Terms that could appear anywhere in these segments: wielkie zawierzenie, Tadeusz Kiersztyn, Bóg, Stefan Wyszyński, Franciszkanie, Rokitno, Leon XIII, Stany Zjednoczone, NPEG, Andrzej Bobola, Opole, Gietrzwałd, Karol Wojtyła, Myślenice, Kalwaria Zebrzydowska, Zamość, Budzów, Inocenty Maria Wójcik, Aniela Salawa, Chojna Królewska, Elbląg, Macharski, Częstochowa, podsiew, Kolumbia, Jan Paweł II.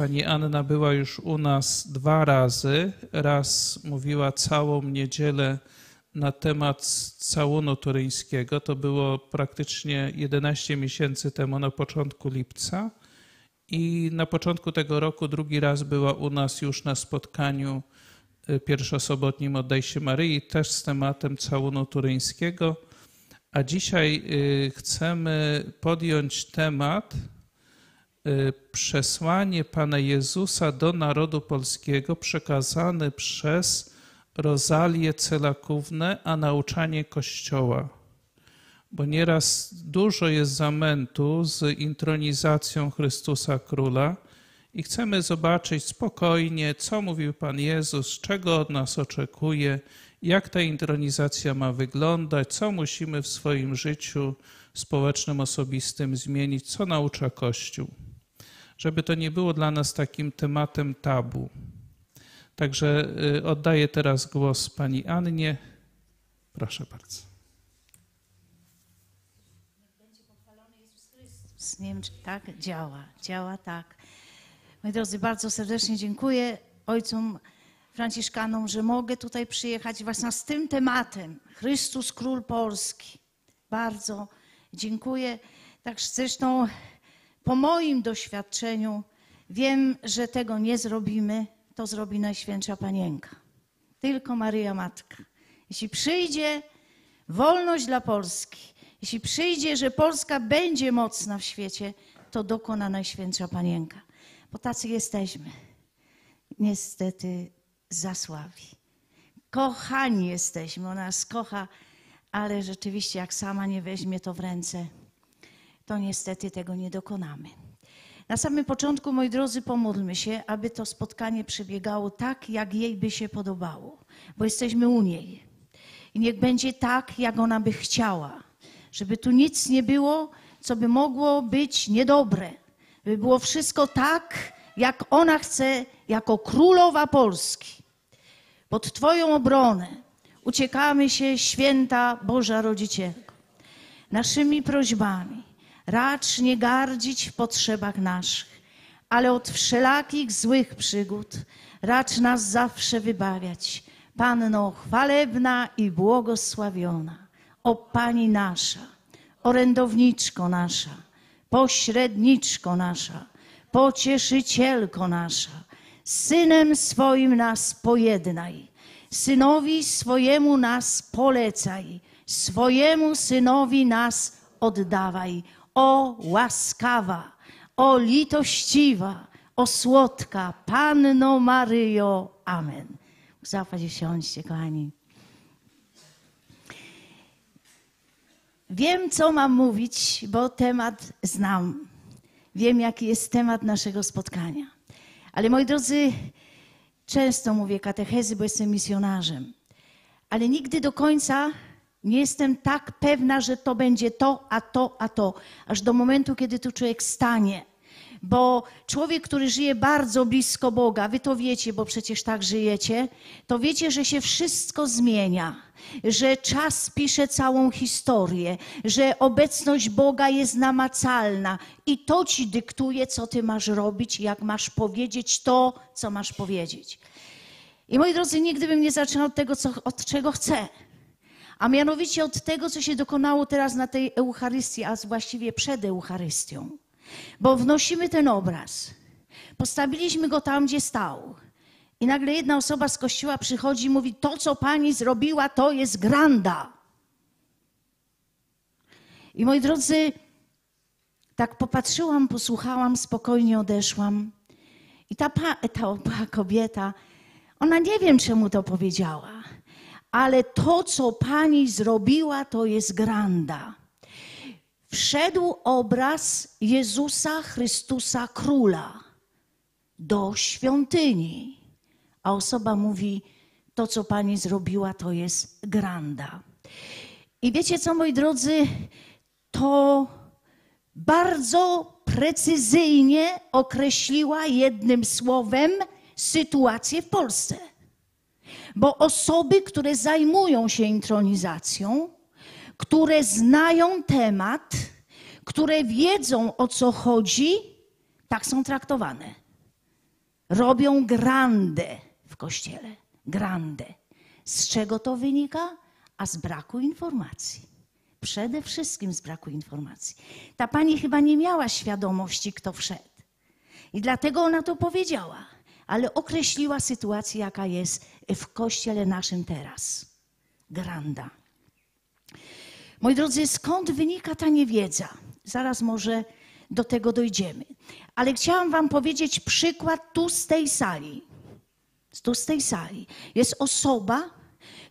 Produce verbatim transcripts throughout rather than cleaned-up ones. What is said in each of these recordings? Pani Anna była już u nas dwa razy. Raz mówiła całą niedzielę na temat całunu toryńskiego. To było praktycznie jedenaście miesięcy temu, na początku lipca. I na początku tego roku drugi raz była u nas już na spotkaniu pierwszosobotnim Oddaj się Maryi, też z tematem całunu toryńskiego. A dzisiaj chcemy podjąć temat przesłanie Pana Jezusa do narodu polskiego przekazane przez Rozalię Celakównę, a nauczanie Kościoła. Bo nieraz dużo jest zamętu z intronizacją Chrystusa Króla i chcemy zobaczyć spokojnie, co mówił Pan Jezus, czego od nas oczekuje, jak ta intronizacja ma wyglądać, co musimy w swoim życiu społecznym, osobistym zmienić, co naucza Kościół. Żeby to nie było dla nas takim tematem tabu. Także oddaję teraz głos Pani Annie. Proszę bardzo. Niech będzie pochwalony Jezus Chrystus. Nie wiem, czy tak działa. Działa tak. Moi drodzy, bardzo serdecznie dziękuję ojcom Franciszkanom, że mogę tutaj przyjechać właśnie z tym tematem. Chrystus Król Polski. Bardzo dziękuję. Tak zresztą po moim doświadczeniu wiem, że tego nie zrobimy, to zrobi Najświętsza Panienka. Tylko Maryja Matka. Jeśli przyjdzie wolność dla Polski, jeśli przyjdzie, że Polska będzie mocna w świecie, to dokona Najświętsza Panienka. Bo tacy jesteśmy. Niestety zasławi. Kochani jesteśmy, ona nas kocha, ale rzeczywiście jak sama nie weźmie to w ręce, to niestety tego nie dokonamy. Na samym początku, moi drodzy, pomódlmy się, aby to spotkanie przebiegało tak, jak jej by się podobało, bo jesteśmy u niej. I niech będzie tak, jak ona by chciała, żeby tu nic nie było, co by mogło być niedobre, żeby było wszystko tak, jak ona chce, jako królowa Polski. Pod Twoją obronę uciekamy się, święta Boża Rodzicielko, naszymi prośbami. Racz nie gardzić w potrzebach naszych, ale od wszelakich złych przygód racz nas zawsze wybawiać. Panno chwalebna i błogosławiona, o Pani nasza, orędowniczko nasza, pośredniczko nasza, pocieszycielko nasza, Synem swoim nas pojednaj, Synowi swojemu nas polecaj, swojemu Synowi nas oddawaj. O łaskawa, o litościwa, o słodka Panno Maryjo. Amen. W zapadzie siądźcie, kochani. Wiem, co mam mówić, bo temat znam. Wiem, jaki jest temat naszego spotkania. Ale moi drodzy, często mówię katechezy, bo jestem misjonarzem. Ale nigdy do końca nie jestem tak pewna, że to będzie to, a to, a to. Aż do momentu, kiedy tu człowiek stanie. Bo człowiek, który żyje bardzo blisko Boga, wy to wiecie, bo przecież tak żyjecie, to wiecie, że się wszystko zmienia, że czas pisze całą historię, że obecność Boga jest namacalna i to ci dyktuje, co ty masz robić, jak masz powiedzieć to, co masz powiedzieć. I moi drodzy, nigdy bym nie zaczynał od tego, co, od czego chcę. A mianowicie od tego, co się dokonało teraz na tej Eucharystii, a właściwie przed Eucharystią. Bo wnosimy ten obraz. Postawiliśmy go tam, gdzie stał. I nagle jedna osoba z kościoła przychodzi i mówi, to, co pani zrobiła, to jest granda. I moi drodzy, tak popatrzyłam, posłuchałam, spokojnie odeszłam. I ta, pa, ta, ta kobieta, ona nie wiem, czemu to powiedziała. Ale to, co pani zrobiła, to jest granda. Wszedł obraz Jezusa Chrystusa Króla do świątyni. A osoba mówi, to, co pani zrobiła, to jest granda. I wiecie co, moi drodzy, to bardzo precyzyjnie określiła jednym słowem sytuację w Polsce. Bo osoby, które zajmują się intronizacją, które znają temat, które wiedzą, o co chodzi, tak są traktowane. robią grandę w kościele. Grandę. Z czego to wynika? A z braku informacji. Przede wszystkim z braku informacji. Ta pani chyba nie miała świadomości, kto wszedł. I dlatego ona to powiedziała, ale określiła sytuację, jaka jest w kościele naszym teraz. Granda. Moi drodzy, skąd wynika ta niewiedza? Zaraz może do tego dojdziemy. Ale chciałam wam powiedzieć przykład tu z tej sali. Tu z tej sali jest osoba,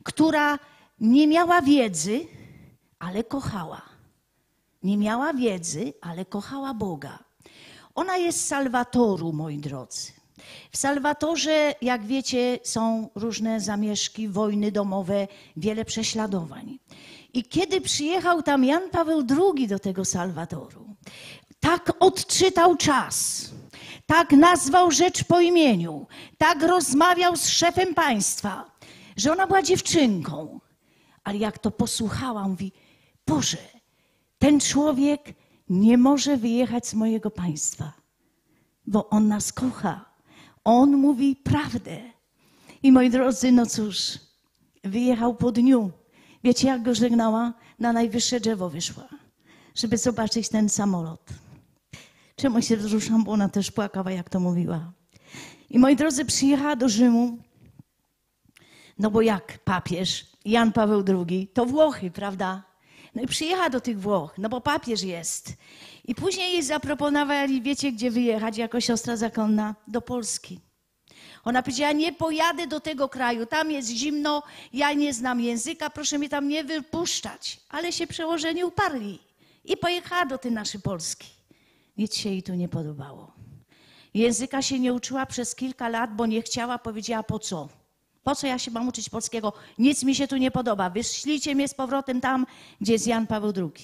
która nie miała wiedzy, ale kochała. Nie miała wiedzy, ale kochała Boga. Ona jest z Salwatoru, moi drodzy. W Salwatorze, jak wiecie, są różne zamieszki, wojny domowe, wiele prześladowań. I kiedy przyjechał tam Jan Paweł drugi do tego Salwatoru, tak odczytał czas, tak nazwał rzecz po imieniu, tak rozmawiał z szefem państwa, że ona była dziewczynką. Ale jak to posłuchała, mówi, Boże, ten człowiek nie może wyjechać z mojego państwa, bo on nas kocha. On mówi prawdę. I moi drodzy, no cóż, wyjechał po dniu. Wiecie, jak go żegnała? Na najwyższe drzewo wyszła, żeby zobaczyć ten samolot. Czemu się wzruszam, bo ona też płakała, jak to mówiła. I moi drodzy, przyjechała do Rzymu, no bo jak papież, Jan Paweł drugi, to Włochy, prawda? No i przyjechała do tych Włoch, no bo papież jest. I później jej zaproponowali, wiecie gdzie wyjechać, jako siostra zakonna, do Polski. Ona powiedziała, nie pojadę do tego kraju, tam jest zimno, ja nie znam języka, proszę mnie tam nie wypuszczać. Ale się przełożeni uparli i pojechała do tej naszej Polski. Nic się jej tu nie podobało. Języka się nie uczyła przez kilka lat, bo nie chciała, powiedziała po co. Po co ja się mam uczyć polskiego? Nic mi się tu nie podoba. Wyślijcie mnie z powrotem tam, gdzie jest Jan Paweł drugi.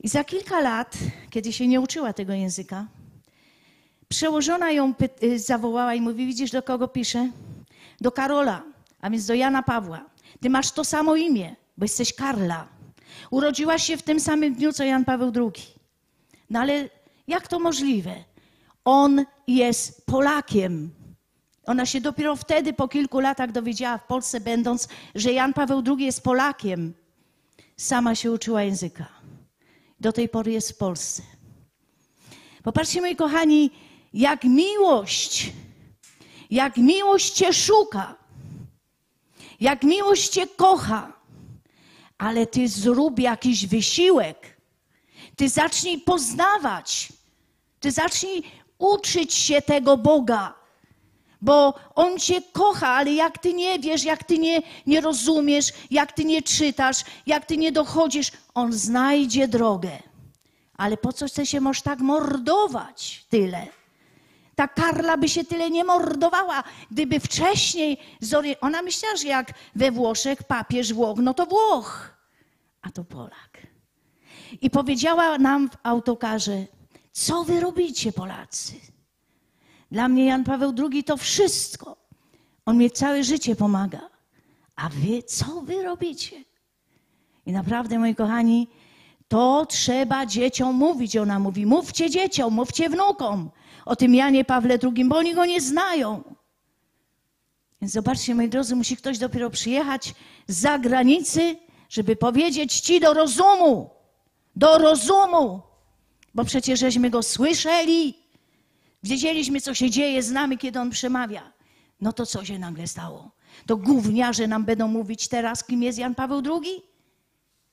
I za kilka lat, kiedy się nie uczyła tego języka, przełożona ją zawołała i mówi, widzisz, do kogo piszę? Do Karola, a więc do Jana Pawła. Ty masz to samo imię, bo jesteś Karla. Urodziłaś się w tym samym dniu, co Jan Paweł drugi. No ale jak to możliwe? On jest Polakiem. Ona się dopiero wtedy, po kilku latach dowiedziała w Polsce będąc, że Jan Paweł drugi jest Polakiem. Sama się uczyła języka. Do tej pory jest w Polsce. Popatrzcie, moi kochani, jak miłość, jak miłość cię szuka, jak miłość cię kocha, ale ty zrób jakiś wysiłek. Ty zacznij poznawać, ty zacznij uczyć się tego Boga, bo On cię kocha, ale jak ty nie wiesz, jak ty nie, nie rozumiesz, jak ty nie czytasz, jak ty nie dochodzisz, On znajdzie drogę. Ale po co ty się możesz tak mordować tyle? Ta Karla by się tyle nie mordowała, gdyby wcześniej... Ona myślała, że jak we Włoszech papież Włoch, no to Włoch, a to Polak. I powiedziała nam w autokarze, co wy robicie, Polacy? Dla mnie Jan Paweł drugi to wszystko. On mnie całe życie pomaga. A wy, co wy robicie? I naprawdę, moi kochani, to trzeba dzieciom mówić. Ona mówi, mówcie dzieciom, mówcie wnukom o tym Janie Pawle drugi, bo oni go nie znają. Więc zobaczcie, moi drodzy, musi ktoś dopiero przyjechać z zagranicy, żeby powiedzieć ci do rozumu, do rozumu, bo przecież żeśmy go słyszeli. Wiedzieliśmy, co się dzieje, znamy, kiedy on przemawia. No to co się nagle stało? To gówniarze nam będą mówić teraz, kim jest Jan Paweł drugi?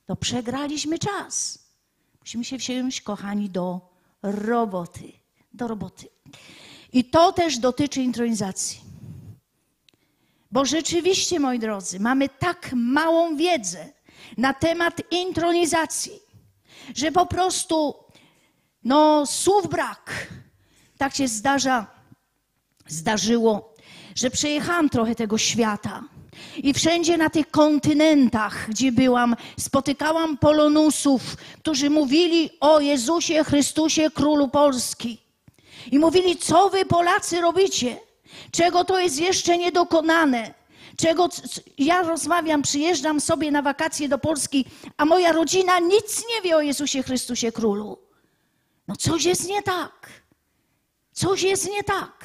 To przegraliśmy czas. Musimy się wziąć, kochani, do roboty. Do roboty. I to też dotyczy intronizacji. Bo rzeczywiście, moi drodzy, mamy tak małą wiedzę na temat intronizacji, że po prostu no, słów brak. Tak się zdarza, zdarzyło, że przejechałam trochę tego świata i wszędzie na tych kontynentach, gdzie byłam, spotykałam polonusów, którzy mówili o Jezusie Chrystusie, Królu Polski. I mówili, co wy Polacy robicie, czego to jest jeszcze niedokonane, czego ja rozmawiam, przyjeżdżam sobie na wakacje do Polski, a moja rodzina nic nie wie o Jezusie Chrystusie, Królu. No coś jest nie tak. Coś jest nie tak,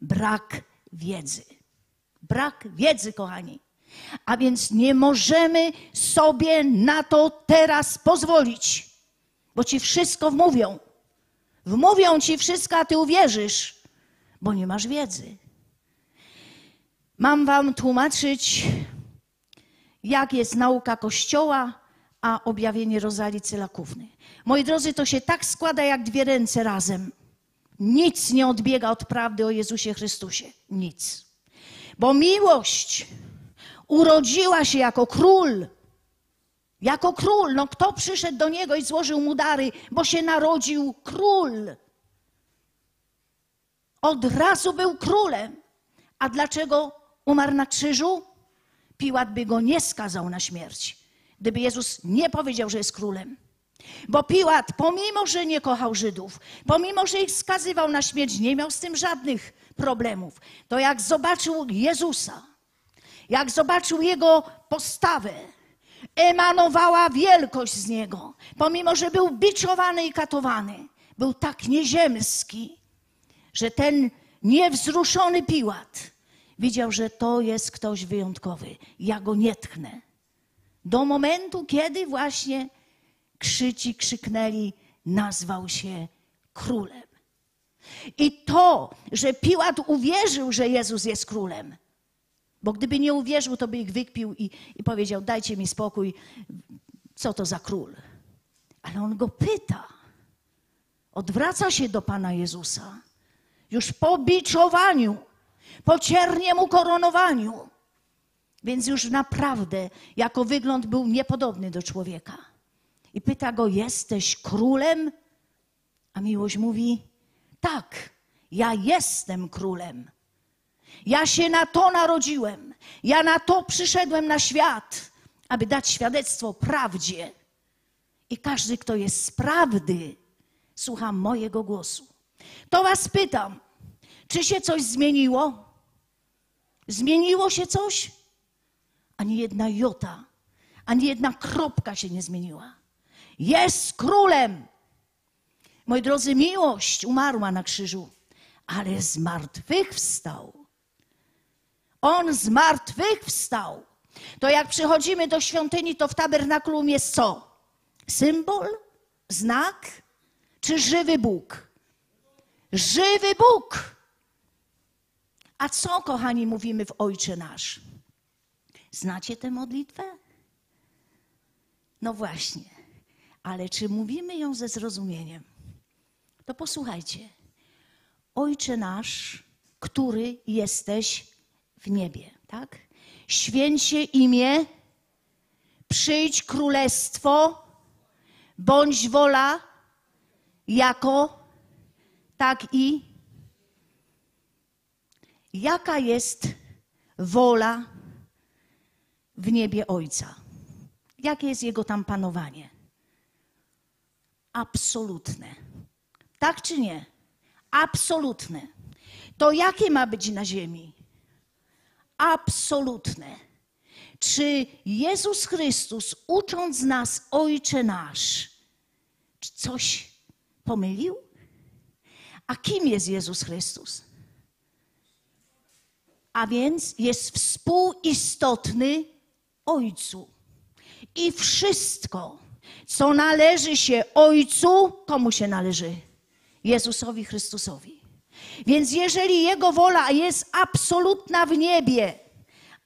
brak wiedzy. Brak wiedzy, kochani. A więc nie możemy sobie na to teraz pozwolić, bo ci wszystko wmówią. Wmówią ci wszystko, a ty uwierzysz, bo nie masz wiedzy. Mam wam tłumaczyć, jak jest nauka Kościoła, a objawienie Rozalii Celakówny. Moi drodzy, to się tak składa jak dwie ręce razem. Nic nie odbiega od prawdy o Jezusie Chrystusie. Nic. Bo miłość urodziła się jako król. Jako król. No kto przyszedł do niego i złożył mu dary, bo się narodził król. Od razu był królem. A dlaczego umarł na krzyżu? Piłat by go nie skazał na śmierć, gdyby Jezus nie powiedział, że jest królem. Bo Piłat, pomimo że nie kochał Żydów, pomimo że ich skazywał na śmierć, nie miał z tym żadnych problemów. To jak zobaczył Jezusa, jak zobaczył Jego postawę, emanowała wielkość z Niego. Pomimo że był biczowany i katowany, był tak nieziemski, że ten niewzruszony Piłat widział, że to jest ktoś wyjątkowy. Ja go nie tchnę. Do momentu, kiedy właśnie krzyci, krzyknęli, nazwał się królem. I to, że Piłat uwierzył, że Jezus jest królem, bo gdyby nie uwierzył, to by ich wykpił i, i powiedział, dajcie mi spokój, co to za król. Ale on go pyta, odwraca się do Pana Jezusa, już po biczowaniu, po cierniem ukoronowaniu. Więc już naprawdę jako wygląd był niepodobny do człowieka. I pyta go, jesteś królem? A miłość mówi, tak, ja jestem królem. Ja się na to narodziłem. Ja na to przyszedłem na świat, aby dać świadectwo prawdzie. I każdy, kto jest z prawdy, słucha mojego głosu. To was pytam, czy się coś zmieniło? Zmieniło się coś? Ani jedna jota, ani jedna kropka się nie zmieniła. Jest królem. Moi drodzy, miłość umarła na krzyżu, ale zmartwychwstał. On zmartwychwstał. To jak przychodzimy do świątyni, to w tabernakulum jest co? Symbol? Znak? Czy żywy Bóg? Żywy Bóg. A co, kochani, mówimy w Ojcze Nasz? Znacie tę modlitwę? No właśnie, ale czy mówimy ją ze zrozumieniem? To posłuchajcie. Ojcze Nasz, który jesteś w niebie, tak? Święć się imię, przyjdź królestwo, bądź wola, jako, tak i. Jaka jest wola w niebie Ojca? Jakie jest Jego tam panowanie? Absolutne. Tak czy nie? Absolutne. To jakie ma być na ziemi? Absolutne. Czy Jezus Chrystus, ucząc nas Ojcze Nasz, coś pomylił? A kim jest Jezus Chrystus? A więc jest współistotny Ojcu. I wszystko, co należy się Ojcu, komu się należy? Jezusowi Chrystusowi. Więc jeżeli Jego wola jest absolutna w niebie,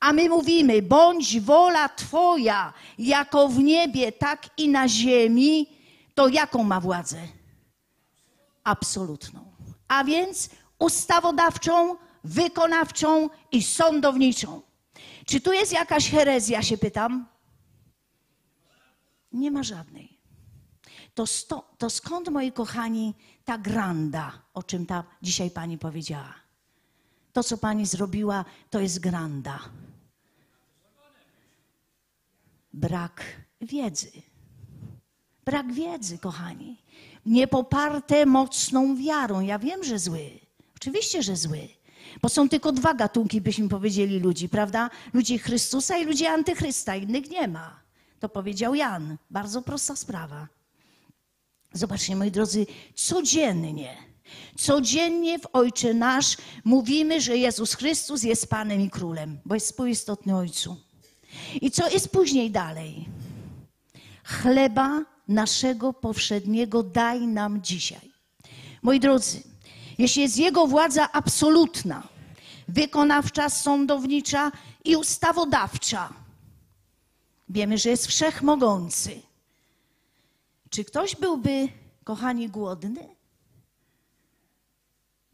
a my mówimy, bądź wola Twoja, jako w niebie, tak i na ziemi, to jaką ma władzę? Absolutną. A więc ustawodawczą, wykonawczą i sądowniczą. Czy tu jest jakaś herezja, się pytam? Nie ma żadnej. To, sto, to skąd, moi kochani, ta granda, o czym ta dzisiaj Pani powiedziała? To, co Pani zrobiła, to jest granda. Brak wiedzy. Brak wiedzy, kochani. Niepoparte mocną wiarą. Ja wiem, że zły. Oczywiście, że zły. Bo są tylko dwa gatunki, byśmy powiedzieli, ludzi, prawda? Ludzi Chrystusa i ludzi antychrysta. Innych nie ma. To powiedział Jan. Bardzo prosta sprawa. Zobaczcie, moi drodzy, codziennie Codziennie w Ojcze Nasz mówimy, że Jezus Chrystus jest Panem i Królem, bo jest współistotny Ojcu. I co jest później dalej? Chleba naszego powszedniego daj nam dzisiaj. Moi drodzy, jeśli jest Jego władza absolutna, wykonawcza, sądownicza i ustawodawcza, wiemy, że jest wszechmogący. Czy ktoś byłby, kochani, głodny?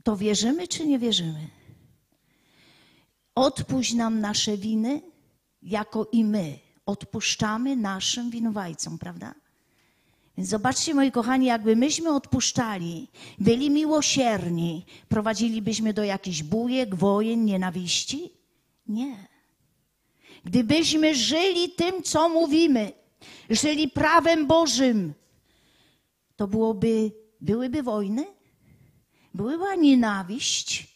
To wierzymy czy nie wierzymy? Odpuść nam nasze winy, jako i my odpuszczamy naszym winowajcom, prawda? Więc zobaczcie, moi kochani, jakby myśmy odpuszczali, byli miłosierni, prowadzilibyśmy do jakichś bujek, wojen, nienawiści? Nie. Gdybyśmy żyli tym, co mówimy, żyli prawem Bożym, to byłoby, byłyby wojny, byłaby nienawiść,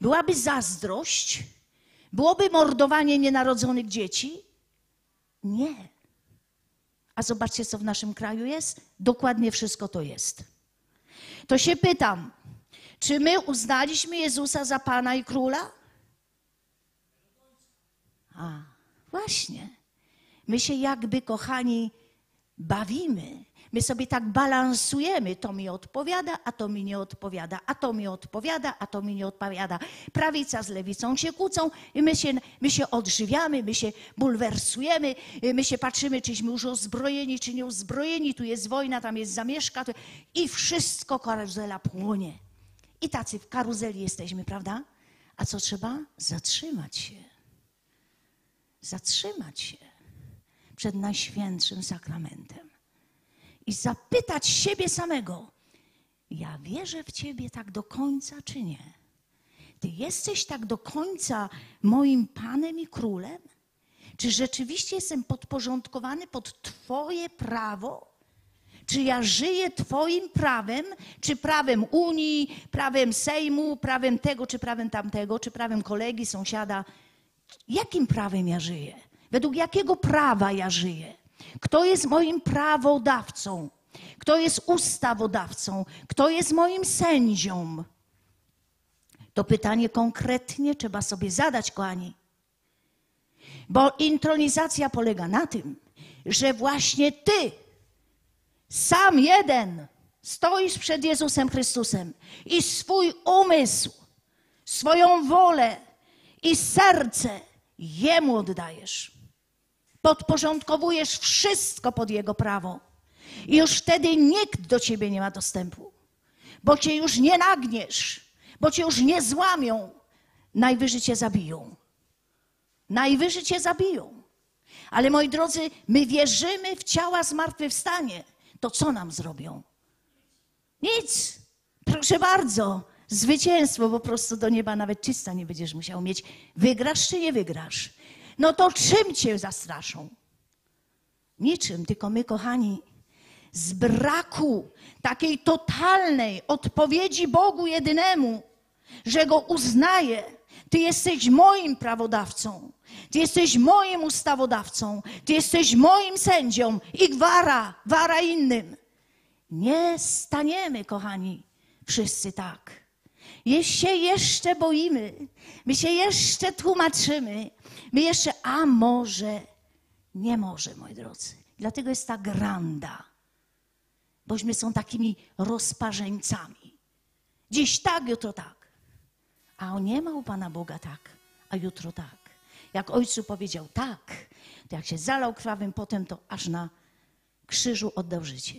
byłaby zazdrość, byłoby mordowanie nienarodzonych dzieci? Nie. A zobaczcie, co w naszym kraju jest. Dokładnie wszystko to jest. To się pytam, czy my uznaliśmy Jezusa za Pana i Króla? A, właśnie. My się jakby, kochani, bawimy. My sobie tak balansujemy. To mi odpowiada, a to mi nie odpowiada. A to mi odpowiada, a to mi nie odpowiada. Prawica z lewicą się kłócą i my się, my się odżywiamy, my się bulwersujemy, my się patrzymy, czyśmy już uzbrojeni, czy nie uzbrojeni. Tu jest wojna, tam jest zamieszka. Tu... I wszystko karuzela płonie. I tacy w karuzeli jesteśmy, prawda? A co trzeba? Zatrzymać się. Zatrzymać się przed Najświętszym Sakramentem i zapytać siebie samego, ja wierzę w Ciebie tak do końca, czy nie? Ty jesteś tak do końca moim Panem i Królem? Czy rzeczywiście jestem podporządkowany pod Twoje prawo? Czy ja żyję Twoim prawem? Czy prawem Unii, prawem Sejmu, prawem tego, czy prawem tamtego, czy prawem kolegi, sąsiada? Jakim prawem ja żyję? Według jakiego prawa ja żyję? Kto jest moim prawodawcą? Kto jest ustawodawcą? Kto jest moim sędzią? To pytanie konkretnie trzeba sobie zadać, kochani. Bo intronizacja polega na tym, że właśnie Ty, sam jeden, stoisz przed Jezusem Chrystusem i swój umysł, swoją wolę i serce Jemu oddajesz. Podporządkowujesz wszystko pod Jego prawo. I już wtedy nikt do Ciebie nie ma dostępu. Bo Cię już nie nagniesz. Bo Cię już nie złamią. Najwyżej Cię zabiją. Najwyżej Cię zabiją. Ale moi drodzy, my wierzymy w ciała zmartwychwstanie. To co nam zrobią? Nic. Proszę bardzo. Zwycięstwo, po prostu do nieba nawet czysta nie będziesz musiał mieć. Wygrasz czy nie wygrasz? No to czym Cię zastraszą? Niczym, tylko my, kochani, z braku takiej totalnej odpowiedzi Bogu jedynemu, że Go uznaję, Ty jesteś moim prawodawcą, Ty jesteś moim ustawodawcą, Ty jesteś moim sędzią i gwara, wara innym. Nie staniemy, kochani, wszyscy tak. Jeśli się jeszcze boimy, my się jeszcze tłumaczymy, my jeszcze, a może, nie może, moi drodzy. Dlatego jest ta granda, bośmy są takimi rozparzeńcami. Dziś tak, jutro tak. A on nie ma u Pana Boga tak, a jutro tak. Jak Ojcu powiedział tak, to jak się zalał krwawym potem, to aż na krzyżu oddał życie.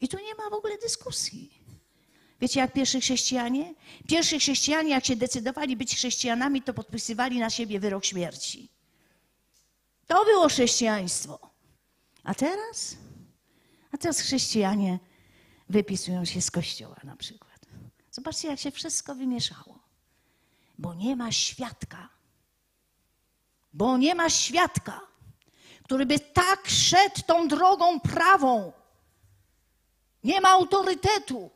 I tu nie ma w ogóle dyskusji. Wiecie, jak pierwsi chrześcijanie? Pierwsi chrześcijanie, jak się decydowali być chrześcijanami, to podpisywali na siebie wyrok śmierci. To było chrześcijaństwo. A teraz? A teraz chrześcijanie wypisują się z kościoła na przykład. Zobaczcie, jak się wszystko wymieszało. Bo nie ma świadka. Bo nie ma świadka, który by tak szedł tą drogą prawą. Nie ma autorytetu.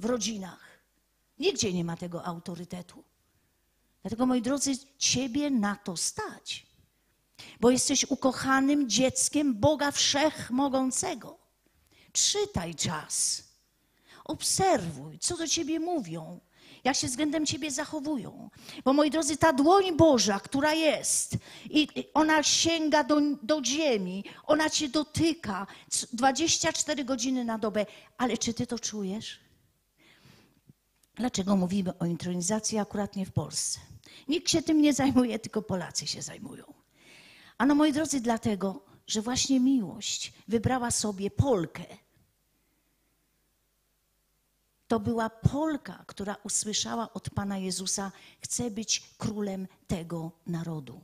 W rodzinach. Nigdzie nie ma tego autorytetu. Dlatego, moi drodzy, Ciebie na to stać. Bo jesteś ukochanym dzieckiem Boga Wszechmogącego. Czytaj czas. obserwuj, co do ciebie mówią, jak się względem ciebie zachowują. Bo, moi drodzy, ta dłoń Boża, która jest, i ona sięga do, do ziemi, ona cię dotyka dwadzieścia cztery godziny na dobę. Ale czy ty to czujesz? Dlaczego mówimy o intronizacji akurat nie w Polsce? Nikt się tym nie zajmuje, tylko Polacy się zajmują. A no, moi drodzy, dlatego, że właśnie miłość wybrała sobie Polkę. To była Polka, która usłyszała od Pana Jezusa: chcę być królem tego narodu.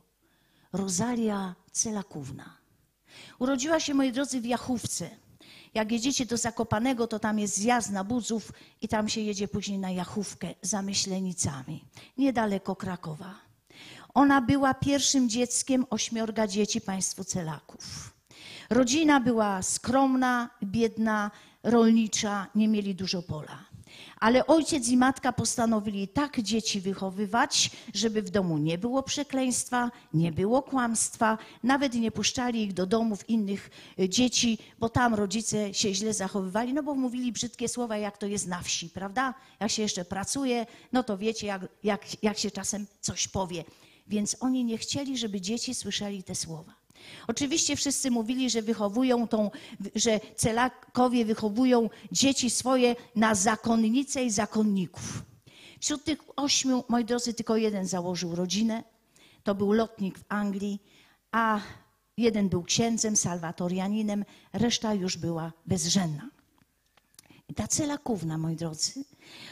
Rozalia Celakówna. Urodziła się, moi drodzy, w Jachówce. Jak jedziecie do Zakopanego, to tam jest zjazd na Budzów i tam się jedzie później na Jachówkę za Myślenicami, niedaleko Krakowa. Ona była pierwszym dzieckiem ośmiorga dzieci państwu Celaków. Rodzina była skromna, biedna, rolnicza, nie mieli dużo pola. Ale ojciec i matka postanowili tak dzieci wychowywać, żeby w domu nie było przekleństwa, nie było kłamstwa, nawet nie puszczali ich do domów innych dzieci, bo tam rodzice się źle zachowywali, no bo mówili brzydkie słowa, jak to jest na wsi, prawda? Jak się jeszcze pracuje, no to wiecie, jak, jak, jak się czasem coś powie. Więc oni nie chcieli, żeby dzieci słyszeli te słowa. Oczywiście wszyscy mówili, że wychowują tą, że Celakowie wychowują dzieci swoje na zakonnice i zakonników. Wśród tych ośmiu, moi drodzy, tylko jeden założył rodzinę. To był lotnik w Anglii, a jeden był księdzem, salwatorianinem, reszta już była bezżenna. I ta Celakówna, moi drodzy,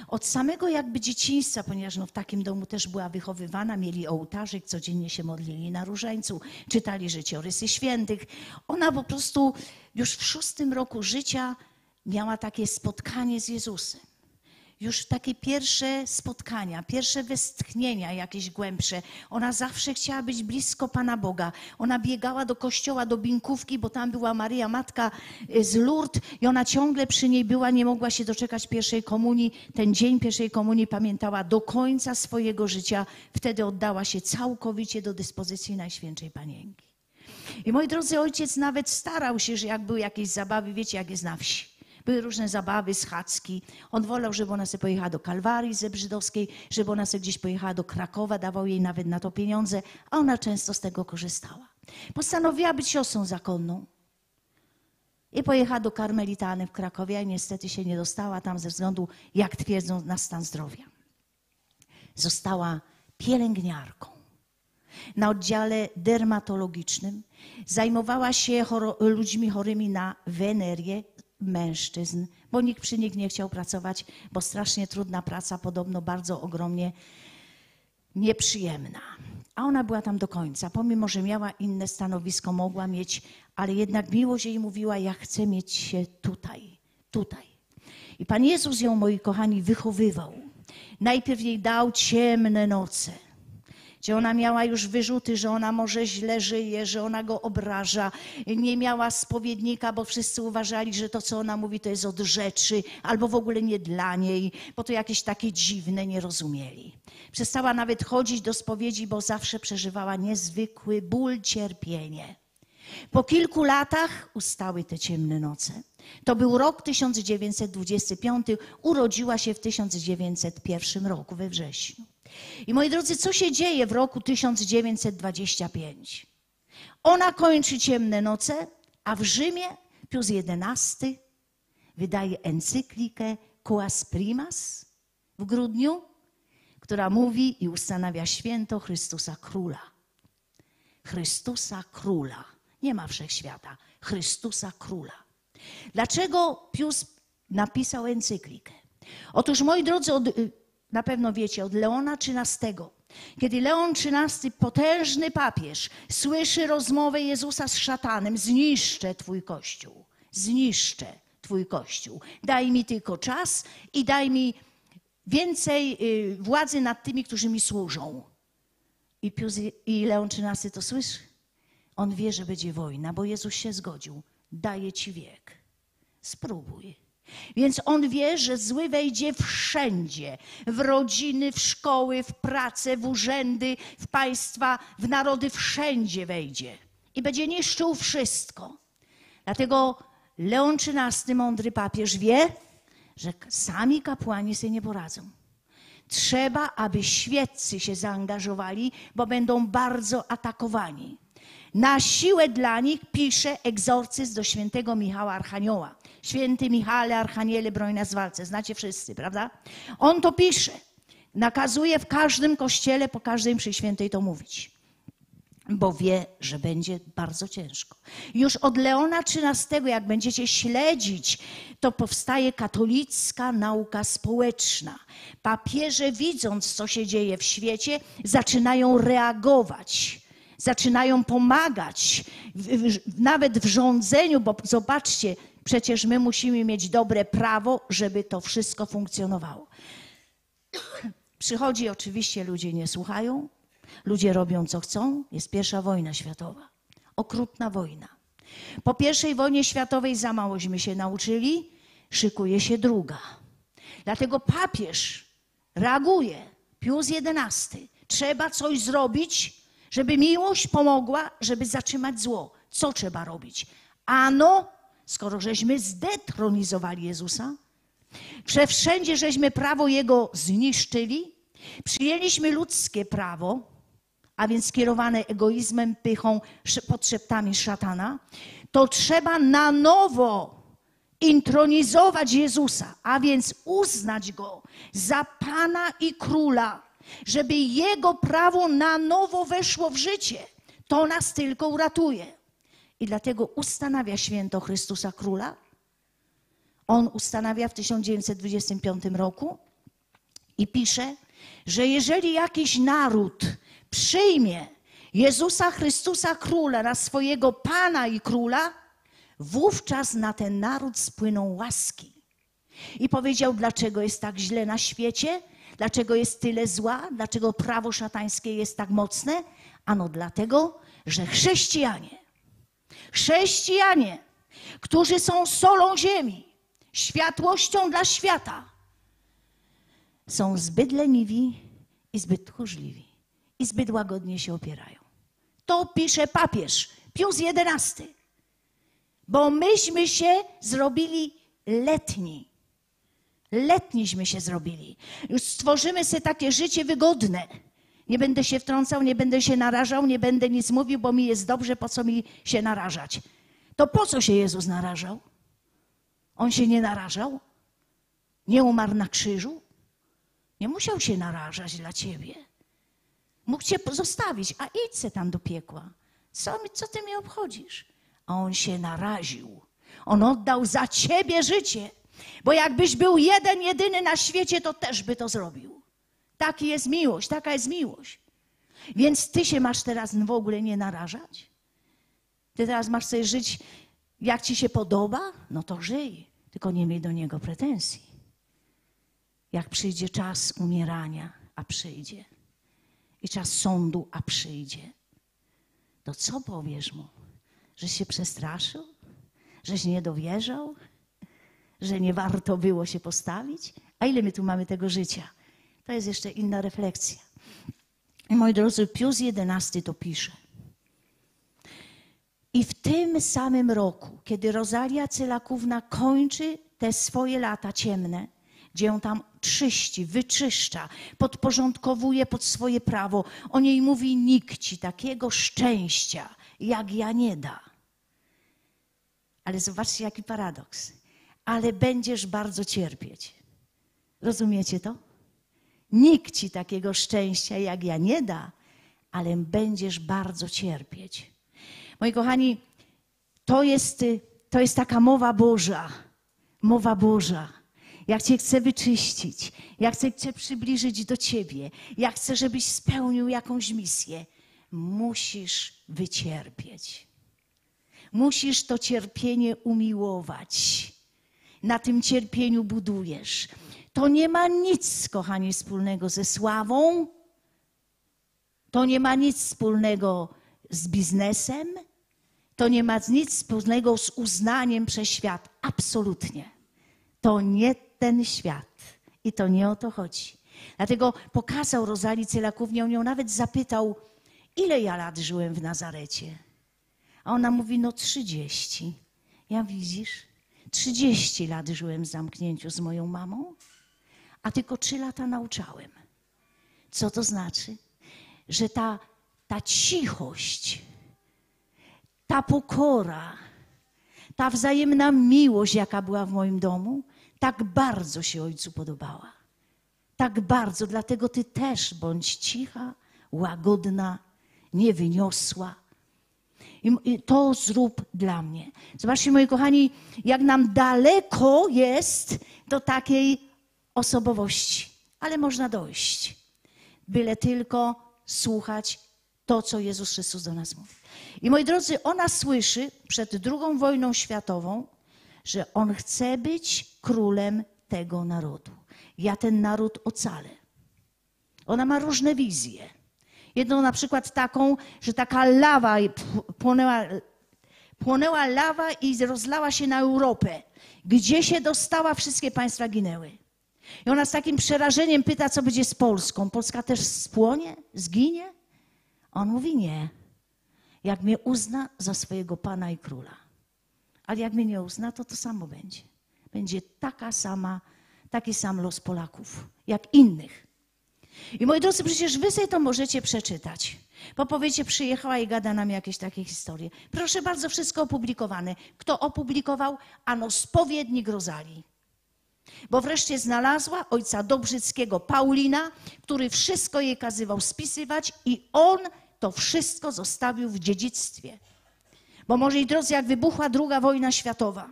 od samego jakby dzieciństwa, ponieważ no w takim domu też była wychowywana, mieli ołtarzyk, codziennie się modlili na różańcu, czytali życiorysy świętych. Ona po prostu już w szóstym roku życia miała takie spotkanie z Jezusem. Już takie pierwsze spotkania, pierwsze westchnienia jakieś głębsze. Ona zawsze chciała być blisko Pana Boga. Ona biegała do kościoła, do Binkówki, bo tam była Maryja Matka z Lourdes i ona ciągle przy niej była, nie mogła się doczekać pierwszej komunii. Ten dzień pierwszej komunii pamiętała do końca swojego życia. Wtedy oddała się całkowicie do dyspozycji Najświętszej Panienki. I, moi drodzy, ojciec nawet starał się, że jak były jakieś zabawy, wiecie, jak jest na wsi. Były różne zabawy, schadzki. On wolał, żeby ona sobie pojechała do Kalwarii Zebrzydowskiej, żeby ona sobie gdzieś pojechała do Krakowa, dawał jej nawet na to pieniądze, a ona często z tego korzystała. Postanowiła być siostrą zakonną i pojechała do karmelitany w Krakowie, i niestety się nie dostała tam ze względu, jak twierdzą, na stan zdrowia. Została pielęgniarką na oddziale dermatologicznym. Zajmowała się choro- ludźmi chorymi na wenerię, mężczyzn, bo nikt przy nich nie chciał pracować, bo strasznie trudna praca, podobno bardzo ogromnie nieprzyjemna. A ona była tam do końca, pomimo że miała inne stanowisko, mogła mieć, ale jednak miłość jej mówiła: ja chcę mieć się tutaj, tutaj. I Pan Jezus ją, moi kochani, wychowywał. Najpierw jej dał ciemne noce, gdzie ona miała już wyrzuty, że ona może źle żyje, że ona go obraża. Nie miała spowiednika, bo wszyscy uważali, że to, co ona mówi, to jest od rzeczy, albo w ogóle nie dla niej, bo to jakieś takie dziwne, nie rozumieli. Przestała nawet chodzić do spowiedzi, bo zawsze przeżywała niezwykły ból, cierpienie. Po kilku latach ustały te ciemne noce. To był rok tysiąc dziewięćset dwudziesty piąty, urodziła się w tysiąc dziewięćset pierwszym roku, we wrześniu. I, moi drodzy, co się dzieje w roku tysiąc dziewięćset dwudziestym piątym? Ona kończy ciemne noce, a w Rzymie Pius jedenasty wydaje encyklikę Quas Primas w grudniu, która mówi i ustanawia święto Chrystusa Króla. Chrystusa Króla. Nie ma wszechświata. Chrystusa Króla. Dlaczego Pius napisał encyklikę? Otóż, moi drodzy, od... Na pewno wiecie, od Leona trzynastego, kiedy Leon trzynasty, potężny papież, słyszy rozmowę Jezusa z szatanem: zniszczę twój kościół, zniszczę twój kościół. Daj mi tylko czas i daj mi więcej władzy nad tymi, którzy mi służą. I, Pius, i Leon trzynasty to słyszy. On wie, że będzie wojna, bo Jezus się zgodził. Daję ci wiek. Spróbuj. Więc on wie, że zły wejdzie wszędzie, w rodziny, w szkoły, w pracę, w urzędy, w państwa, w narody, wszędzie wejdzie i będzie niszczył wszystko. Dlatego Leon trzynasty, mądry papież, wie, że sami kapłani sobie nie poradzą. Trzeba, aby świeccy się zaangażowali, bo będą bardzo atakowani. Na siłę dla nich pisze egzorcyzm do świętego Michała Archanioła. Święty Michale, Archaniele, broń nas w walce. Znacie wszyscy, prawda? On to pisze. Nakazuje w każdym kościele, po każdej mszy świętej to mówić. Bo wie, że będzie bardzo ciężko. Już od Leona trzynastego, jak będziecie śledzić, to powstaje katolicka nauka społeczna. Papieże, widząc, co się dzieje w świecie, zaczynają reagować. Zaczynają pomagać, nawet w rządzeniu, bo zobaczcie, przecież my musimy mieć dobre prawo, żeby to wszystko funkcjonowało. Przychodzi oczywiście, ludzie nie słuchają, ludzie robią co chcą. Jest pierwsza wojna światowa, okrutna wojna. Po pierwszej wojnie światowej za małośmy się nauczyli, szykuje się druga. Dlatego papież reaguje, Pius jedenasty, trzeba coś zrobić, żeby miłość pomogła, żeby zatrzymać zło. Co trzeba robić? Ano, skoro żeśmy zdetronizowali Jezusa, wszędzie żeśmy prawo Jego zniszczyli, przyjęliśmy ludzkie prawo, a więc kierowane egoizmem, pychą, podszeptami szatana, to trzeba na nowo intronizować Jezusa, a więc uznać Go za Pana i Króla, żeby Jego prawo na nowo weszło w życie. To nas tylko uratuje. I dlatego ustanawia święto Chrystusa Króla. On ustanawia w tysiąc dziewięćset dwudziestym piątym roku i pisze, że jeżeli jakiś naród przyjmie Jezusa Chrystusa Króla na swojego Pana i Króla, wówczas na ten naród spłyną łaski. I powiedział, dlaczego jest tak źle na świecie, dlaczego jest tyle zła, dlaczego prawo szatańskie jest tak mocne? Ano dlatego, że chrześcijanie, chrześcijanie, którzy są solą ziemi, światłością dla świata, są zbyt leniwi i zbyt tchórzliwi i zbyt łagodnie się opierają. To pisze papież Pius jedenasty, bo myśmy się zrobili letni. Letniśmy się zrobili. Już stworzymy sobie takie życie wygodne. Nie będę się wtrącał, nie będę się narażał, nie będę nic mówił, bo mi jest dobrze, po co mi się narażać. To po co się Jezus narażał? On się nie narażał? Nie umarł na krzyżu? Nie musiał się narażać dla ciebie. Mógł cię zostawić, a idź se tam do piekła. Co, co ty mnie obchodzisz? A On się naraził. On oddał za ciebie życie. Bo jakbyś był jeden, jedyny na świecie, to też by to zrobił. Taki jest miłość, taka jest miłość. Więc ty się masz teraz w ogóle nie narażać? Ty teraz masz sobie żyć, jak ci się podoba? No to żyj, tylko nie miej do Niego pretensji. Jak przyjdzie czas umierania, a przyjdzie, i czas sądu, a przyjdzie, to co powiesz Mu? Żeś się przestraszył? Żeś nie dowierzał? Że nie warto było się postawić? A ile my tu mamy tego życia? To jest jeszcze inna refleksja. I moi drodzy, Pius jedenasty to pisze. I w tym samym roku, kiedy Rozalia Celakówna kończy te swoje lata ciemne, gdzie ją tam czyści, wyczyszcza, podporządkowuje pod swoje prawo, o niej mówi: nikt ci takiego szczęścia jak ja nie da. Ale zobaczcie, jaki paradoks. Ale będziesz bardzo cierpieć. Rozumiecie to? Nikt ci takiego szczęścia jak ja nie da, ale będziesz bardzo cierpieć. Moi kochani, to jest, to jest taka mowa Boża. Mowa Boża. Ja cię chcę wyczyścić. Ja chcę cię przybliżyć do ciebie. Ja chcę, żebyś spełnił jakąś misję. Musisz wycierpieć. Musisz to cierpienie umiłować. Na tym cierpieniu budujesz. To nie ma nic, kochani, wspólnego ze sławą. To nie ma nic wspólnego z biznesem. To nie ma nic wspólnego z uznaniem przez świat. Absolutnie. To nie ten świat. I to nie o to chodzi. Dlatego pokazał Rozalii Celakównie, on ją nawet zapytał, ile ja lat żyłem w Nazarecie. A ona mówi, no trzydzieści. Ja widzisz... trzydzieści lat żyłem w zamknięciu z moją mamą, a tylko trzy lata nauczałem. Co to znaczy? Że ta, ta cichość, ta pokora, ta wzajemna miłość, jaka była w moim domu, tak bardzo się ojcu podobała. Tak bardzo, dlatego ty też bądź cicha, łagodna, niewyniosła. I to zrób dla mnie. Zobaczcie, moi kochani, jak nam daleko jest do takiej osobowości. Ale można dojść, byle tylko słuchać to, co Jezus Chrystus do nas mówi. I moi drodzy, ona słyszy przed drugą wojną światową, że on chce być królem tego narodu. Ja ten naród ocalę. Ona ma różne wizje. Jedną na przykład taką, że taka lawa płonęła, płonęła lawa i rozlała się na Europę. Gdzie się dostała, wszystkie państwa ginęły. I ona z takim przerażeniem pyta, co będzie z Polską. Polska też spłonie, zginie? On mówi nie. Jak mnie uzna za swojego Pana i Króla. Ale jak mnie nie uzna, to to samo będzie. Będzie taka sama, taki sam los Polaków, jak innych. I moi drodzy, przecież wy sobie to możecie przeczytać. Bo powiecie, przyjechała i gada nam jakieś takie historie. Proszę bardzo, wszystko opublikowane. Kto opublikował? Ano spowiednik Rozalii. Bo wreszcie znalazła ojca Dobrzyckiego Paulina, który wszystko jej kazywał spisywać i on to wszystko zostawił w dziedzictwie. Bo moi drodzy, jak wybuchła druga wojna światowa,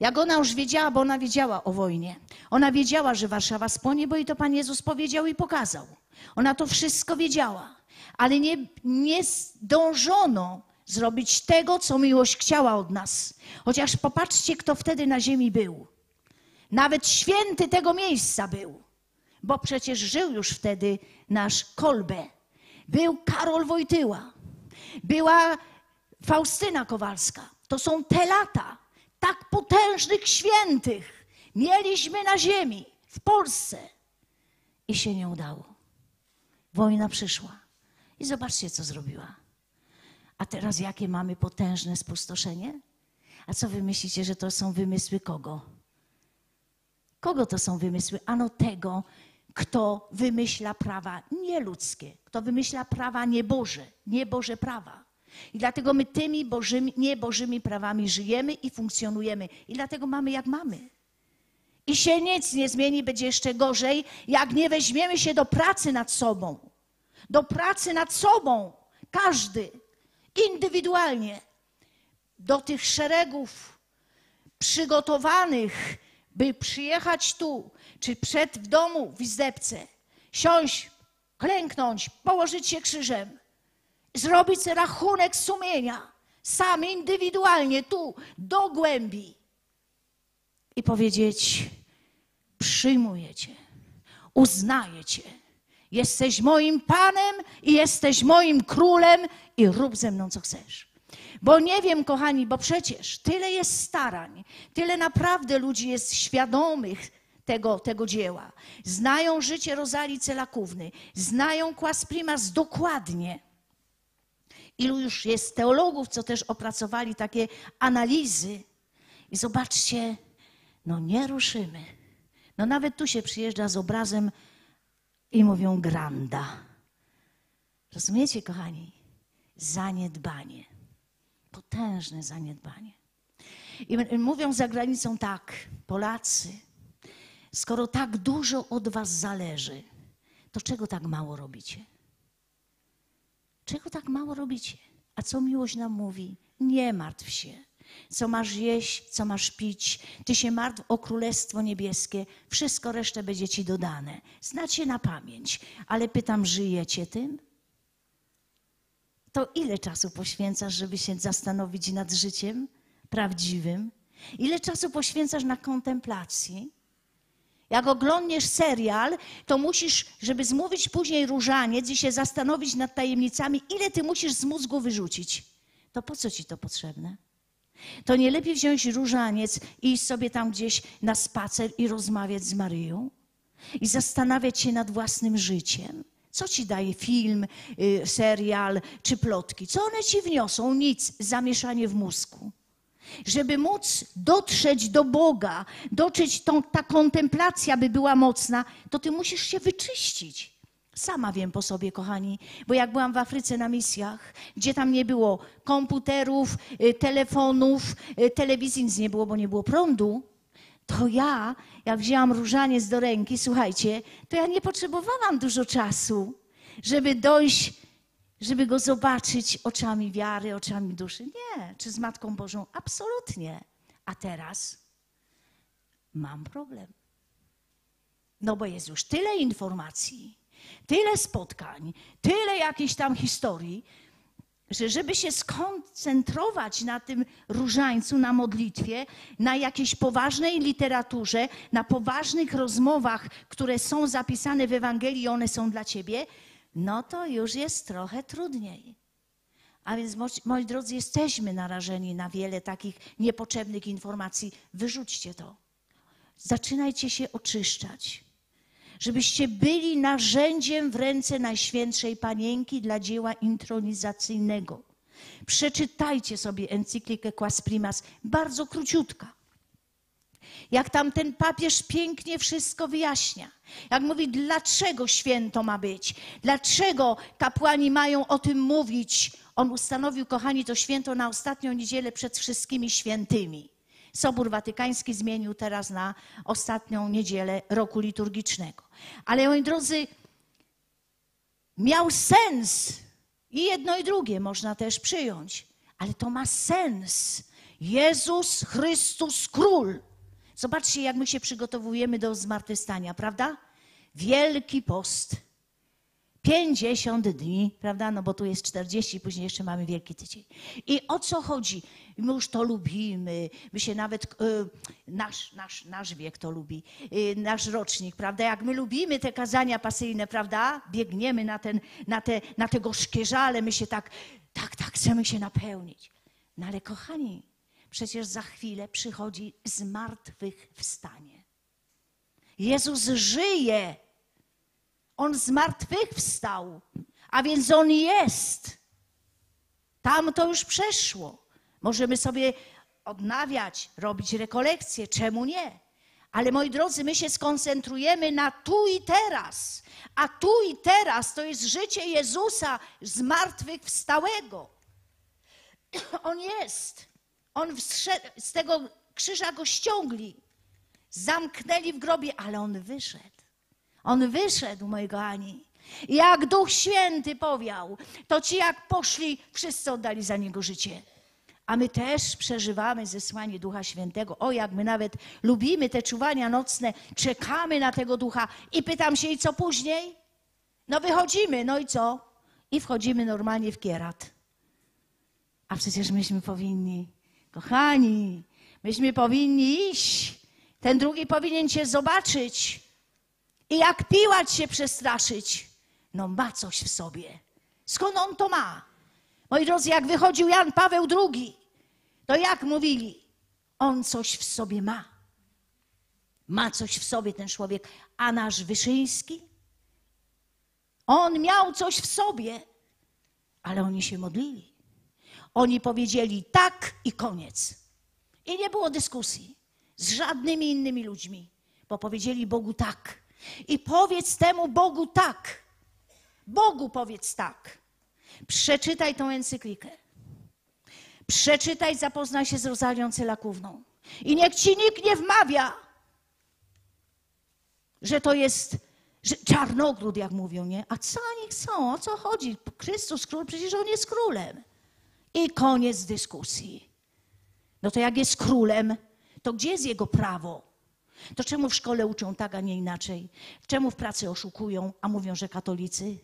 jak ona już wiedziała, bo ona wiedziała o wojnie. Ona wiedziała, że Warszawa spłonie, bo i to Pan Jezus powiedział i pokazał. Ona to wszystko wiedziała, ale nie, nie zdążono zrobić tego, co miłość chciała od nas. Chociaż popatrzcie, kto wtedy na ziemi był. Nawet święty tego miejsca był, bo przecież żył już wtedy nasz Kolbe. Był Karol Wojtyła, była Faustyna Kowalska. To są te lata tak potężnych świętych. Mieliśmy na ziemi, w Polsce. I się nie udało. Wojna przyszła. I zobaczcie, co zrobiła. A teraz jakie mamy potężne spustoszenie? A co wy myślicie, że to są wymysły kogo? Kogo to są wymysły? Ano tego, kto wymyśla prawa nieludzkie, kto wymyśla prawa nieboże, nieboże prawa. I dlatego my tymi bożymi, niebożymi prawami żyjemy i funkcjonujemy. I dlatego mamy jak mamy. I się nic nie zmieni, będzie jeszcze gorzej, jak nie weźmiemy się do pracy nad sobą. Do pracy nad sobą. Każdy. Indywidualnie. Do tych szeregów przygotowanych, by przyjechać tu, czy przed w domu, w izdebce, siąść, klęknąć, położyć się krzyżem, zrobić rachunek sumienia, sam indywidualnie, tu, do głębi i powiedzieć, przyjmuję cię, uznaję cię, jesteś moim Panem i jesteś moim Królem i rób ze mną, co chcesz. Bo nie wiem, kochani, bo przecież tyle jest starań, tyle naprawdę ludzi jest świadomych tego, tego dzieła. Znają życie Rozalii Celakówny, znają Quas Primas dokładnie. Ilu już jest teologów, co też opracowali takie analizy. I zobaczcie, no nie ruszymy. No nawet tu się przyjeżdża z obrazem i mówią granda. Rozumiecie, kochani? Zaniedbanie. Potężne zaniedbanie. I mówią za granicą tak, Polacy, skoro tak dużo od was zależy, to czego tak mało robicie? Czego tak mało robicie? A co miłość nam mówi? Nie martw się. Co masz jeść, co masz pić. Ty się martw o Królestwo Niebieskie. Wszystko resztę będzie ci dodane. Znacie na pamięć. Ale pytam, żyjecie tym? To ile czasu poświęcasz, żeby się zastanowić nad życiem prawdziwym? Ile czasu poświęcasz na kontemplacji? Jak oglądniesz serial, to musisz, żeby zmówić później różaniec i się zastanowić nad tajemnicami, ile ty musisz z mózgu wyrzucić. To po co ci to potrzebne? To nie lepiej wziąć różaniec i iść sobie tam gdzieś na spacer i rozmawiać z Maryją? I zastanawiać się nad własnym życiem? Co ci daje film, serial czy plotki? Co one ci wniosą? Nic, zamieszanie w mózgu. żeby móc dotrzeć do Boga, dotrzeć tą, ta kontemplacja by była mocna, to ty musisz się wyczyścić. Sama wiem po sobie, kochani, bo jak byłam w Afryce na misjach, gdzie tam nie było komputerów, telefonów, telewizji, nic nie było, bo nie było prądu, to ja, jak wzięłam różaniec do ręki, słuchajcie, to ja nie potrzebowałam dużo czasu, żeby dojść, żeby go zobaczyć oczami wiary, oczami duszy. Nie. Czy z Matką Bożą? Absolutnie. A teraz mam problem. No bo jest już tyle informacji, tyle spotkań, tyle jakichś tam historii, że żeby się skoncentrować na tym różańcu, na modlitwie, na jakiejś poważnej literaturze, na poważnych rozmowach, które są zapisane w Ewangelii i one są dla ciebie, no to już jest trochę trudniej. A więc, moi drodzy, jesteśmy narażeni na wiele takich niepotrzebnych informacji. Wyrzućcie to. Zaczynajcie się oczyszczać, żebyście byli narzędziem w ręce Najświętszej Panienki dla dzieła intronizacyjnego. Przeczytajcie sobie encyklikę Quas Primas, bardzo króciutka. Jak tam ten papież pięknie wszystko wyjaśnia. Jak mówi, dlaczego święto ma być, dlaczego kapłani mają o tym mówić. On ustanowił, kochani, to święto na ostatnią niedzielę przed wszystkimi świętymi. Sobór Watykański zmienił teraz na ostatnią niedzielę roku liturgicznego. Ale, moi drodzy, miał sens. I jedno i drugie można też przyjąć. Ale to ma sens. Jezus Chrystus Król. Zobaczcie, jak my się przygotowujemy do zmartwychwstania, prawda? Wielki post. pięćdziesiąt dni, prawda? No bo tu jest czterdzieści, później jeszcze mamy Wielki Tydzień. I o co chodzi? My już to lubimy, my się nawet, nasz, nasz, nasz wiek to lubi, nasz rocznik, prawda? Jak my lubimy te kazania pasyjne, prawda? Biegniemy na, ten, na, te, na te gorzkie żale, my się tak, tak, tak, chcemy się napełnić. No ale kochani, przecież za chwilę przychodzi zmartwychwstanie. Jezus żyje. On zmartwychwstał, a więc On jest. Tam to już przeszło. Możemy sobie odnawiać, robić rekolekcje, czemu nie? Ale, moi drodzy, my się skoncentrujemy na tu i teraz. A tu i teraz to jest życie Jezusa zmartwychwstałego. On jest. On wszedł, z tego krzyża go ściągli, zamknęli w grobie, ale On wyszedł. On wyszedł, moi kochani. Jak Duch Święty powiał, to ci jak poszli, wszyscy oddali za Niego życie. A my też przeżywamy zesłanie Ducha Świętego. O, jak my nawet lubimy te czuwania nocne, czekamy na tego Ducha. I pytam się, i co później? No wychodzimy, no i co? I wchodzimy normalnie w kierat. A przecież myśmy powinni, kochani, myśmy powinni iść. Ten drugi powinien cię zobaczyć. I jak Piłat się przestraszyć, no ma coś w sobie. Skąd on to ma? Moi drodzy, jak wychodził Jan Paweł drugi, to jak mówili? On coś w sobie ma. Ma coś w sobie ten człowiek. A nasz Wyszyński? On miał coś w sobie. Ale oni się modlili. Oni powiedzieli tak i koniec. I nie było dyskusji z żadnymi innymi ludźmi, bo powiedzieli Bogu tak. I powiedz temu Bogu tak. Bogu powiedz tak. Przeczytaj tą encyklikę. Przeczytaj, zapoznaj się z Rozalią Celakówną. I niech ci nikt nie wmawia, że to jest że czarnogród, jak mówią, nie? A co oni chcą? O co chodzi? Chrystus Król, przecież On jest Królem. I koniec dyskusji. No to jak jest Królem, to gdzie jest Jego prawo? To czemu w szkole uczą tak, a nie inaczej? Czemu w pracy oszukują, a mówią, że katolicy?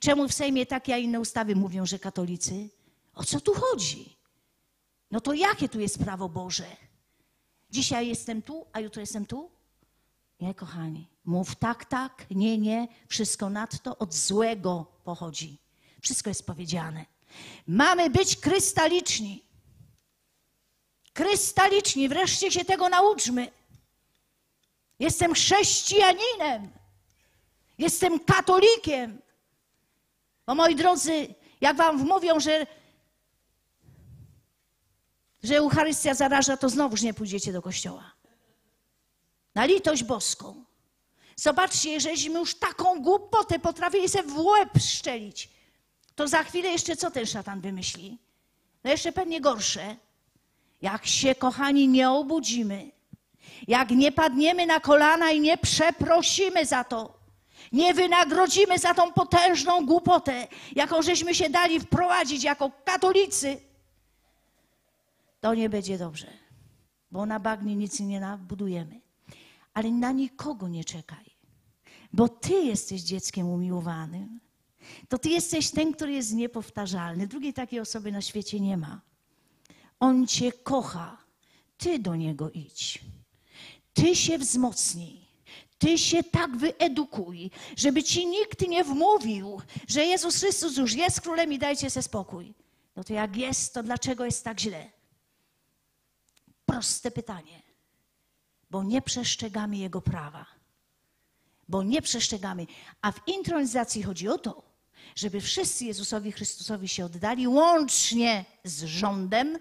Czemu w Sejmie takie, a inne ustawy mówią, że katolicy? O co tu chodzi? No to jakie tu jest prawo Boże? Dzisiaj jestem tu, a jutro jestem tu? Nie, kochani. Mów tak, tak, nie, nie. Wszystko nadto od złego pochodzi. Wszystko jest powiedziane. Mamy być krystaliczni. Krystaliczni. Wreszcie się tego nauczmy. Jestem chrześcijaninem, jestem katolikiem. Bo, moi drodzy, jak wam mówią, że, że Eucharystia zaraża, to znowuż nie pójdziecie do kościoła. Na litość boską. Zobaczcie, żeśmy już taką głupotę potrafili sobie w łeb szczelić. To za chwilę jeszcze co ten szatan wymyśli? No jeszcze pewnie gorsze. Jak się, kochani, nie obudzimy, jak nie padniemy na kolana i nie przeprosimy za to, nie wynagrodzimy za tą potężną głupotę, jaką żeśmy się dali wprowadzić jako katolicy, to nie będzie dobrze, bo na bagnie nic nie nabudujemy. Ale na nikogo nie czekaj, bo ty jesteś dzieckiem umiłowanym. To ty jesteś ten, który jest niepowtarzalny. Drugiej takiej osoby na świecie nie ma. On cię kocha. Ty do niego idź. Ty się wzmocnij. Ty się tak wyedukuj, żeby ci nikt nie wmówił, że Jezus Chrystus już jest królem i dajcie sobie spokój. No to jak jest, to dlaczego jest tak źle? Proste pytanie. Bo nie przestrzegamy Jego prawa. Bo nie przestrzegamy. A w intronizacji chodzi o to, żeby wszyscy Jezusowi Chrystusowi się oddali, łącznie z rządem,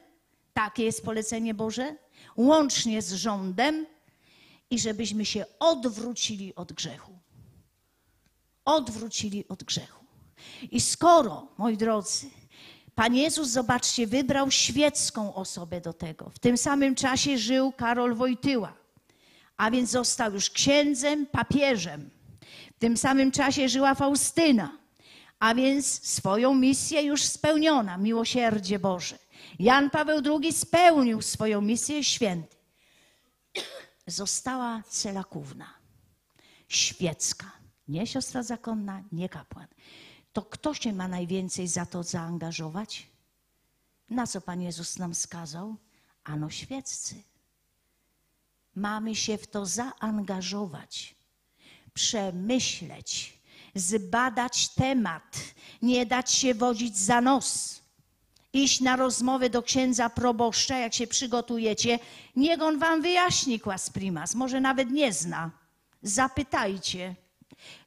takie jest polecenie Boże, łącznie z rządem i żebyśmy się odwrócili od grzechu. Odwrócili od grzechu. I skoro, moi drodzy, Pan Jezus, zobaczcie, wybrał świecką osobę do tego. W tym samym czasie żył Karol Wojtyła, a więc został już księdzem, papieżem. W tym samym czasie żyła Faustyna, a więc swoją misję już spełniona, miłosierdzie Boże. Jan Paweł drugi spełnił swoją misję, święty. Została Celakówna, świecka, nie siostra zakonna, nie kapłan. To kto się ma najwięcej za to zaangażować? Na co Pan Jezus nam wskazał? Ano świeccy. Mamy się w to zaangażować, przemyśleć, zbadać temat, nie dać się wodzić za nos, iść na rozmowę do księdza proboszcza, jak się przygotujecie, niech on wam wyjaśni Quas Primas, może nawet nie zna. Zapytajcie.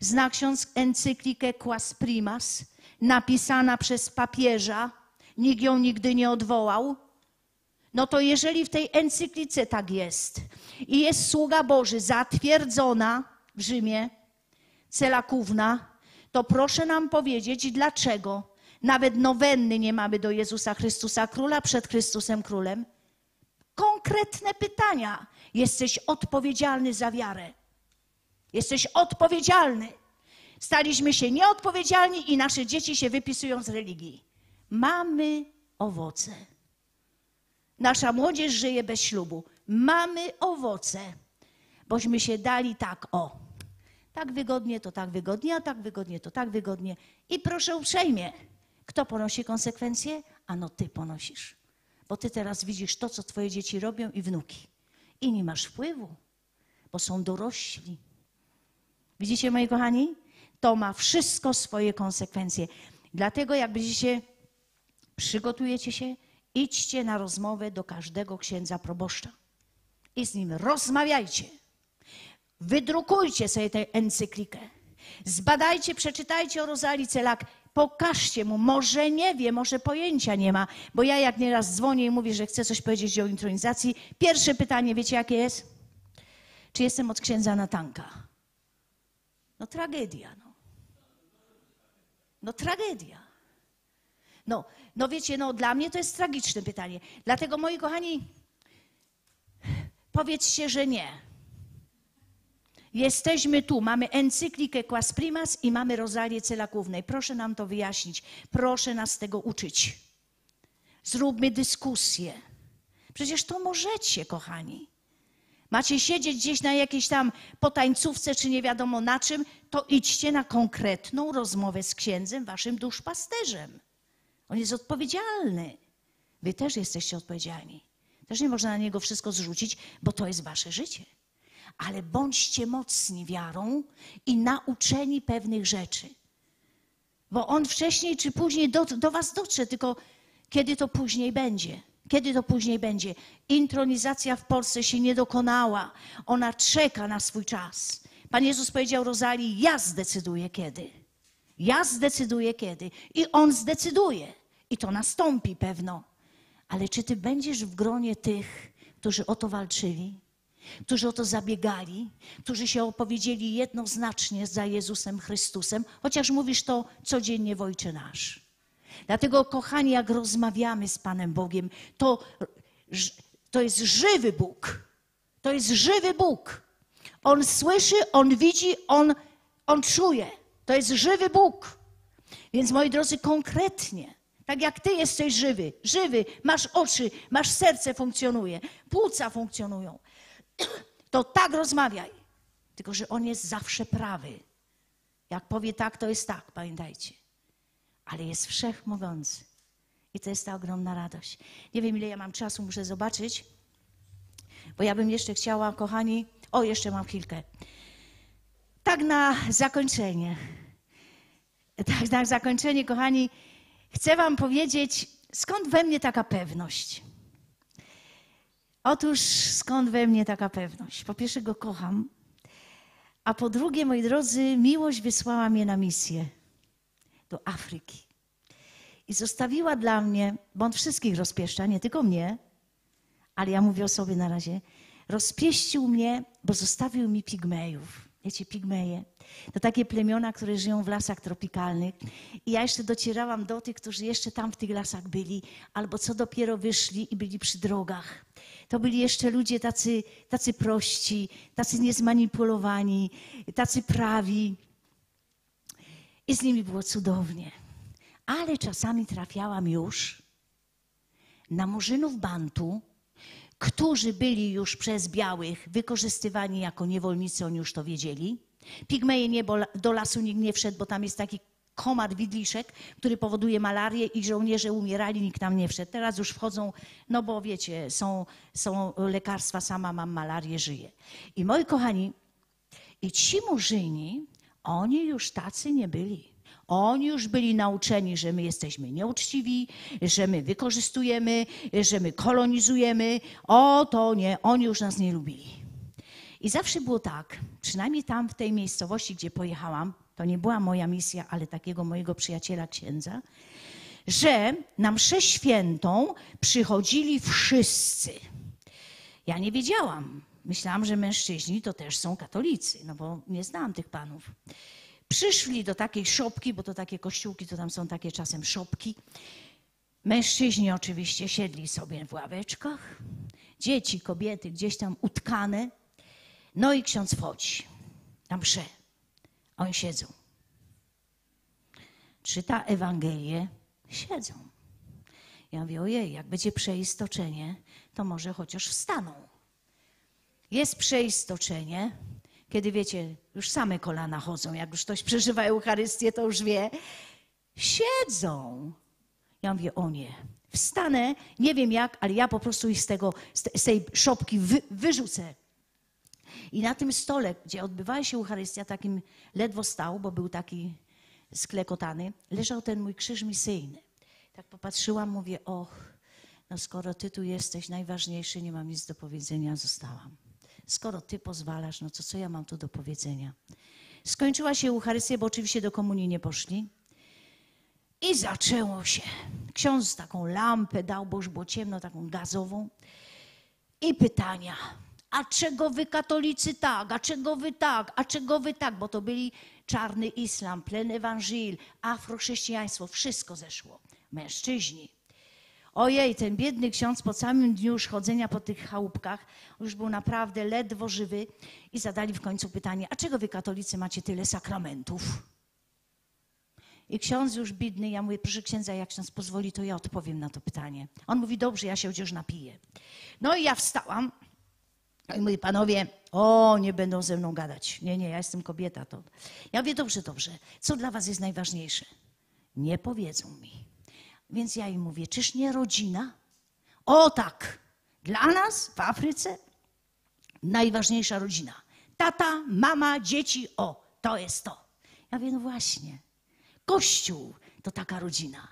Zna ksiądz encyklikę Quas Primas, napisana przez papieża, nikt ją nigdy nie odwołał. No to jeżeli w tej encyklice tak jest i jest sługa Boży zatwierdzona w Rzymie, Celakówna, to proszę nam powiedzieć, dlaczego nawet nowenny nie mamy do Jezusa Chrystusa Króla przed Chrystusem Królem. Konkretne pytania. Jesteś odpowiedzialny za wiarę. Jesteś odpowiedzialny. Staliśmy się nieodpowiedzialni i nasze dzieci się wypisują z religii. Mamy owoce. Nasza młodzież żyje bez ślubu. Mamy owoce, bośmy się dali tak o. Tak wygodnie, to tak wygodnie, a tak wygodnie, to tak wygodnie. I proszę uprzejmie, kto ponosi konsekwencje? Ano ty ponosisz. Bo ty teraz widzisz to, co twoje dzieci robią i wnuki. I nie masz wpływu, bo są dorośli. Widzicie, moi kochani? To ma wszystko swoje konsekwencje. Dlatego jak będziecie, przygotujecie się, idźcie na rozmowę do każdego księdza proboszcza i z nim rozmawiajcie. Wydrukujcie sobie tę encyklikę. Zbadajcie, przeczytajcie o Rozalii Celak. Pokażcie mu, może nie wie, może pojęcia nie ma, bo ja jak nieraz dzwonię i mówię, że chcę coś powiedzieć o intronizacji, pierwsze pytanie, wiecie jakie jest? Czy jestem od księdza Natanka? No tragedia, no. No tragedia. No, no wiecie, no dla mnie to jest tragiczne pytanie. Dlatego, moi kochani, powiedzcie, że nie. Jesteśmy tu, mamy encyklikę Quas Primas i mamy Rozalię Celakównej. Proszę nam to wyjaśnić, proszę nas tego uczyć. Zróbmy dyskusję. Przecież to możecie, kochani. Macie siedzieć gdzieś na jakiejś tam potańcówce czy nie wiadomo na czym, to idźcie na konkretną rozmowę z księdzem, waszym duszpasterzem. On jest odpowiedzialny. Wy też jesteście odpowiedzialni. Też nie można na niego wszystko zrzucić, bo to jest wasze życie. Ale bądźcie mocni wiarą i nauczeni pewnych rzeczy. Bo on wcześniej czy później do, do was dotrze, tylko kiedy to później będzie? Kiedy to później będzie? Intronizacja w Polsce się nie dokonała. Ona czeka na swój czas. Pan Jezus powiedział Rozalii, ja zdecyduję kiedy. Ja zdecyduję kiedy. I on zdecyduje. I to nastąpi pewno. ale czy ty będziesz w gronie tych, którzy o to walczyli, którzy o to zabiegali, którzy się opowiedzieli jednoznacznie za Jezusem Chrystusem, chociaż mówisz to codziennie w Ojcze Nasz. Dlatego, kochani, jak rozmawiamy z Panem Bogiem, to, to jest żywy Bóg. To jest żywy Bóg. On słyszy, On widzi, On, on czuje. To jest żywy Bóg. Więc, moi drodzy, konkretnie, tak jak ty jesteś żywy, żywy, masz oczy, masz serce funkcjonuje, płuca funkcjonują, to tak rozmawiaj. Tylko że on jest zawsze prawy. Jak powie tak, to jest tak, pamiętajcie. Ale jest wszechmogący. I to jest ta ogromna radość. Nie wiem, ile ja mam czasu, muszę zobaczyć, bo ja bym jeszcze chciała, kochani, o, jeszcze mam chwilkę. Tak na zakończenie, tak na zakończenie, kochani, chcę wam powiedzieć, skąd we mnie taka pewność. Otóż skąd we mnie taka pewność? Po pierwsze, go kocham, a po drugie, moi drodzy, miłość wysłała mnie na misję do Afryki. I zostawiła dla mnie, bo on wszystkich rozpieszcza, nie tylko mnie, ale ja mówię o sobie na razie, rozpieścił mnie, bo zostawił mi pigmejów. Wiecie, pigmeje to takie plemiona, które żyją w lasach tropikalnych. I ja jeszcze docierałam do tych, którzy jeszcze tam w tych lasach byli, albo co dopiero wyszli i byli przy drogach. To byli jeszcze ludzie tacy, tacy prości, tacy niezmanipulowani, tacy prawi. I z nimi było cudownie. Ale czasami trafiałam już na murzynów Bantu, którzy byli już przez białych wykorzystywani jako niewolnicy, oni już to wiedzieli. Pigmeje nie, bo do lasu nikt nie wszedł, bo tam jest taki komar widliszek, który powoduje malarię i żołnierze umierali, nikt tam nie wszedł. Teraz już wchodzą, no bo wiecie, są, są lekarstwa, sama mam malarię, żyję. I moi kochani, i ci murzyni, oni już tacy nie byli. Oni już byli nauczeni, że my jesteśmy nieuczciwi, że my wykorzystujemy, że my kolonizujemy. O, to nie, oni już nas nie lubili. I zawsze było tak, przynajmniej tam w tej miejscowości, gdzie pojechałam, to nie była moja misja, ale takiego mojego przyjaciela księdza, że na mszę świętą przychodzili wszyscy. Ja nie wiedziałam. Myślałam, że mężczyźni to też są katolicy, no bo nie znałam tych panów. Przyszli do takiej szopki, bo to takie kościółki, to tam są takie czasem szopki. Mężczyźni oczywiście siedli sobie w ławeczkach. Dzieci, kobiety gdzieś tam utkane. No i ksiądz wchodzi na mszę. Oni siedzą. Czyta Ewangelię, siedzą. Ja mówię, ojej, jak będzie przeistoczenie, to może chociaż wstaną. Jest przeistoczenie, kiedy wiecie, już same kolana chodzą, jak już ktoś przeżywa Eucharystię, to już wie. Siedzą. Ja mówię, o nie, wstanę, nie wiem jak, ale ja po prostu ich z, tego, z tej szopki wy, wyrzucę. I na tym stole, gdzie odbywała się Eucharystia, takim ledwo stał, bo był taki sklekotany, leżał ten mój krzyż misyjny. Tak popatrzyłam, mówię, och, no skoro ty tu jesteś najważniejszy, nie mam nic do powiedzenia, zostałam. Skoro ty pozwalasz, no to co ja mam tu do powiedzenia? Skończyła się Eucharystia, bo oczywiście do komunii nie poszli. I zaczęło się. Ksiądz taką lampę dał, bo już było ciemno, taką gazową. I pytania. A czego wy katolicy tak? A czego wy tak? A czego wy tak? Bo to byli czarny islam, plein évangile, afrochrześcijaństwo. Wszystko zeszło. Mężczyźni. Ojej, ten biedny ksiądz po całym dniu już chodzenia po tych chałupkach już był naprawdę ledwo żywy i zadali w końcu pytanie, a czego wy katolicy macie tyle sakramentów? I ksiądz już bidny, ja mówię, proszę księdza, jak ksiądz pozwoli, to ja odpowiem na to pytanie. On mówi, dobrze, ja się chociaż napiję. No i ja wstałam i mówię, panowie, o, nie będą ze mną gadać. Nie, nie, ja jestem kobieta. To... Ja mówię, dobrze, dobrze, co dla was jest najważniejsze? Nie powiedzą mi. Więc ja im mówię, czyż nie rodzina? O tak, dla nas w Afryce najważniejsza rodzina. Tata, mama, dzieci, o, to jest to. Ja mówię, no właśnie, Kościół to taka rodzina.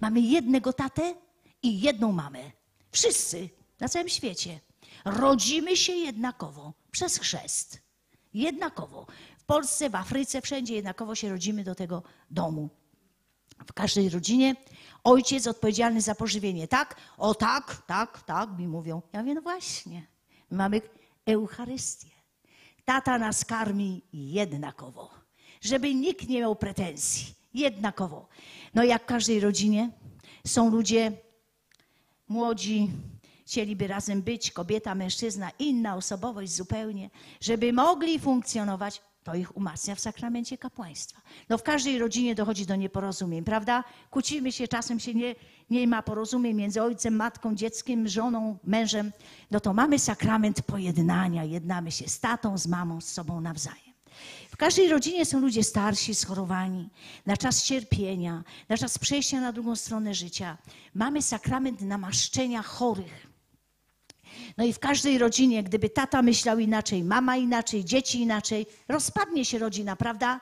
Mamy jednego tatę i jedną mamę. Wszyscy na całym świecie. Rodzimy się jednakowo przez chrzest. Jednakowo. W Polsce, w Afryce, wszędzie jednakowo się rodzimy do tego domu. w każdej rodzinie ojciec odpowiedzialny za pożywienie, tak? O tak, tak, tak, mi mówią. Ja mówię, no właśnie, mamy Eucharystię. Tata nas karmi jednakowo, żeby nikt nie miał pretensji, jednakowo. No jak w każdej rodzinie są ludzie młodzi, chcieliby razem być, kobieta, mężczyzna, inna osobowość zupełnie, żeby mogli funkcjonować, to ich umacnia w sakramencie kapłaństwa. No w każdej rodzinie dochodzi do nieporozumień, prawda? Kłócimy się, czasem się nie, nie ma porozumień między ojcem, matką, dzieckiem, żoną, mężem. No to mamy sakrament pojednania, jednamy się z tatą, z mamą, z sobą nawzajem. W każdej rodzinie są ludzie starsi, schorowani, na czas cierpienia, na czas przejścia na drugą stronę życia. Mamy sakrament namaszczenia chorych. No i w każdej rodzinie, gdyby tata myślał inaczej, mama inaczej, dzieci inaczej, rozpadnie się rodzina, prawda?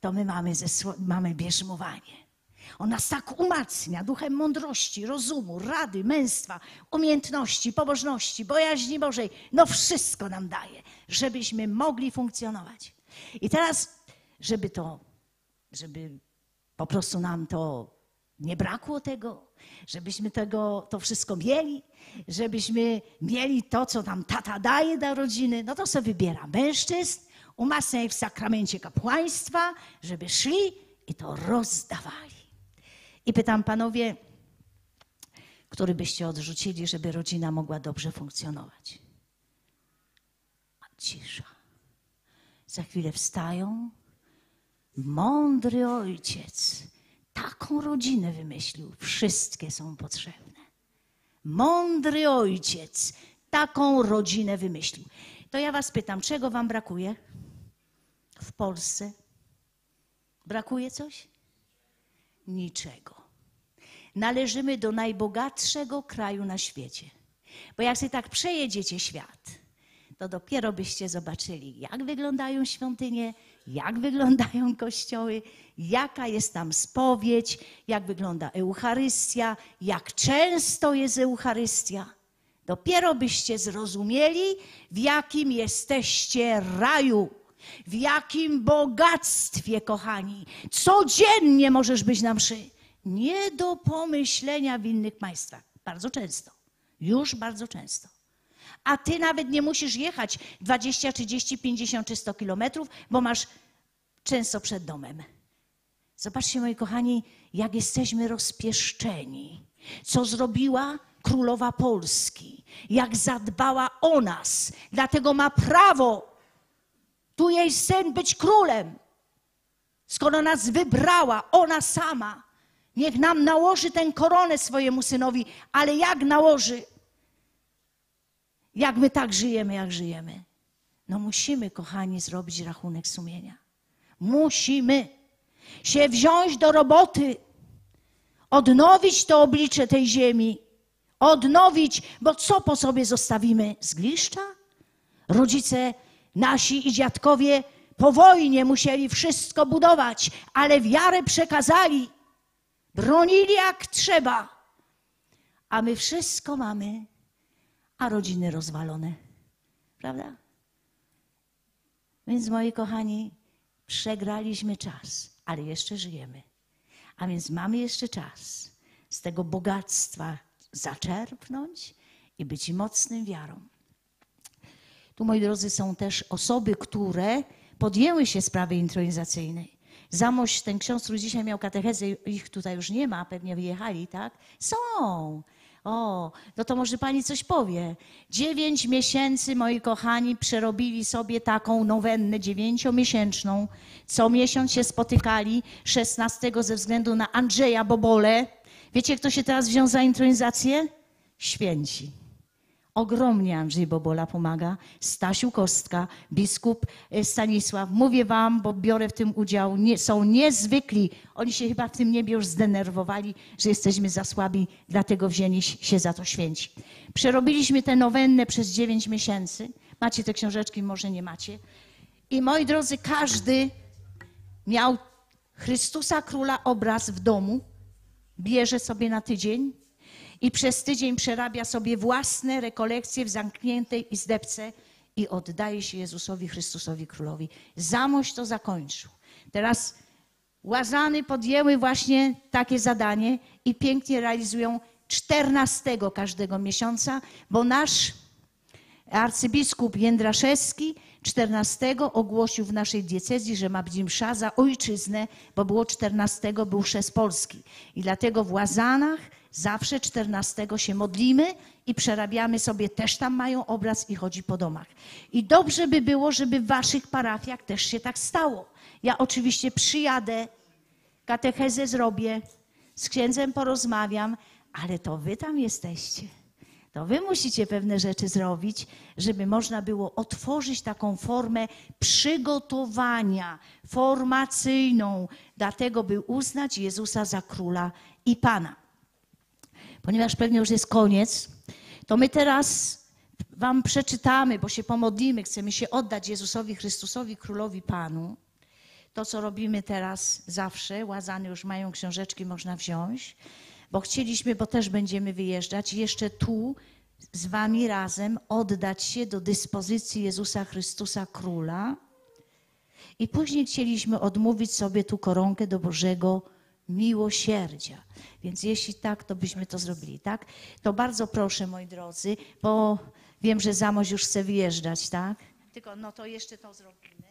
To my mamy, mamy bierzmowanie. On nas tak umacnia duchem mądrości, rozumu, rady, męstwa, umiejętności, pobożności, bojaźni Bożej. No wszystko nam daje, żebyśmy mogli funkcjonować. I teraz, żeby to, żeby po prostu nam to nie brakło tego, żebyśmy tego, to wszystko mieli, żebyśmy mieli to, co nam tata daje dla rodziny, no to sobie wybiera mężczyzn, umacnia ich w sakramencie kapłaństwa, żeby szli i to rozdawali. I pytam, panowie, który byście odrzucili, żeby rodzina mogła dobrze funkcjonować? A cisza. Za chwilę wstają. Mądry ojciec taką rodzinę wymyślił. Wszystkie są potrzebne. Mądry ojciec taką rodzinę wymyślił. To ja was pytam, czego wam brakuje w Polsce? Brakuje coś? Niczego. Należymy do najbogatszego kraju na świecie. Bo jak się tak przejedziecie świat, to dopiero byście zobaczyli, jak wyglądają świątynie, jak wyglądają kościoły, jaka jest tam spowiedź, jak wygląda Eucharystia, jak często jest Eucharystia. Dopiero byście zrozumieli, w jakim jesteście raju, w jakim bogactwie, kochani. Codziennie możesz być na mszy. Nie do pomyślenia w innych państwach. Bardzo często, już bardzo często. A ty nawet nie musisz jechać dwadzieścia, trzydzieści, pięćdziesiąt czy sto kilometrów, bo masz często przed domem. Zobaczcie, moi kochani, jak jesteśmy rozpieszczeni. Co zrobiła królowa Polski? Jak zadbała o nas? Dlatego ma prawo tu jej syn być królem. Skoro nas wybrała, ona sama. Niech nam nałoży tę koronę swojemu synowi, ale jak nałoży? Jak my tak żyjemy, jak żyjemy? No musimy, kochani, zrobić rachunek sumienia. Musimy się wziąć do roboty, odnowić to oblicze tej ziemi, odnowić, bo co po sobie zostawimy? Zgliszcza? Rodzice nasi i dziadkowie po wojnie musieli wszystko budować, ale wiarę przekazali, bronili jak trzeba, a my wszystko mamy, a rodziny rozwalone, prawda? Więc, moi kochani, przegraliśmy czas, ale jeszcze żyjemy. A więc mamy jeszcze czas z tego bogactwa zaczerpnąć i być mocnym wiarą. Tu, moi drodzy, są też osoby, które podjęły się sprawy intronizacyjnej. Zamość, ten ksiądz, który dzisiaj miał katechezę, ich tutaj już nie ma, pewnie wyjechali, tak? Są! O, no to może pani coś powie. Dziewięć miesięcy, moi kochani, przerobili sobie taką nowennę dziewięciomiesięczną. Co miesiąc się spotykali, szesnastego ze względu na Andrzeja Bobolę. Wiecie, kto się teraz wziął za intronizację? Święci. Ogromnie Andrzej Bobola pomaga. Stasiu Kostka, biskup Stanisław. Mówię wam, bo biorę w tym udział. Nie, są niezwykli. Oni się chyba w tym niebie już zdenerwowali, że jesteśmy za słabi, dlatego wzięli się za to święci. Przerobiliśmy tę nowennę przez dziewięć miesięcy. Macie te książeczki, może nie macie. I moi drodzy, każdy miał Chrystusa Króla obraz w domu. Bierze sobie na tydzień. I przez tydzień przerabia sobie własne rekolekcje w zamkniętej izdebce i oddaje się Jezusowi Chrystusowi Królowi. Zamość to zakończył. Teraz Łazany podjęły właśnie takie zadanie i pięknie realizują czternastego każdego miesiąca, bo nasz arcybiskup Jędraszewski czternastego ogłosił w naszej diecezji, że ma być msza za ojczyznę, bo było czternastego był chrzest Polski. I dlatego w Łazanach zawsze czternastego się modlimy i przerabiamy sobie, też tam mają obraz i chodzi po domach. I dobrze by było, żeby w waszych parafiach też się tak stało. Ja oczywiście przyjadę, katechezę zrobię, z księdzem porozmawiam, ale to wy tam jesteście. To wy musicie pewne rzeczy zrobić, żeby można było otworzyć taką formę przygotowania formacyjną, dlatego by uznać Jezusa za Króla i Pana. Ponieważ pewnie już jest koniec, to my teraz wam przeczytamy, bo się pomodlimy, chcemy się oddać Jezusowi Chrystusowi, Królowi Panu. To, co robimy teraz zawsze, Łazany już mają książeczki, można wziąć, bo chcieliśmy, bo też będziemy wyjeżdżać, jeszcze tu z wami razem oddać się do dyspozycji Jezusa Chrystusa Króla i później chcieliśmy odmówić sobie tu koronkę do Bożego Miłosierdzia. Więc jeśli tak, to byśmy to zrobili, tak? To bardzo proszę, moi drodzy, bo wiem, że Zamość już chce wyjeżdżać, tak? Tylko no to jeszcze to zrobimy.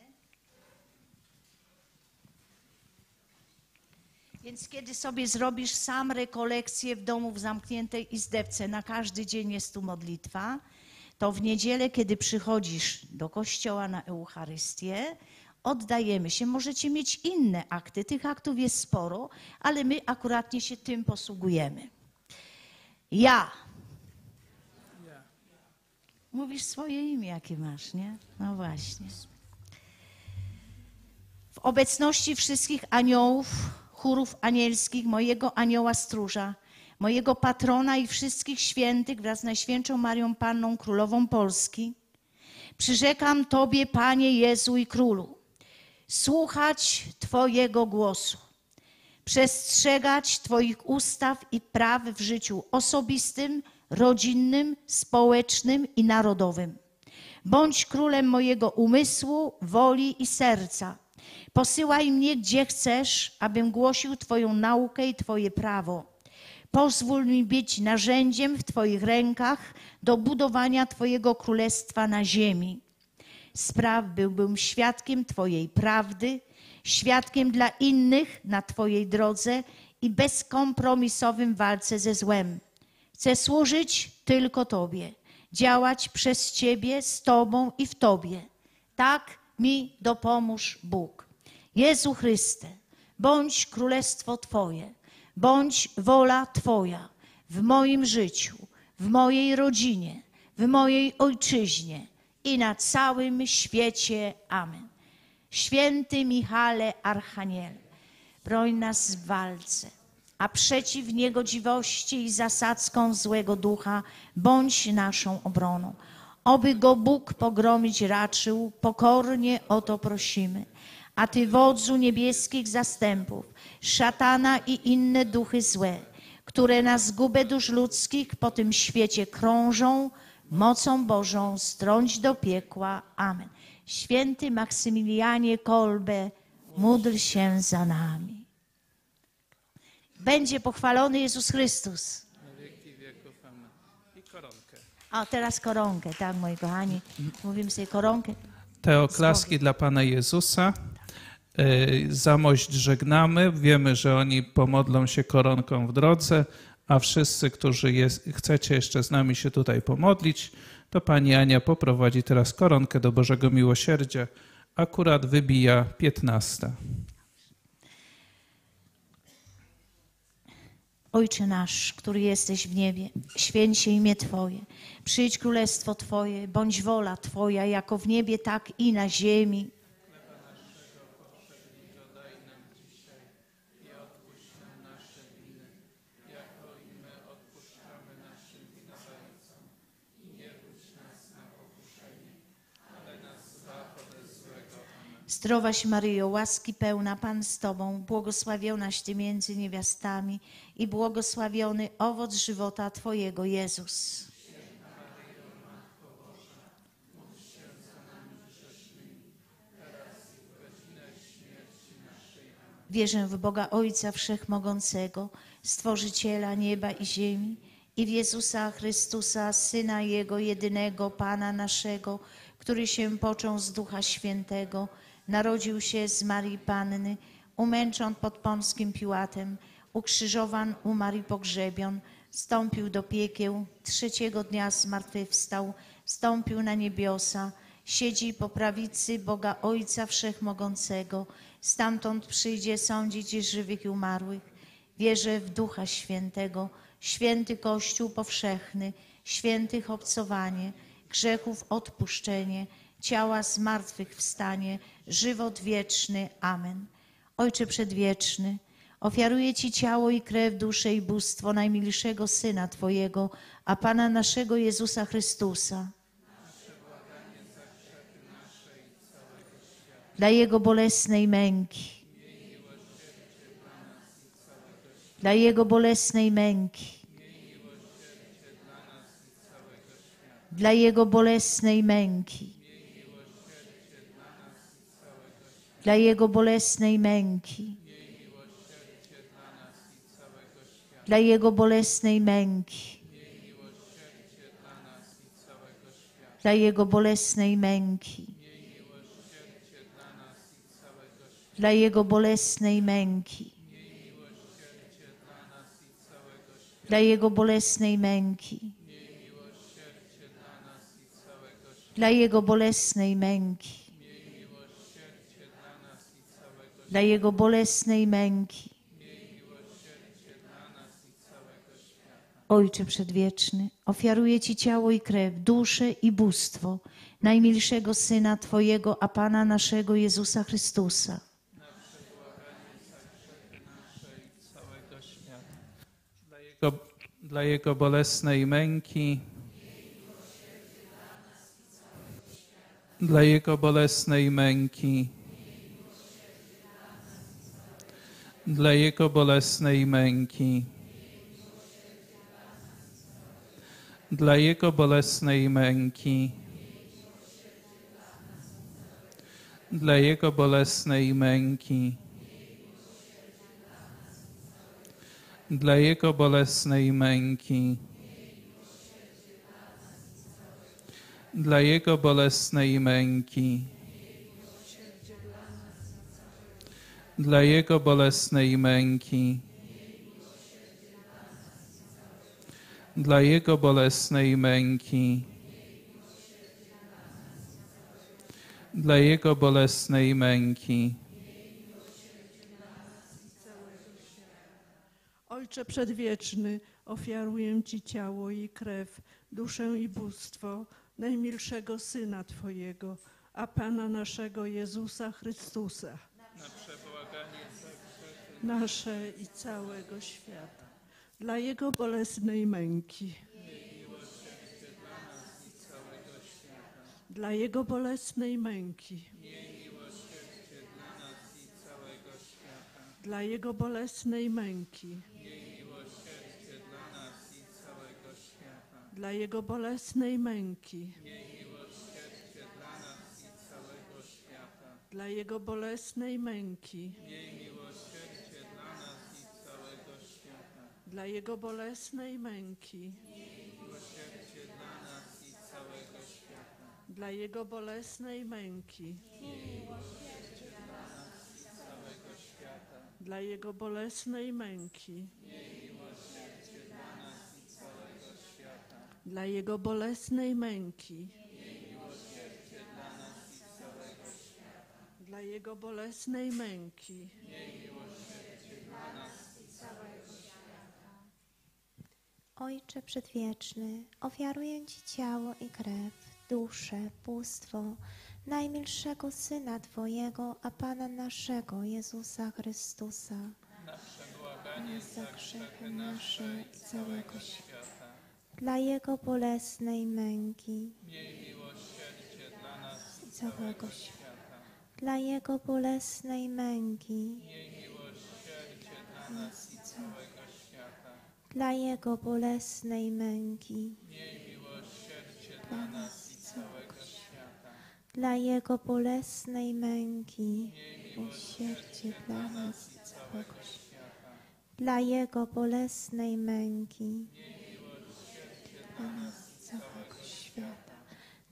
Więc kiedy sobie zrobisz sam rekolekcję w domu w zamkniętej izdebce, na każdy dzień jest tu modlitwa, to w niedzielę, kiedy przychodzisz do kościoła na Eucharystię, oddajemy się. Możecie mieć inne akty, tych aktów jest sporo, ale my akuratnie się tym posługujemy. Ja. Mówisz swoje imię, jakie masz, nie? No właśnie. W obecności wszystkich aniołów, chórów anielskich, mojego anioła stróża, mojego patrona i wszystkich świętych wraz z Najświętszą Marią Panną Królową Polski, przyrzekam Tobie, Panie Jezu i Królu, słuchać Twojego głosu, przestrzegać Twoich ustaw i praw w życiu osobistym, rodzinnym, społecznym i narodowym. Bądź królem mojego umysłu, woli i serca. Posyłaj mnie, gdzie chcesz, abym głosił Twoją naukę i Twoje prawo. Pozwól mi być narzędziem w Twoich rękach do budowania Twojego królestwa na ziemi. Spraw byłbym świadkiem Twojej prawdy, świadkiem dla innych na Twojej drodze i bezkompromisowym walce ze złem. Chcę służyć tylko Tobie, działać przez Ciebie, z Tobą i w Tobie. Tak mi dopomóż Bóg. Jezu Chryste, bądź królestwo Twoje, bądź wola Twoja w moim życiu, w mojej rodzinie, w mojej ojczyźnie i na całym świecie. Amen. Święty Michale Archaniel, broń nas w walce, a przeciw niegodziwości i zasadzkom złego ducha bądź naszą obroną. Oby go Bóg pogromić raczył, pokornie o to prosimy. A Ty, wodzu niebieskich zastępów, szatana i inne duchy złe, które na zgubę dusz ludzkich po tym świecie krążą, mocą Bożą strąć do piekła. Amen. Święty Maksymilianie Kolbe, módl się za nami. Będzie pochwalony Jezus Chrystus. Na wieki wieków. Amen. I koronkę. A teraz koronkę, tak, moi kochani. Mówimy sobie koronkę. Te oklaski dla Pana Jezusa. Zamość żegnamy. Wiemy, że oni pomodlą się koronką w drodze, a wszyscy, którzy jest, chcecie jeszcze z nami się tutaj pomodlić, to Pani Ania poprowadzi teraz koronkę do Bożego Miłosierdzia. Akurat wybija piętnasta. Ojcze nasz, który jesteś w niebie, święć się imię Twoje, przyjdź królestwo Twoje, bądź wola Twoja, jako w niebie, tak i na ziemi. Zdrowaś Maryjo, łaski pełna, Pan z Tobą, błogosławionaś Ty między niewiastami i błogosławiony owoc żywota Twojego, Jezus. Święta Maryjo, Matko Boża, módl się za nami grzesznymi, teraz i w godzinę śmierci naszej. Amen. Wierzę w Boga Ojca Wszechmogącego, Stworzyciela nieba i ziemi, i w Jezusa Chrystusa, Syna Jego, jedynego Pana naszego, który się począł z Ducha Świętego, narodził się z Marii Panny, umęczon pod Ponskim Piłatem, ukrzyżowan, umarł i pogrzebion, wstąpił do piekieł, trzeciego dnia zmartwychwstał, wstąpił na niebiosa, siedzi po prawicy Boga Ojca Wszechmogącego, stamtąd przyjdzie sądzić żywych i umarłych. Wierzę w Ducha Świętego, święty Kościół powszechny, świętych obcowanie, grzechów odpuszczenie, ciała zmartwychwstanie, żywot wieczny. Amen. Ojcze Przedwieczny, ofiaruję Ci ciało i krew, duszę i bóstwo najmilszego Syna Twojego, a Pana naszego Jezusa Chrystusa, dla Jego bolesnej męki, dla Jego bolesnej męki, dla Jego bolesnej męki, dla Jego bolesnej męki, dla Jego bolesnej męki, dla Jego bolesnej męki, dla Jego bolesnej męki, dla Jego bolesnej męki, dla Jego bolesnej męki, dla Jego bolesnej męki. Ojcze Przedwieczny, ofiaruję Ci ciało i krew, duszę i bóstwo najmilszego Syna Twojego, a Pana naszego Jezusa Chrystusa, dla Jego bolesnej męki, dla Jego bolesnej męki, dla Jego bolesnej męki, dla Jego bolesnej męki, dla Jego bolesnej męki, dla Jego bolesnej męki, dla Jego bolesnej męki, dla Jego bolesnej męki, dla Jego bolesnej męki, dla Jego bolesnej męki. Ojcze Przedwieczny, ofiaruję Ci ciało i krew, duszę i bóstwo najmilszego Syna Twojego, a Pana naszego Jezusa Chrystusa, na przebłaganie za grzechy nasze i całego świata, dla Jego bolesnej męki, dla Jego bolesnej męki, dla Jego bolesnej męki, dla Jego bolesnej męki, dla Jego bolesnej męki, dla Jego bolesnej męki, dla Jego bolesnej męki, dla Jego bolesnej męki, dla Jego bolesnej męki, dla Jego bolesnej męki. Ojcze Przedwieczny, ofiaruję Ci ciało i krew, duszę, bóstwo najmilszego Syna Twojego, a Pana naszego Jezusa Chrystusa, na przebłaganie za grzechy nasze i całego świata, dla Jego bolesnej męki, miej miłosierdzie dla nas i całego świata, dla Jego bolesnej męki, miej miłosierdzie dla nas i całego świata, dla Jego bolesnej męki, miej miłosierdzie dla nas i całego świata, dla Jego bolesnej męki. miłosierdzie dla nas i całego świata. Dla Jego bolesnej męki. Dla nas i całego świata.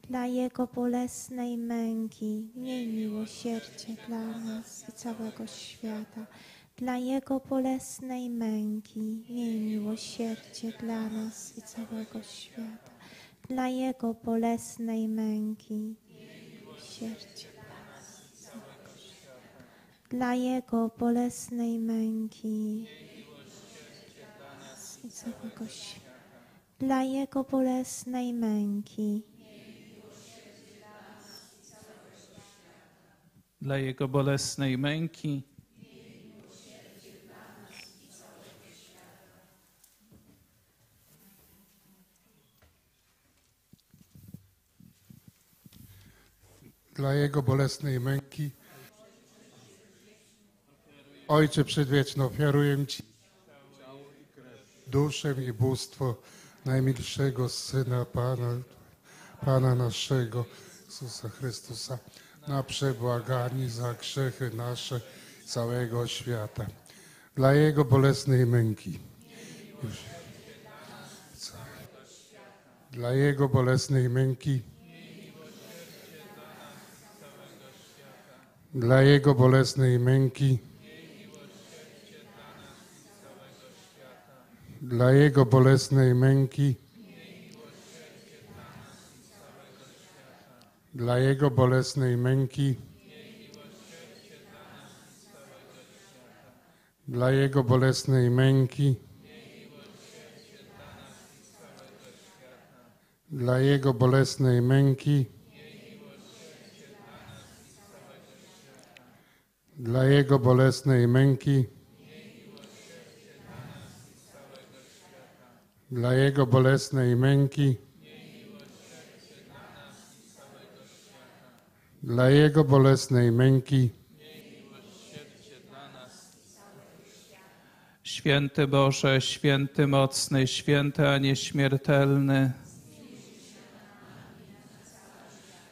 Dla Jego bolesnej męki. Miej miłosierdzie dla nas i całego świata. Dla Jego bolesnej męki. Miej miłosierdzie dla nas i całego świata. Dla Jego bolesnej męki. Miłosierdzie dla nas i całego świata. Dla Jego bolesnej męki. Miłosierdzie dla nas i całego świata. Dla Jego bolesnej męki. Miłosierdzie dla nas i całego świata. Dla Jego bolesnej męki. Dla Jego bolesnej męki. Ojcze Przedwieczny, ofiaruję Ci duszę i bóstwo najmilszego Syna Pana, Pana naszego, Jezusa Chrystusa, na przebłaganie za grzechy nasze całego świata. Dla Jego bolesnej męki. Dla Jego bolesnej męki. Dla Jego bolesnej męki. Dla Jego bolesnej męki. Dla Jego bolesnej męki. Dla Jego bolesnej męki. Dla Jego bolesnej męki. Dla Jego bolesnej męki. Dla Jego bolesnej męki. Dla Jego bolesnej męki. Święty Boże, święty mocny, święty a nieśmiertelny.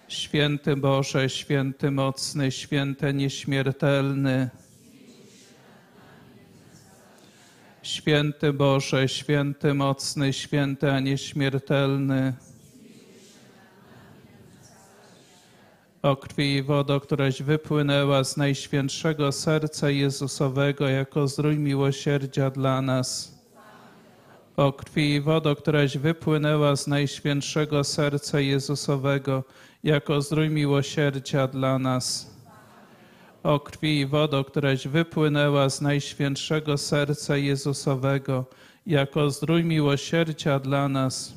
Święty Boże, święty mocny, święty nieśmiertelny. Święty Boże, święty mocny, święty a nieśmiertelny. O krwi i wodo, któraś wypłynęła z Najświętszego Serca Jezusowego jako zdrój miłosierdzia dla nas. O krwi i wodo, któraś wypłynęła z Najświętszego Serca Jezusowego jako zdrój miłosierdzia dla nas. O krwi i wodo, któraś wypłynęła z Najświętszego Serca Jezusowego, jako zdrój miłosierdzia dla nas.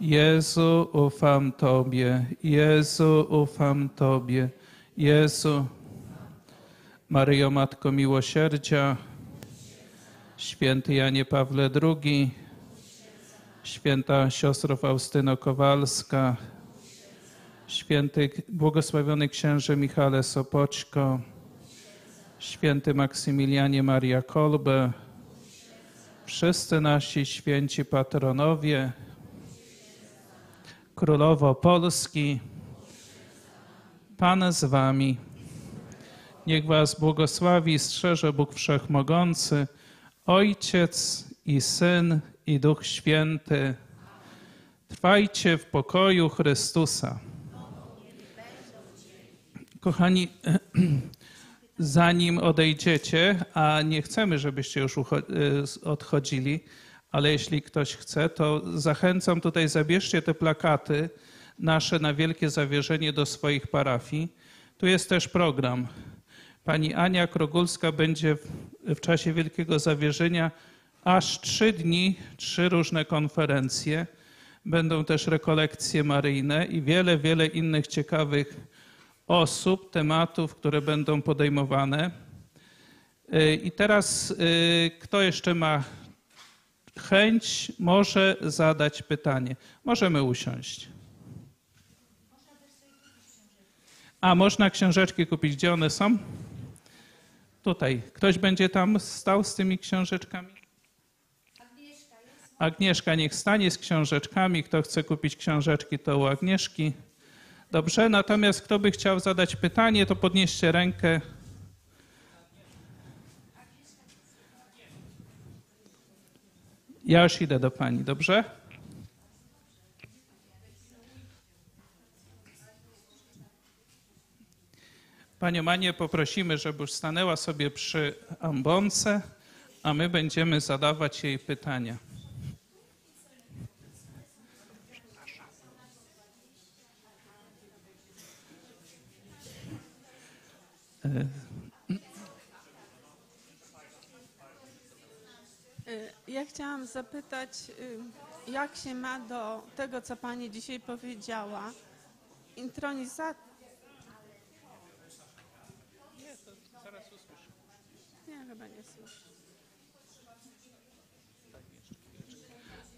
Jezu, ufam Tobie. Jezu, ufam Tobie. Jezu. Maryjo, Matko Miłosierdzia, Święty Janie Pawle drugi, Święta Siostro Faustyno Kowalska, Święty błogosławiony księże Michale Sopoćko, Święty Maksymilianie Maria Kolbe, wszyscy nasi święci patronowie, Królowo Polski, Pan z wami. Niech was błogosławi i strzeże Bóg Wszechmogący, Ojciec i Syn i Duch Święty. Trwajcie w pokoju Chrystusa. Kochani, zanim odejdziecie, a nie chcemy, żebyście już odchodzili, ale jeśli ktoś chce, to zachęcam tutaj, zabierzcie te plakaty nasze na wielkie zawierzenie do swoich parafii. Tu jest też program. Pani Ania Krogulska będzie w, w czasie wielkiego zawierzenia aż trzy dni, trzy różne konferencje. Będą też rekolekcje maryjne i wiele, wiele innych ciekawych osób, tematów, które będą podejmowane. I teraz kto jeszcze ma chęć, może zadać pytanie. Możemy usiąść. A można książeczki kupić. Gdzie one są? Tutaj. Ktoś będzie tam stał z tymi książeczkami? Agnieszka niech stanie z książeczkami. Kto chce kupić książeczki, to u Agnieszki. Dobrze, natomiast kto by chciał zadać pytanie, to podnieście rękę. Ja już idę do pani, dobrze? Panią Manię poprosimy, żeby już stanęła sobie przy ambonce, a my będziemy zadawać jej pytania. Ja chciałam zapytać, jak się ma do tego, co pani dzisiaj powiedziała, intronizacja. Nie, to zaraz usłyszę. Nie, chyba nie słyszę.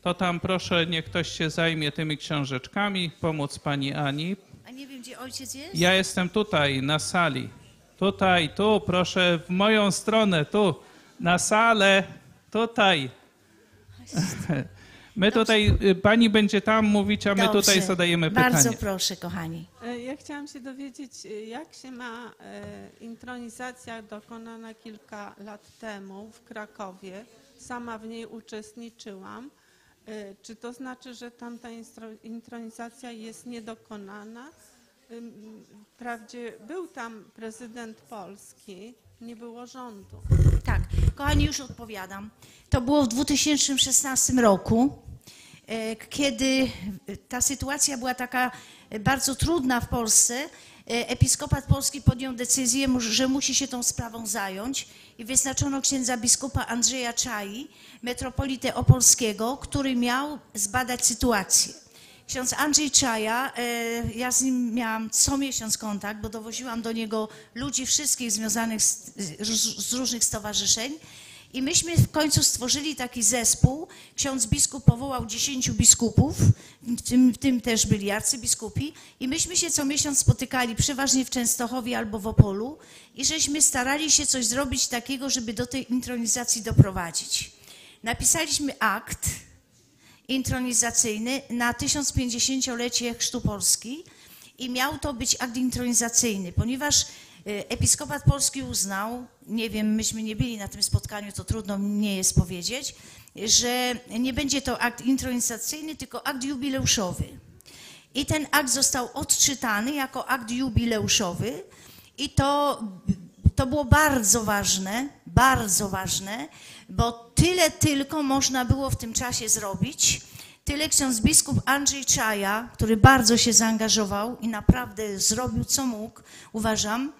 To tam proszę, niech ktoś się zajmie tymi książeczkami, pomóc pani Ani. A nie wiem, gdzie ojciec jest? Ja jestem tutaj, na sali. Tutaj, tu, proszę w moją stronę, tu, na salę, tutaj. My Dobrze. Tutaj, pani będzie tam mówić, a my Dobrze. Tutaj zadajemy pytanie. Bardzo proszę, kochani. Ja chciałam się dowiedzieć, jak się ma intronizacja dokonana kilka lat temu w Krakowie. Sama w niej uczestniczyłam. Czy to znaczy, że tamta intronizacja jest niedokonana? Wprawdzie był tam prezydent Polski, nie było rządu. Tak, kochani, już odpowiadam. To było w dwa tysiące szesnastym roku, kiedy ta sytuacja była taka bardzo trudna w Polsce. Episkopat Polski podjął decyzję, że musi się tą sprawą zająć i wyznaczono księdza biskupa Andrzeja Czai, metropolitę opolskiego, który miał zbadać sytuację. Ksiądz Andrzej Czaja, ja z nim miałam co miesiąc kontakt, bo dowoziłam do niego ludzi wszystkich związanych z, z różnych stowarzyszeń i myśmy w końcu stworzyli taki zespół. Ksiądz biskup powołał dziesięciu biskupów, w tym, w tym też byli arcybiskupi i myśmy się co miesiąc spotykali, przeważnie w Częstochowie albo w Opolu i żeśmy starali się coś zrobić takiego, żeby do tej intronizacji doprowadzić. Napisaliśmy akt intronizacyjny na tysiąc pięćdziesięciolecie Chrztu Polski i miał to być akt intronizacyjny, ponieważ episkopat Polski uznał, nie wiem, myśmy nie byli na tym spotkaniu, to trudno mnie jest powiedzieć, że nie będzie to akt intronizacyjny, tylko akt jubileuszowy. I ten akt został odczytany jako akt jubileuszowy i to, to było bardzo ważne, bardzo ważne, bo tyle tylko można było w tym czasie zrobić. Tyle ksiądz biskup Andrzej Czaja, który bardzo się zaangażował i naprawdę zrobił co mógł, uważam,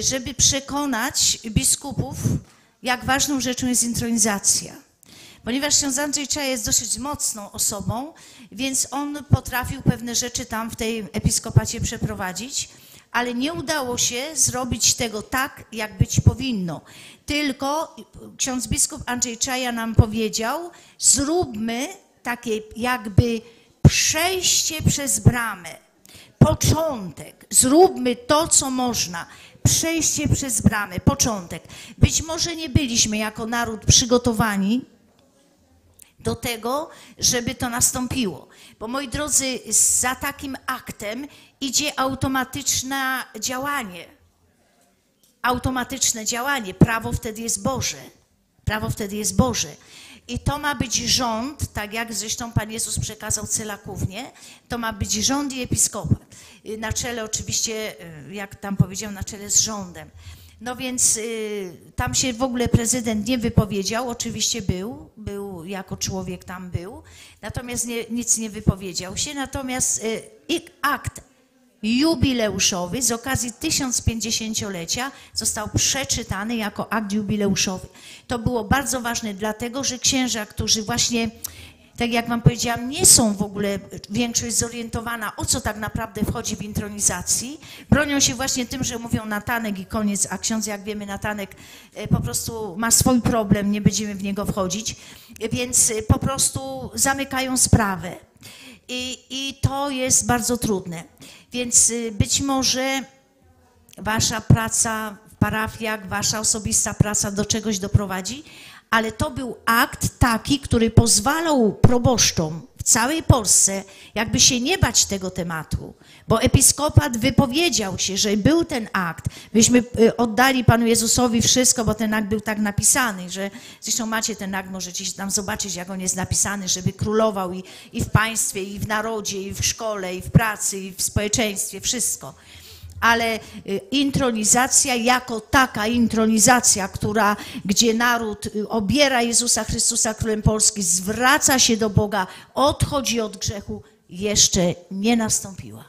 żeby przekonać biskupów, jak ważną rzeczą jest intronizacja. Ponieważ ksiądz Andrzej Czaja jest dosyć mocną osobą, więc on potrafił pewne rzeczy tam w tej episkopacie przeprowadzić, ale nie udało się zrobić tego tak, jak być powinno. Tylko ksiądz biskup Andrzej Czaja nam powiedział, zróbmy takie jakby przejście przez bramę, początek, zróbmy to, co można, przejście przez bramę, początek. Być może nie byliśmy jako naród przygotowani do tego, żeby to nastąpiło. Bo moi drodzy, za takim aktem idzie automatyczne działanie. Automatyczne działanie. Prawo wtedy jest Boże. Prawo wtedy jest Boże. I to ma być rząd, tak jak zresztą Pan Jezus przekazał Celakównie, to ma być rząd i episkopat. Na czele oczywiście, jak tam powiedział, na czele z rządem. No więc y, tam się w ogóle prezydent nie wypowiedział, oczywiście był, był jako człowiek tam był, natomiast nie, nic nie wypowiedział się, natomiast y, akt jubileuszowy z okazji tysiąc pięćdziesięciolecia został przeczytany jako akt jubileuszowy. To było bardzo ważne dlatego, że księża, którzy właśnie, tak jak wam powiedziałam, nie są w ogóle większość zorientowana, o co tak naprawdę wchodzi w intronizacji. Bronią się właśnie tym, że mówią Natanek i koniec, a ksiądz, jak wiemy, Natanek po prostu ma swój problem, nie będziemy w niego wchodzić, więc po prostu zamykają sprawę. I, i to jest bardzo trudne. Więc być może wasza praca w parafiach, wasza osobista praca do czegoś doprowadzi, ale to był akt taki, który pozwalał proboszczom całej Polsce, jakby się nie bać tego tematu, bo episkopat wypowiedział się, że był ten akt. Myśmy oddali Panu Jezusowi wszystko, bo ten akt był tak napisany, że zresztą macie ten akt, możecie tam zobaczyć, jak on jest napisany, żeby królował i, i w państwie, i w narodzie, i w szkole, i w pracy, i w społeczeństwie, wszystko. Ale intronizacja jako taka intronizacja, która, gdzie naród obiera Jezusa Chrystusa Królem Polski, zwraca się do Boga, odchodzi od grzechu, jeszcze nie nastąpiła.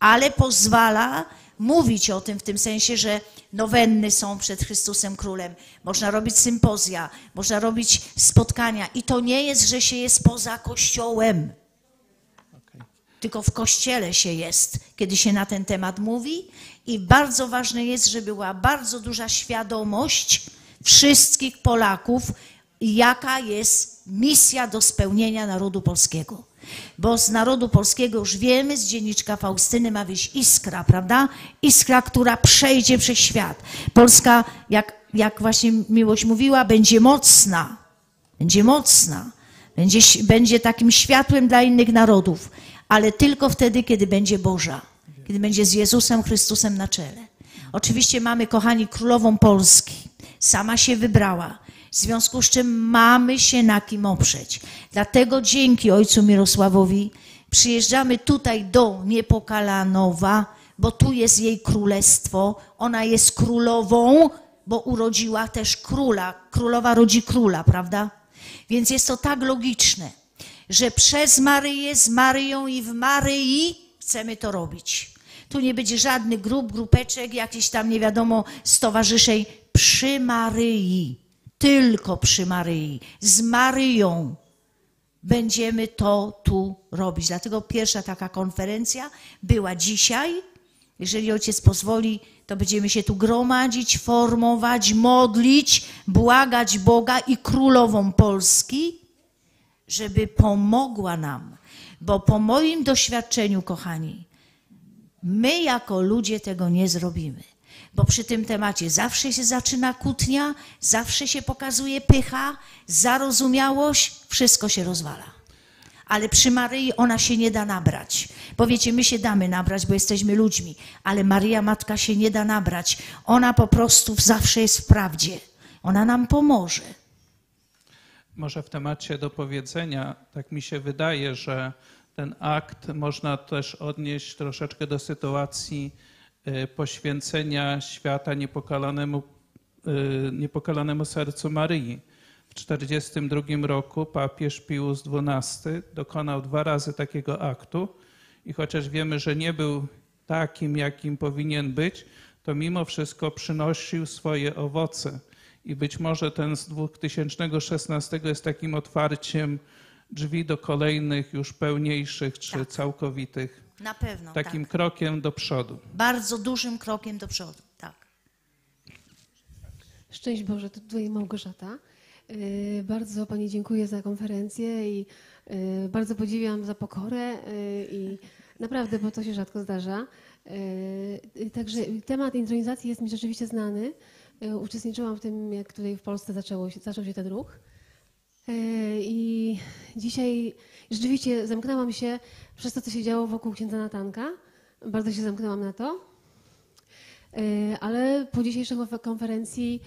Ale pozwala mówić o tym w tym sensie, że nowenny są przed Chrystusem Królem. Można robić sympozja, można robić spotkania. I to nie jest, że się jest poza Kościołem. Tylko w Kościele się jest, kiedy się na ten temat mówi i bardzo ważne jest, żeby była bardzo duża świadomość wszystkich Polaków, jaka jest misja do spełnienia narodu polskiego. Bo z narodu polskiego już wiemy, z dzienniczka Faustyny ma wyjść iskra, prawda? Iskra, która przejdzie przez świat. Polska, jak, jak właśnie Miłość mówiła, będzie mocna, będzie mocna, będzie, będzie takim światłem dla innych narodów. Ale tylko wtedy, kiedy będzie Boża, kiedy będzie z Jezusem Chrystusem na czele. Oczywiście mamy, kochani, królową Polski. Sama się wybrała, w związku z czym mamy się na kim oprzeć. Dlatego dzięki ojcu Mirosławowi przyjeżdżamy tutaj do Niepokalanowa, bo tu jest jej królestwo. Ona jest królową, bo urodziła też króla. Królowa rodzi króla, prawda? Więc jest to tak logiczne, że przez Maryję, z Maryją i w Maryi chcemy to robić. Tu nie będzie żadnych grup, grupeczek, jakichś tam nie wiadomo stowarzyszeń. Przy Maryi, tylko przy Maryi, z Maryją będziemy to tu robić. Dlatego pierwsza taka konferencja była dzisiaj. Jeżeli ojciec pozwoli, to będziemy się tu gromadzić, formować, modlić, błagać Boga i królową Polski, żeby pomogła nam, bo po moim doświadczeniu, kochani, my jako ludzie tego nie zrobimy, bo przy tym temacie zawsze się zaczyna kłótnia, zawsze się pokazuje pycha, zarozumiałość, wszystko się rozwala. Ale przy Maryi ona się nie da nabrać. Bo wiecie, my się damy nabrać, bo jesteśmy ludźmi, ale Maryja Matka się nie da nabrać. Ona po prostu zawsze jest w prawdzie. Ona nam pomoże. Może w temacie do powiedzenia, tak mi się wydaje, że ten akt można też odnieść troszeczkę do sytuacji poświęcenia świata niepokalanemu, niepokalanemu sercu Maryi. W tysiąc dziewięćset czterdziestym drugim roku papież Pius dwunasty dokonał dwa razy takiego aktu i chociaż wiemy, że nie był takim, jakim powinien być, to mimo wszystko przynosił swoje owoce. I być może ten z dwa tysiące szesnastego jest takim otwarciem drzwi do kolejnych, już pełniejszych czy tak. całkowitych. Na pewno. Takim tak. krokiem do przodu. Bardzo dużym krokiem do przodu, tak. Szczęść Boże, to tutaj Małgorzata. Bardzo Pani dziękuję za konferencję i bardzo podziwiam za pokorę i naprawdę, bo to się rzadko zdarza. Także temat intronizacji jest mi rzeczywiście znany. Uczestniczyłam w tym, jak tutaj w Polsce zaczęło się, zaczął się ten ruch. I dzisiaj rzeczywiście zamknęłam się przez to, co się działo wokół księdza Natanka. Bardzo się zamknęłam na to. Ale po dzisiejszej konferencji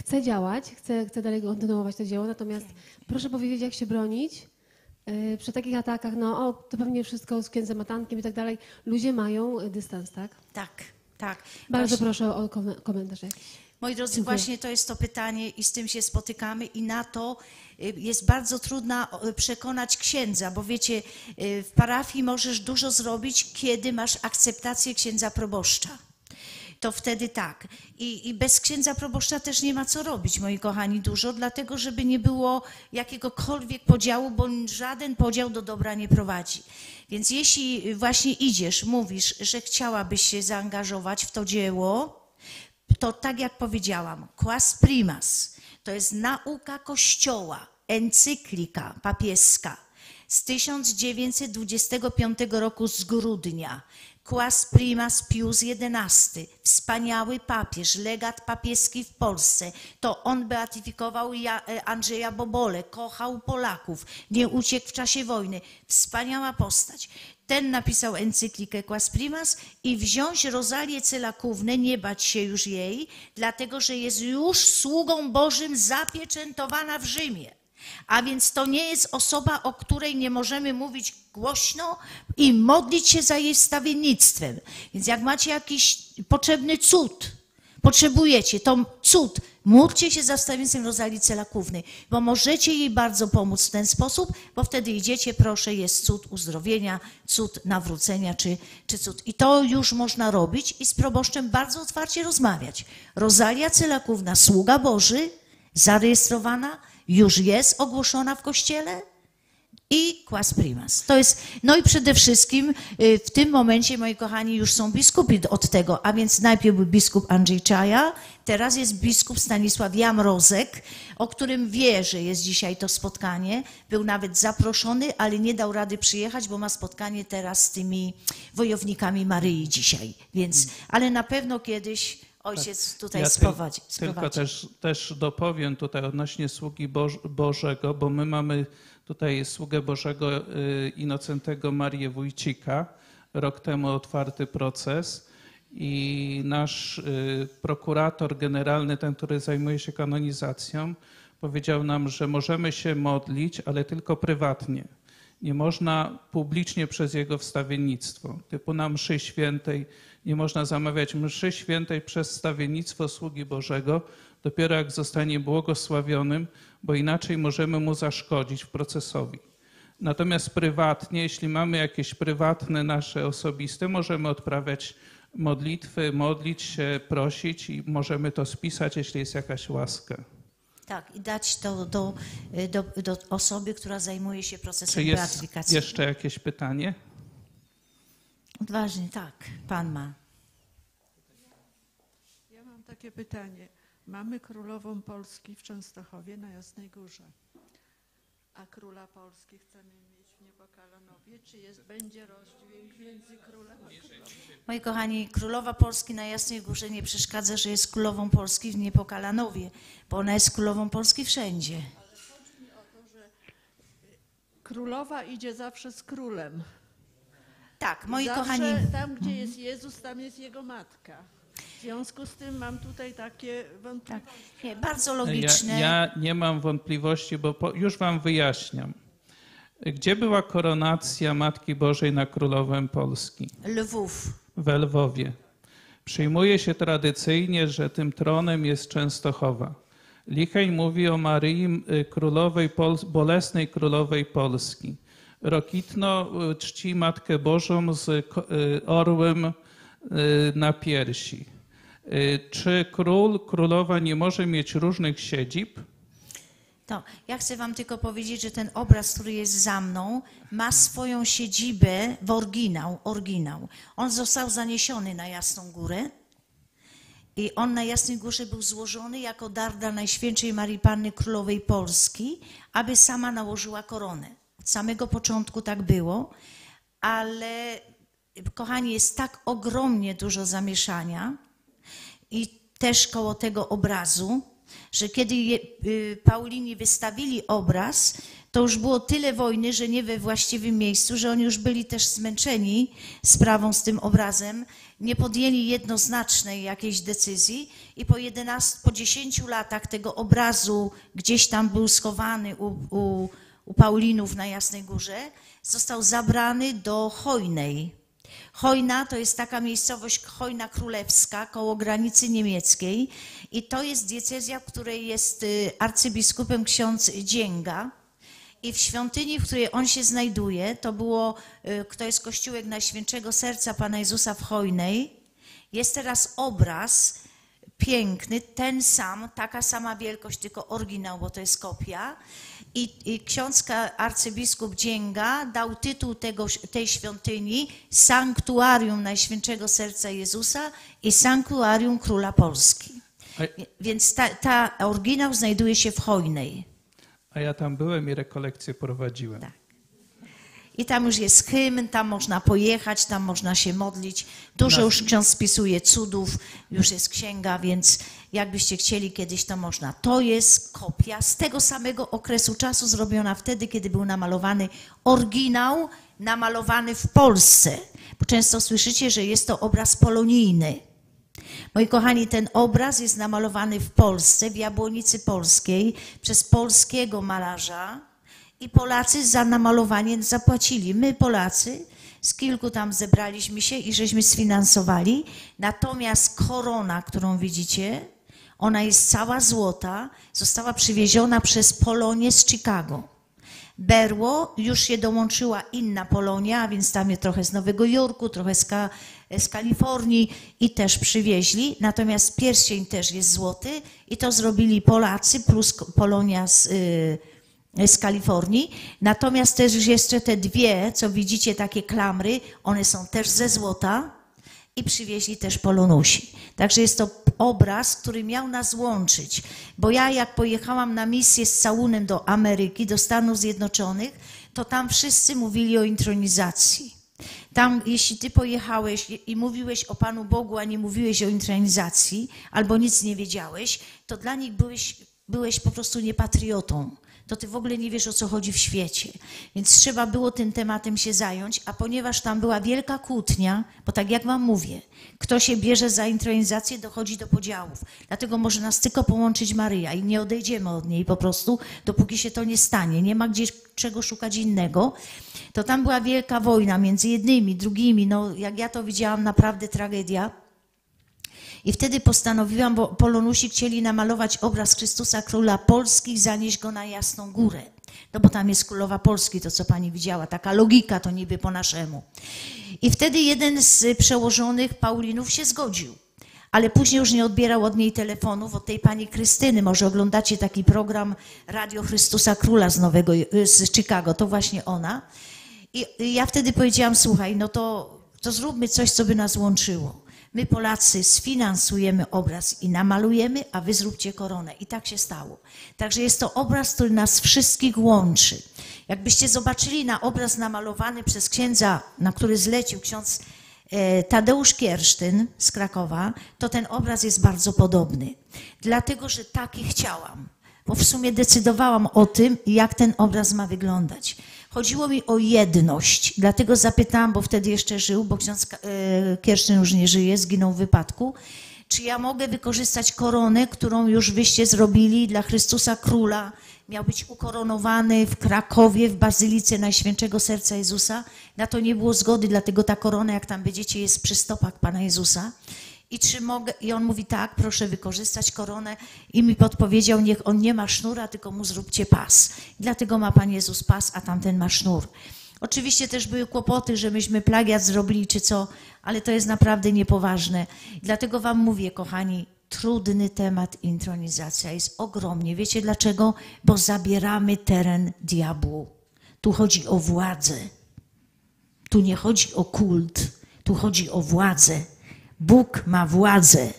chcę działać, chcę, chcę dalej kontynuować to dzieło. Natomiast proszę powiedzieć, jak się bronić przy takich atakach. No o, to pewnie wszystko z księdzem Natankiem i tak dalej. Ludzie mają dystans, tak? Tak. Tak. Bardzo właśnie, proszę o komentarz jakiś. Moi drodzy, dziękuję. Właśnie to jest to pytanie i z tym się spotykamy i na to jest bardzo trudno przekonać księdza, bo wiecie, w parafii możesz dużo zrobić, kiedy masz akceptację księdza proboszcza. To wtedy tak. I, I bez księdza proboszcza też nie ma co robić, moi kochani, dużo, dlatego żeby nie było jakiegokolwiek podziału, bo żaden podział do dobra nie prowadzi. Więc jeśli właśnie idziesz, mówisz, że chciałabyś się zaangażować w to dzieło, to tak jak powiedziałam, Quas Primas, to jest nauka Kościoła, encyklika papieska z tysiąc dziewięćset dwudziestego piątego roku z grudnia. Quas Primas Pius jedenasty, wspaniały papież, legat papieski w Polsce. To on beatyfikował Andrzeja Bobolę, kochał Polaków, nie uciekł w czasie wojny. Wspaniała postać. Ten napisał encyklikę Quas Primas i wziąć Rozalię Celakównę, nie bać się już jej, dlatego że jest już sługą Bożym zapieczętowana w Rzymie. A więc to nie jest osoba, o której nie możemy mówić głośno i modlić się za jej wstawiennictwem. Więc jak macie jakiś potrzebny cud, potrzebujecie, to cud, módlcie się za wstawiennictwem Rozalii Celakównej, bo możecie jej bardzo pomóc w ten sposób, bo wtedy idziecie, proszę, jest cud uzdrowienia, cud nawrócenia czy, czy cud. I to już można robić i z proboszczem bardzo otwarcie rozmawiać. Rozalia Celakówna, sługa Boży, zarejestrowana, już jest ogłoszona w kościele i Quas Primas. To jest, no i przede wszystkim w tym momencie, moi kochani, już są biskupi od tego, a więc najpierw był biskup Andrzej Czaja, teraz jest biskup Stanisław Jamrozek, o którym wie, że jest dzisiaj to spotkanie. Był nawet zaproszony, ale nie dał rady przyjechać, bo ma spotkanie teraz z tymi wojownikami Maryi dzisiaj. Więc, ale na pewno kiedyś Ojciec tutaj ja sprowadzi. Tylko sprowadzi. Też, też dopowiem tutaj odnośnie sługi Boż, Bożego, bo my mamy tutaj sługę Bożego Inocentego Marię Wójcika. Rok temu otwarty proces i nasz prokurator generalny, ten, który zajmuje się kanonizacją, powiedział nam, że możemy się modlić, ale tylko prywatnie. Nie można publicznie przez jego wstawiennictwo, typu na mszy świętej, nie można zamawiać mszy świętej przez wstawiennictwo sługi Bożego, dopiero jak zostanie błogosławionym, bo inaczej możemy mu zaszkodzić w procesowi. Natomiast prywatnie, jeśli mamy jakieś prywatne nasze osobiste, możemy odprawiać modlitwy, modlić się, prosić i możemy to spisać, jeśli jest jakaś łaska. Tak, i dać to do, do, do osoby, która zajmuje się procesem beatyfikacji. Czy jest jeszcze jakieś pytanie? Odważnie, tak. Pan ma. Ja mam takie pytanie. Mamy królową Polski w Częstochowie na Jasnej Górze, a króla Polski chcemy mieć w Niepokalanowie. Czy jest, będzie rozdźwięk między królem a królową? Moi kochani, królowa Polski na Jasnej Górze nie przeszkadza, że jest królową Polski w Niepokalanowie, bo ona jest królową Polski wszędzie. Ale chodzi mi o to, że królowa idzie zawsze z królem. Tak, moi zawsze, kochani. Tam, gdzie jest Jezus, tam jest jego matka. W związku z tym mam tutaj takie wątpliwości. Tak. Nie, bardzo logiczne. Ja, ja nie mam wątpliwości, bo po, już wam wyjaśniam. Gdzie była koronacja Matki Bożej na Królowę Polski? Lwów. We Lwowie. Przyjmuje się tradycyjnie, że tym tronem jest Częstochowa. Licheń mówi o Maryi Królowej Pol Bolesnej Królowej Polski. Rokitno czci Matkę Bożą z orłem na piersi. Czy król, królowa nie może mieć różnych siedzib? No, ja chcę wam tylko powiedzieć, że ten obraz, który jest za mną, ma swoją siedzibę w oryginał. oryginał. On został zaniesiony na Jasną Górę i on na Jasnej Górze był złożony jako dar dla Najświętszej Marii Panny Królowej Polski, aby sama nałożyła koronę. Od samego początku tak było, ale kochani, jest tak ogromnie dużo zamieszania i też koło tego obrazu, że kiedy Paulini wystawili obraz, to już było tyle wojny, że nie we właściwym miejscu, że oni już byli też zmęczeni sprawą z tym obrazem, nie podjęli jednoznacznej jakiejś decyzji i po, jedenastu, po dziesięciu latach tego obrazu gdzieś tam był schowany u, u, u Paulinów na Jasnej Górze, został zabrany do Chojnej. Chojna to jest taka miejscowość Chojna Królewska koło granicy niemieckiej i to jest diecezja, w której jest arcybiskupem ksiądz Dzięga i w świątyni, w której on się znajduje, to było, to jest kościółek Najświętszego Serca Pana Jezusa w Chojnej, jest teraz obraz piękny, ten sam, taka sama wielkość, tylko oryginał, bo to jest kopia. I, i ksiądz arcybiskup Dzięga dał tytuł tego, tej świątyni Sanktuarium Najświętszego Serca Jezusa i Sanktuarium Króla Polski. A... Więc ta, ta oryginał znajduje się w Chojnej. A ja tam byłem i rekolekcję prowadziłem. Tak. I tam już jest hymn, tam można pojechać, tam można się modlić. Dużo już ksiądz spisuje cudów, już jest księga, więc jakbyście chcieli kiedyś, to można. To jest kopia z tego samego okresu czasu, zrobiona wtedy, kiedy był namalowany oryginał, namalowany w Polsce. Bo często słyszycie, że jest to obraz polonijny. Moi kochani, ten obraz jest namalowany w Polsce, w Jabłonicy Polskiej, przez polskiego malarza. I Polacy za namalowanie zapłacili. My, Polacy, z kilku tam zebraliśmy się i żeśmy sfinansowali. Natomiast korona, którą widzicie, ona jest cała złota, została przywieziona przez Polonię z Chicago. Berło, już się dołączyła inna Polonia, a więc tam je trochę z Nowego Jorku, trochę z, Ka z Kalifornii i też przywieźli. Natomiast pierścień też jest złoty i to zrobili Polacy plus Polonia z... Yy, z Kalifornii, natomiast też jeszcze te dwie, co widzicie, takie klamry, one są też ze złota i przywieźli też Polonusi. Także jest to obraz, który miał nas łączyć, bo ja jak pojechałam na misję z całunem do Ameryki, do Stanów Zjednoczonych, to tam wszyscy mówili o intronizacji. Tam, jeśli ty pojechałeś i mówiłeś o Panu Bogu, a nie mówiłeś o intronizacji, albo nic nie wiedziałeś, to dla nich byłeś, byłeś po prostu niepatriotą. To ty w ogóle nie wiesz, o co chodzi w świecie. Więc trzeba było tym tematem się zająć, a ponieważ tam była wielka kłótnia, bo tak jak wam mówię, kto się bierze za intronizację, dochodzi do podziałów. Dlatego może nas tylko połączyć Maryja i nie odejdziemy od niej po prostu, dopóki się to nie stanie. Nie ma gdzie czego szukać innego. To tam była wielka wojna między jednymi, drugimi. No, jak ja to widziałam, naprawdę tragedia. I wtedy postanowiłam, bo Polonusi chcieli namalować obraz Chrystusa Króla Polski, zanieść go na Jasną Górę. No bo tam jest Królowa Polski, to co pani widziała, taka logika to niby po naszemu. I wtedy jeden z przełożonych Paulinów się zgodził, ale później już nie odbierał od niej telefonów, od tej pani Krystyny. Może oglądacie taki program Radio Chrystusa Króla z, Nowego, z Chicago, to właśnie ona. I ja wtedy powiedziałam, słuchaj, no to, to zróbmy coś, co by nas łączyło. My, Polacy, sfinansujemy obraz i namalujemy, a wy zróbcie koronę. I tak się stało. Także jest to obraz, który nas wszystkich łączy. Jakbyście zobaczyli na obraz namalowany przez księdza, na który zlecił ksiądz Tadeusz Kiersztyn z Krakowa, to ten obraz jest bardzo podobny. Dlatego, że taki chciałam. Bo w sumie decydowałam o tym, jak ten obraz ma wyglądać. Chodziło mi o jedność, dlatego zapytałam, bo wtedy jeszcze żył, bo ksiądz Kiersztyn już nie żyje, zginął w wypadku, czy ja mogę wykorzystać koronę, którą już wyście zrobili dla Chrystusa Króla. Miał być ukoronowany w Krakowie, w Bazylice Najświętszego Serca Jezusa. Na to nie było zgody, dlatego ta korona, jak tam będziecie, jest przy stopach Pana Jezusa. I, czy mogę, I on mówi, tak, proszę wykorzystać koronę. I mi podpowiedział, niech on nie ma sznura, tylko mu zróbcie pas. Dlatego ma Pan Jezus pas, a tamten ma sznur. Oczywiście też były kłopoty, że myśmy plagiat zrobili, czy co, ale to jest naprawdę niepoważne. Dlatego wam mówię, kochani, trudny temat intronizacja jest ogromnie. Wiecie dlaczego? Bo zabieramy teren diabłu. Tu chodzi o władzę. Tu nie chodzi o kult, tu chodzi o władzę. Bóg ma władzę.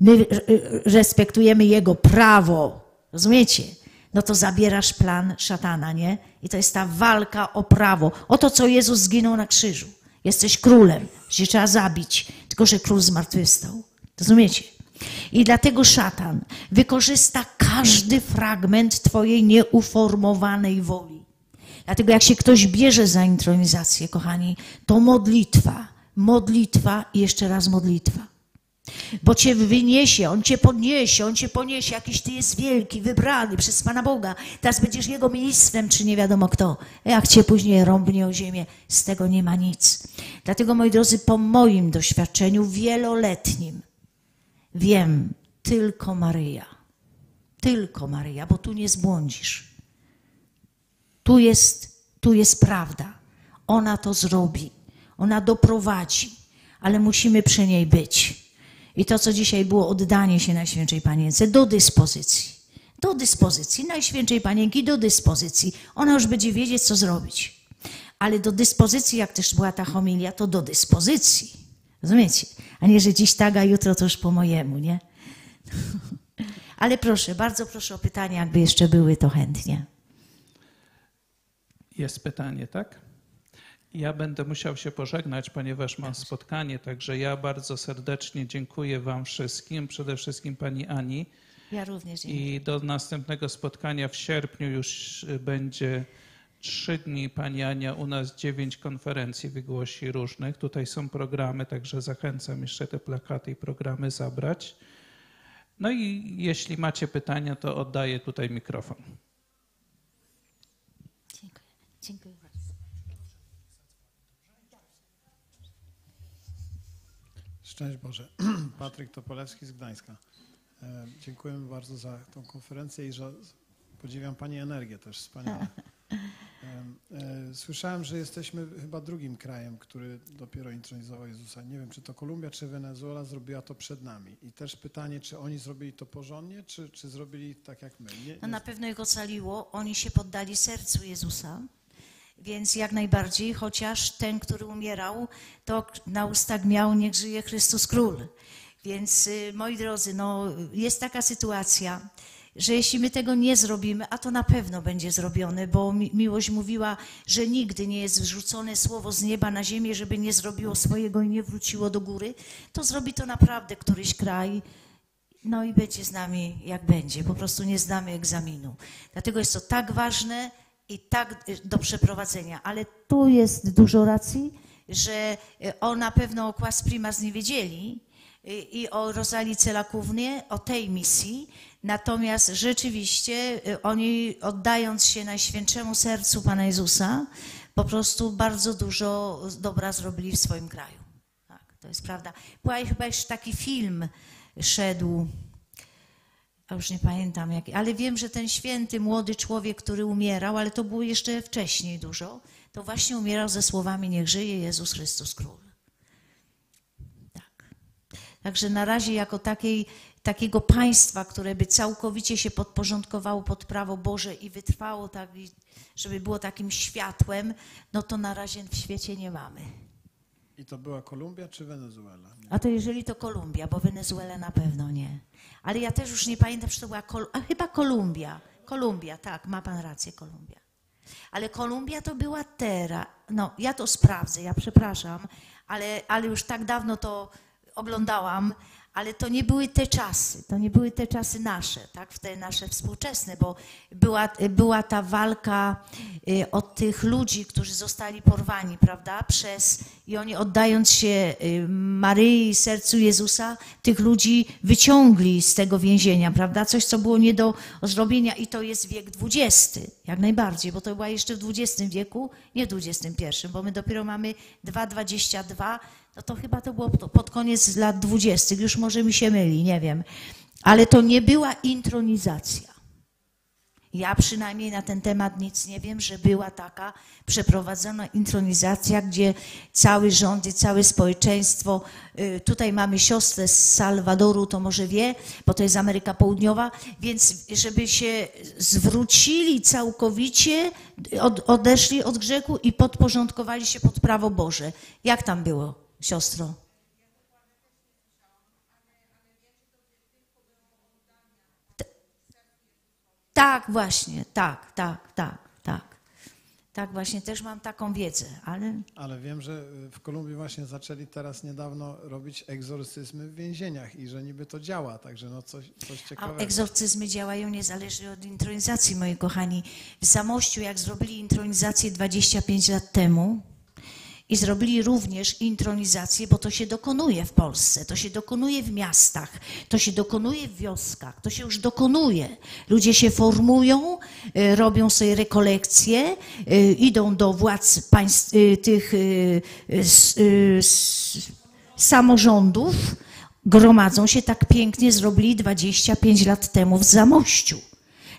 My respektujemy Jego prawo. Rozumiecie? No to zabierasz plan szatana, nie? I to jest ta walka o prawo. O to, co Jezus zginął na krzyżu. Jesteś królem, że trzeba zabić. Tylko, że król zmartwychwstał. Rozumiecie? I dlatego szatan wykorzysta każdy fragment twojej nieuformowanej woli. Dlatego jak się ktoś bierze za intronizację, kochani, to modlitwa. Modlitwa i jeszcze raz modlitwa. Bo cię wyniesie, on cię podniesie, on cię poniesie, jakiś ty jest wielki, wybrany przez Pana Boga. Teraz będziesz Jego ministrem, czy nie wiadomo kto. Jak cię później rąbnie o ziemię, z tego nie ma nic. Dlatego, moi drodzy, po moim doświadczeniu wieloletnim wiem, tylko Maryja. Tylko Maryja, bo tu nie zbłądzisz. Tu jest, tu jest prawda. Ona to zrobi. Ona doprowadzi, ale musimy przy niej być. I to, co dzisiaj było, oddanie się Najświętszej Panience do dyspozycji. Do dyspozycji, Najświętszej Panienki do dyspozycji. Ona już będzie wiedzieć, co zrobić. Ale do dyspozycji, jak też była ta homilia, to do dyspozycji. Rozumiecie? A nie, że dziś tak, a jutro to już po mojemu, nie? Ale proszę, bardzo proszę o pytania, jakby jeszcze były, to chętnie. Jest pytanie, tak? Ja będę musiał się pożegnać, ponieważ mam spotkanie, także ja bardzo serdecznie dziękuję wam wszystkim, przede wszystkim pani Ani. Ja również dziękuję. I do następnego spotkania w sierpniu już będzie trzy dni. Pani Ania u nas dziewięć konferencji wygłosi różnych. Tutaj są programy, także zachęcam jeszcze te plakaty i programy zabrać. No i jeśli macie pytania, to oddaję tutaj mikrofon. Dziękuję. Dziękuję bardzo. Szczęść Boże. Patryk Topolewski z Gdańska. Dziękujemy bardzo za tą konferencję i że podziwiam pani energię też, wspaniale. Słyszałem, że jesteśmy chyba drugim krajem, który dopiero intronizował Jezusa. Nie wiem, czy to Kolumbia, czy Wenezuela zrobiła to przed nami. I też pytanie, czy oni zrobili to porządnie, czy, czy zrobili tak jak my? Nie, nie. No na pewno ich ocaliło. Oni się poddali sercu Jezusa. Więc jak najbardziej, chociaż ten, który umierał, to na ustach miał, niech żyje Chrystus Król. Więc moi drodzy, no, jest taka sytuacja, że jeśli my tego nie zrobimy, a to na pewno będzie zrobione, bo miłość mówiła, że nigdy nie jest wrzucone słowo z nieba na ziemię, żeby nie zrobiło swojego i nie wróciło do góry, to zrobi to naprawdę któryś kraj, no i będzie z nami jak będzie, po prostu nie zdamy egzaminu. Dlatego jest to tak ważne i tak do przeprowadzenia, ale tu jest dużo racji, że o na pewno o Quas Primas nie wiedzieli i o Rozalii Celakównie, o tej misji. Natomiast rzeczywiście oni, oddając się Najświętszemu Sercu Pana Jezusa, po prostu bardzo dużo dobra zrobili w swoim kraju. Tak, to jest prawda. Była chyba jeszcze taki film szedł, a już nie pamiętam jaki, ale wiem, że ten święty młody człowiek, który umierał, ale to było jeszcze wcześniej dużo, to właśnie umierał ze słowami niech żyje Jezus Chrystus Król. Tak. Także na razie jako takiej takiego państwa, które by całkowicie się podporządkowało pod prawo Boże i wytrwało, tak, żeby było takim światłem, no to na razie w świecie nie mamy. I to była Kolumbia czy Wenezuela? Nie. A to jeżeli to Kolumbia, bo Wenezuela na pewno nie. Ale ja też już nie pamiętam, czy to była Kol a chyba Kolumbia. Kolumbia, tak, ma pan rację, Kolumbia. Ale Kolumbia to była teraz. No, ja to sprawdzę, ja przepraszam, ale, ale już tak dawno to oglądałam, ale to nie były te czasy, to nie były te czasy nasze, tak, te nasze współczesne, bo była, była ta walka o tych ludzi, którzy zostali porwani, prawda, przez, i oni oddając się Maryi, sercu Jezusa, tych ludzi wyciągli z tego więzienia, prawda, coś, co było nie do zrobienia i to jest wiek dwudziesty, jak najbardziej, bo to była jeszcze w dwudziestym wieku, nie w dwudziestym pierwszym, bo my dopiero mamy dwa dwadzieścia dwa, no to chyba to było pod koniec lat dwudziestych, już może mi się myli, nie wiem. Ale to nie była intronizacja. Ja przynajmniej na ten temat nic nie wiem, że była taka przeprowadzona intronizacja, gdzie cały rząd, gdzie całe społeczeństwo, tutaj mamy siostrę z Salwadoru, to może wie, bo to jest Ameryka Południowa, więc żeby się zwrócili całkowicie, od, odeszli od grzechu i podporządkowali się pod prawo Boże. Jak tam było? Siostro. T tak, właśnie, tak, tak, tak, tak. Tak, właśnie, też mam taką wiedzę, ale... Ale wiem, że w Kolumbii właśnie zaczęli teraz niedawno robić egzorcyzmy w więzieniach i że niby to działa, także no coś, coś ciekawego. A egzorcyzmy działają niezależnie od intronizacji, moi kochani. W Zamościu, jak zrobili intronizację dwadzieścia pięć lat temu, i zrobili również intronizację, bo to się dokonuje w Polsce, to się dokonuje w miastach, to się dokonuje w wioskach, to się już dokonuje. Ludzie się formują, robią sobie rekolekcje, idą do władz państw, tych samorządów, gromadzą się, tak pięknie zrobili dwadzieścia pięć lat temu w Zamościu.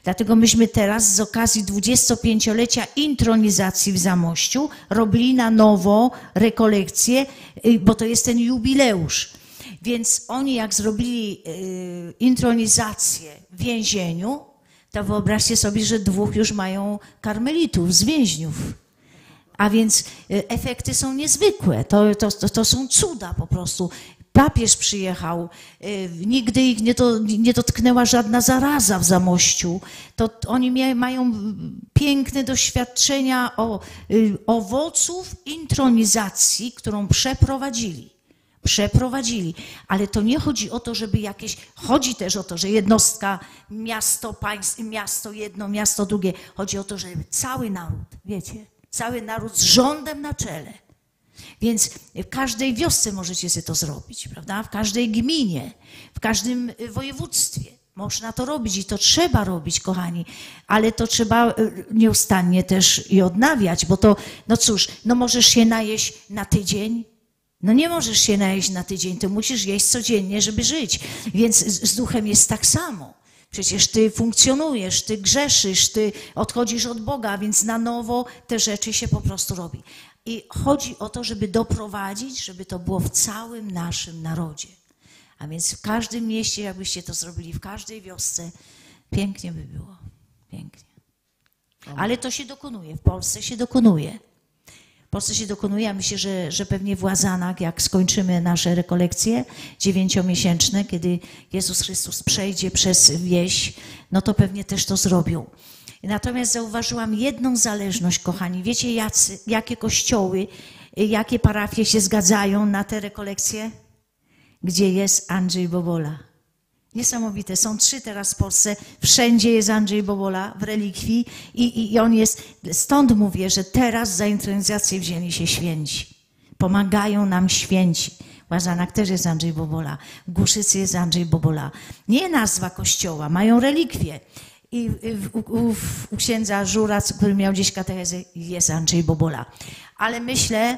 Dlatego myśmy teraz z okazji dwudziestopięciolecia intronizacji w Zamościu robili na nowo rekolekcje, bo to jest ten jubileusz. Więc oni jak zrobili intronizację w więzieniu, to wyobraźcie sobie, że dwóch już mają karmelitów z więźniów. A więc efekty są niezwykłe, to, to, to są cuda po prostu. papież przyjechał, nigdy ich nie, to, nie dotknęła żadna zaraza w Zamościu. To oni mają piękne doświadczenia o owoców intronizacji, którą przeprowadzili. Przeprowadzili, ale to nie chodzi o to, żeby jakieś, chodzi też o to, że jednostka, miasto, państw, miasto jedno, miasto drugie, chodzi o to, żeby cały naród, wiecie, cały naród z rządem na czele. Więc w każdej wiosce możecie sobie to zrobić, prawda? W każdej gminie, w każdym województwie można to robić i to trzeba robić, kochani, ale to trzeba nieustannie też i odnawiać, bo to, no cóż, no możesz się najeść na tydzień, no nie możesz się najeść na tydzień, to musisz jeść codziennie, żeby żyć. Więc z duchem jest tak samo. Przecież ty funkcjonujesz, ty grzeszysz, ty odchodzisz od Boga, więc na nowo te rzeczy się po prostu robi. I chodzi o to, żeby doprowadzić, żeby to było w całym naszym narodzie. A więc w każdym mieście, jakbyście to zrobili, w każdej wiosce, pięknie by było. Pięknie. Ale to się dokonuje, w Polsce się dokonuje. W Polsce się dokonuje, ja myślę, że, że pewnie w Łazanach, jak skończymy nasze rekolekcje dziewięciomiesięczne, kiedy Jezus Chrystus przejdzie przez wieś, no to pewnie też to zrobią. Natomiast zauważyłam jedną zależność, kochani. Wiecie, jacy, jakie kościoły, jakie parafie się zgadzają na te rekolekcje? Gdzie jest Andrzej Bobola. Niesamowite. Są trzy teraz w Polsce. Wszędzie jest Andrzej Bobola w relikwii i, i on jest... Stąd mówię, że teraz za intronizację wzięli się święci. Pomagają nam święci. W Łazanach też jest Andrzej Bobola. W Głuszycy jest Andrzej Bobola. Nie nazwa kościoła, mają relikwie. I u, u, u księdza Żura, który miał dziś katechezę, jest Andrzej Bobola. Ale myślę,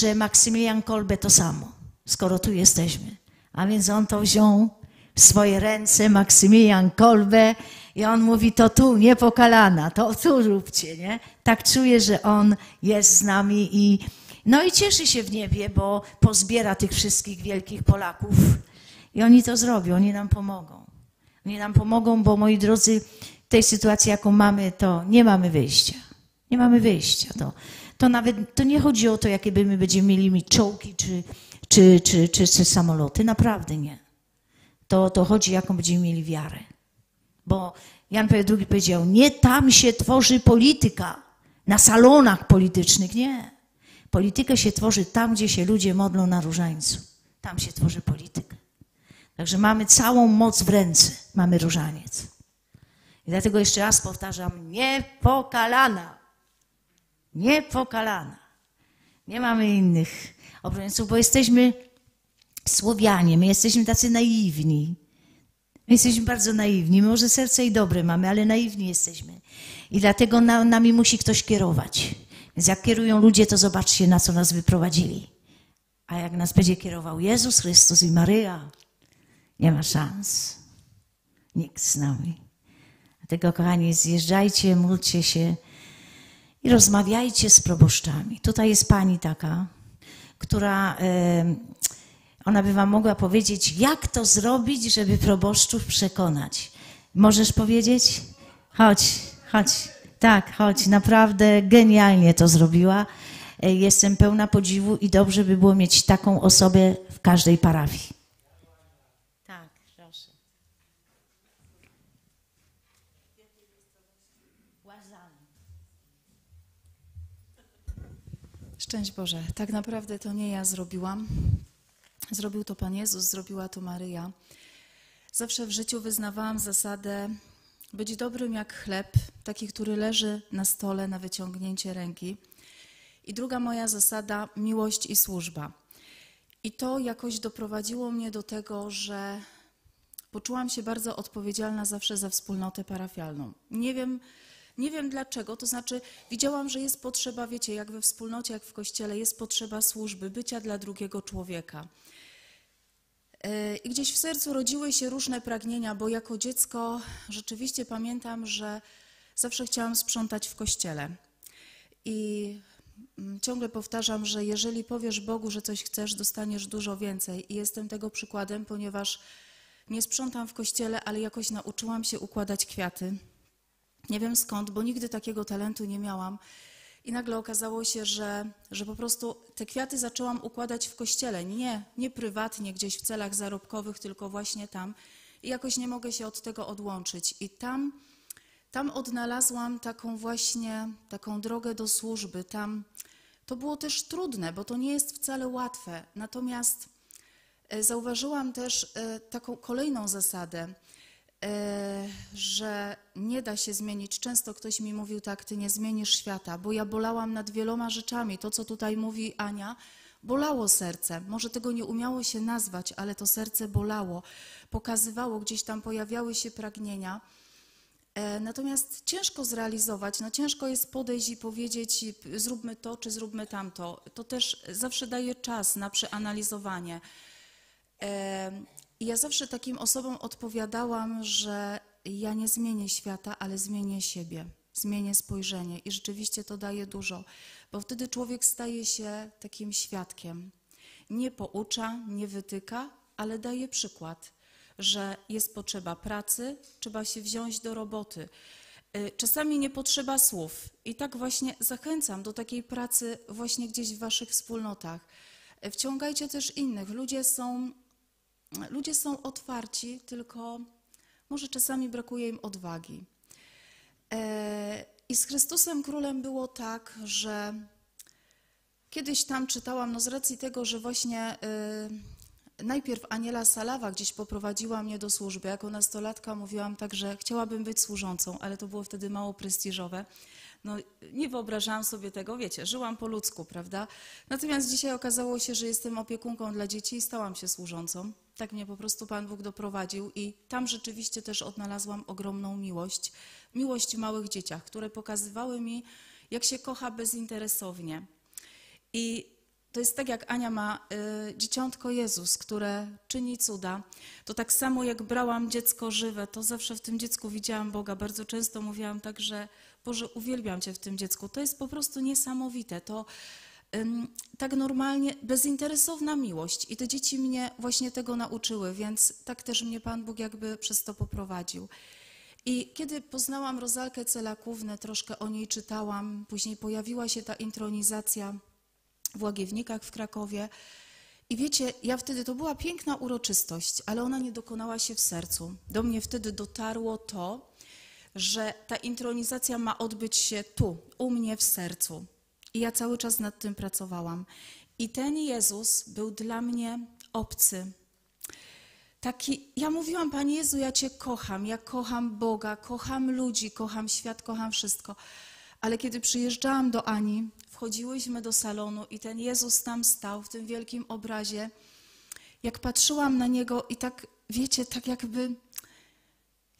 że Maksymilian Kolbe to samo, skoro tu jesteśmy. A więc on to wziął w swoje ręce, Maksymilian Kolbe, i on mówi, to tu, nie po kolana, to tu róbcie, nie? Tak czuję, że on jest z nami i no i cieszy się w niebie, bo pozbiera tych wszystkich wielkich Polaków i oni to zrobią, oni nam pomogą. Oni nam pomogą, bo moi drodzy, w tej sytuacji, jaką mamy, to nie mamy wyjścia. Nie mamy wyjścia. To, to nawet to nie chodzi o to, jakie my będziemy mieli czołgi czy, czy, czy, czy, czy samoloty. Naprawdę nie. To, to chodzi, jaką będziemy mieli wiarę. Bo Jan Paweł drugi powiedział, nie tam się tworzy polityka, na salonach politycznych. Nie. Politykę się tworzy tam, gdzie się ludzie modlą na różańcu. Tam się tworzy politykę. Także mamy całą moc w ręce, mamy różaniec. I dlatego jeszcze raz powtarzam, nie po kolana. Nie po kolana. Nie mamy innych obrońców, bo jesteśmy Słowianie, my jesteśmy tacy naiwni. My jesteśmy bardzo naiwni, my może serce i dobre mamy, ale naiwni jesteśmy. I dlatego nami musi ktoś kierować. Więc jak kierują ludzie, to zobaczcie, na co nas wyprowadzili. A jak nas będzie kierował Jezus Chrystus i Maryja, nie ma szans. Nikt z nami. Dlatego, kochani, zjeżdżajcie, módlcie się i rozmawiajcie z proboszczami. Tutaj jest pani taka, która, ona by wam mogła powiedzieć, jak to zrobić, żeby proboszczów przekonać. Możesz powiedzieć? Chodź, chodź. Tak, chodź. Naprawdę genialnie to zrobiła. Jestem pełna podziwu i dobrze by było mieć taką osobę w każdej parafii. Szczęść Boże, tak naprawdę to nie ja zrobiłam. Zrobił to Pan Jezus, zrobiła to Maryja. Zawsze w życiu wyznawałam zasadę być dobrym jak chleb, taki, który leży na stole na wyciągnięcie ręki. I druga moja zasada, miłość i służba. I to jakoś doprowadziło mnie do tego, że poczułam się bardzo odpowiedzialna zawsze za wspólnotę parafialną. Nie wiem... Nie wiem dlaczego, to znaczy widziałam, że jest potrzeba, wiecie, jak we wspólnocie, jak w kościele, jest potrzeba służby, bycia dla drugiego człowieka. I gdzieś w sercu rodziły się różne pragnienia, bo jako dziecko rzeczywiście pamiętam, że zawsze chciałam sprzątać w kościele. I ciągle powtarzam, że jeżeli powiesz Bogu, że coś chcesz, dostaniesz dużo więcej. I jestem tego przykładem, ponieważ nie sprzątam w kościele, ale jakoś nauczyłam się układać kwiaty. Nie wiem skąd, bo nigdy takiego talentu nie miałam. I nagle okazało się, że, że po prostu te kwiaty zaczęłam układać w kościele. Nie, nie prywatnie gdzieś w celach zarobkowych, tylko właśnie tam. I jakoś nie mogę się od tego odłączyć. I tam, tam odnalazłam taką właśnie, taką drogę do służby. Tam to było też trudne, bo to nie jest wcale łatwe. Natomiast zauważyłam też taką kolejną zasadę, że nie da się zmienić. Często ktoś mi mówił tak, ty nie zmienisz świata, bo ja bolałam nad wieloma rzeczami. To, co tutaj mówi Ania, bolało serce. Może tego nie umiało się nazwać, ale to serce bolało, pokazywało, gdzieś tam pojawiały się pragnienia. Natomiast ciężko zrealizować, no ciężko jest podejść i powiedzieć zróbmy to, czy zróbmy tamto. To też zawsze daje czas na przeanalizowanie. I ja zawsze takim osobom odpowiadałam, że ja nie zmienię świata, ale zmienię siebie, zmienię spojrzenie i rzeczywiście to daje dużo, bo wtedy człowiek staje się takim świadkiem. Nie poucza, nie wytyka, ale daje przykład, że jest potrzeba pracy, trzeba się wziąć do roboty. Czasami nie potrzeba słów i tak właśnie zachęcam do takiej pracy właśnie gdzieś w waszych wspólnotach. Wciągajcie też innych, ludzie są... Ludzie są otwarci, tylko może czasami brakuje im odwagi. I z Chrystusem Królem było tak, że kiedyś tam czytałam, no z racji tego, że właśnie najpierw Aniela Salawa gdzieś poprowadziła mnie do służby. Jako nastolatka mówiłam tak, że chciałabym być służącą, ale to było wtedy mało prestiżowe. No, nie wyobrażałam sobie tego, wiecie, żyłam po ludzku, prawda? Natomiast dzisiaj okazało się, że jestem opiekunką dla dzieci i stałam się służącą. Tak mnie po prostu Pan Bóg doprowadził i tam rzeczywiście też odnalazłam ogromną miłość. Miłość w małych dzieciach, które pokazywały mi, jak się kocha bezinteresownie. I to jest tak, jak Ania ma y, dzieciątko Jezus, które czyni cuda. To tak samo jak brałam dziecko żywe, to zawsze w tym dziecku widziałam Boga. Bardzo często mówiłam tak, że Boże, uwielbiam Cię w tym dziecku. To jest po prostu niesamowite. To y, tak normalnie bezinteresowna miłość. I te dzieci mnie właśnie tego nauczyły, więc tak też mnie Pan Bóg jakby przez to poprowadził. I kiedy poznałam Rozalkę Celakównę, troszkę o niej czytałam, później pojawiła się ta intronizacja w Łagiewnikach w Krakowie. I wiecie, ja wtedy, to była piękna uroczystość, ale ona nie dokonała się w sercu. Do mnie wtedy dotarło to, że ta intronizacja ma odbyć się tu, u mnie w sercu. I ja cały czas nad tym pracowałam. I ten Jezus był dla mnie obcy. Taki, ja mówiłam, Panie Jezu, ja Cię kocham, ja kocham Boga, kocham ludzi, kocham świat, kocham wszystko. Ale kiedy przyjeżdżałam do Ani, wchodziłyśmy do salonu i ten Jezus tam stał w tym wielkim obrazie. Jak patrzyłam na Niego i tak, wiecie, tak jakby,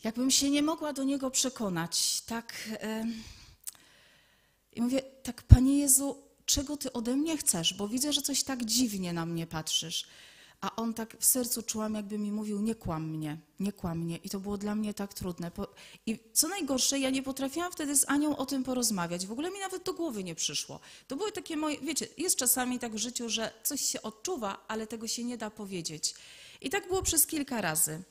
jakbym się nie mogła do Niego przekonać. Tak, e, i mówię, tak, Panie Jezu, czego Ty ode mnie chcesz? Bo widzę, że coś tak dziwnie na mnie patrzysz. A On tak w sercu czułam, jakby mi mówił, nie kłam mnie, nie kłam mnie. I to było dla mnie tak trudne. I co najgorsze, ja nie potrafiłam wtedy z Anią o tym porozmawiać. W ogóle mi nawet do głowy nie przyszło. To były takie moje, wiecie, jest czasami tak w życiu, że coś się odczuwa, ale tego się nie da powiedzieć. I tak było przez kilka razy.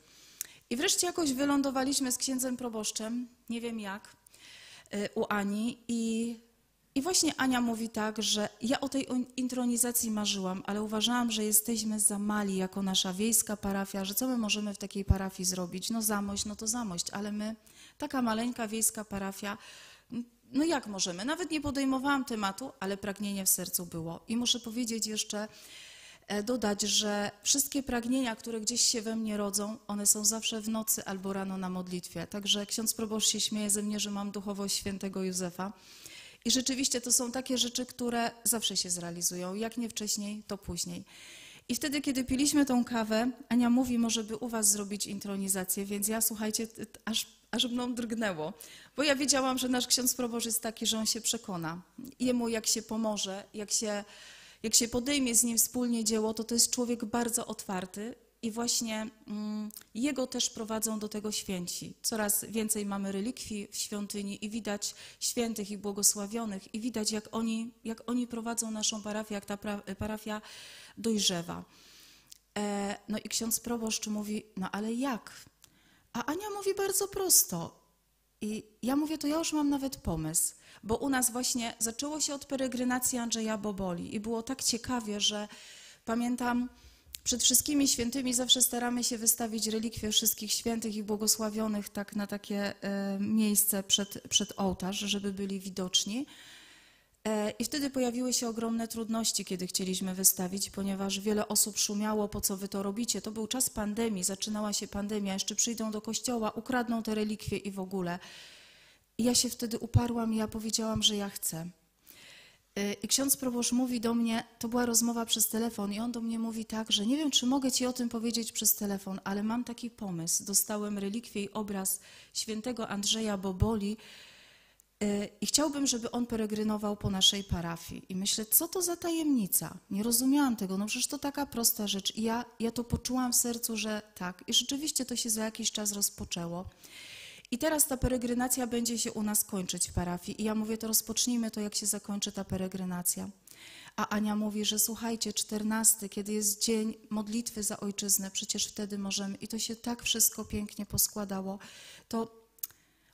I wreszcie jakoś wylądowaliśmy z księdzem proboszczem, nie wiem jak, u Ani i... I właśnie Ania mówi tak, że ja o tej intronizacji marzyłam, ale uważałam, że jesteśmy za mali jako nasza wiejska parafia, że co my możemy w takiej parafii zrobić? No Zamość, no to Zamość, ale my, taka maleńka wiejska parafia, no jak możemy? Nawet nie podejmowałam tematu, ale pragnienie w sercu było. I muszę powiedzieć jeszcze, dodać, że wszystkie pragnienia, które gdzieś się we mnie rodzą, one są zawsze w nocy albo rano na modlitwie. Także ksiądz proboszcz się śmieje ze mnie, że mam duchowość świętego Józefa. I rzeczywiście to są takie rzeczy, które zawsze się zrealizują. Jak nie wcześniej, to później. I wtedy, kiedy piliśmy tą kawę, Ania mówi, może by u was zrobić intronizację, więc ja, słuchajcie, aż, aż mną drgnęło. Bo ja wiedziałam, że nasz ksiądz proboszcz jest taki, że on się przekona. Jemu jak się pomoże, jak się, jak się podejmie z nim wspólnie dzieło, to to jest człowiek bardzo otwarty. I właśnie mm, jego też prowadzą do tego święci. Coraz więcej mamy relikwii w świątyni i widać świętych i błogosławionych i widać, jak oni, jak oni prowadzą naszą parafię, jak ta pra, parafia dojrzewa. E, no i ksiądz proboszcz mówi, no ale jak? A Ania mówi bardzo prosto. I ja mówię, to ja już mam nawet pomysł, bo u nas właśnie zaczęło się od peregrynacji Andrzeja Boboli i było tak ciekawie, że pamiętam, przed wszystkimi świętymi zawsze staramy się wystawić relikwie wszystkich świętych i błogosławionych tak na takie miejsce przed, przed ołtarz, żeby byli widoczni. I wtedy pojawiły się ogromne trudności, kiedy chcieliśmy wystawić, ponieważ wiele osób szumiało, po co wy to robicie. To był czas pandemii, zaczynała się pandemia, jeszcze przyjdą do kościoła, ukradną te relikwie i w ogóle. I ja się wtedy uparłam i ja powiedziałam, że ja chcę. I ksiądz proboszcz mówi do mnie, to była rozmowa przez telefon i on do mnie mówi tak, że nie wiem, czy mogę ci o tym powiedzieć przez telefon, ale mam taki pomysł. Dostałem relikwie i obraz świętego Andrzeja Boboli, i chciałbym, żeby on peregrynował po naszej parafii. I myślę, co to za tajemnica? Nie rozumiałam tego, no przecież to taka prosta rzecz. I ja, ja to poczułam w sercu, że tak. I rzeczywiście to się za jakiś czas rozpoczęło. I teraz ta peregrynacja będzie się u nas kończyć w parafii. I ja mówię, to rozpocznijmy to, jak się zakończy ta peregrynacja. A Ania mówi, że słuchajcie, czternasty, kiedy jest dzień modlitwy za ojczyznę, przecież wtedy możemy. I to się tak wszystko pięknie poskładało. To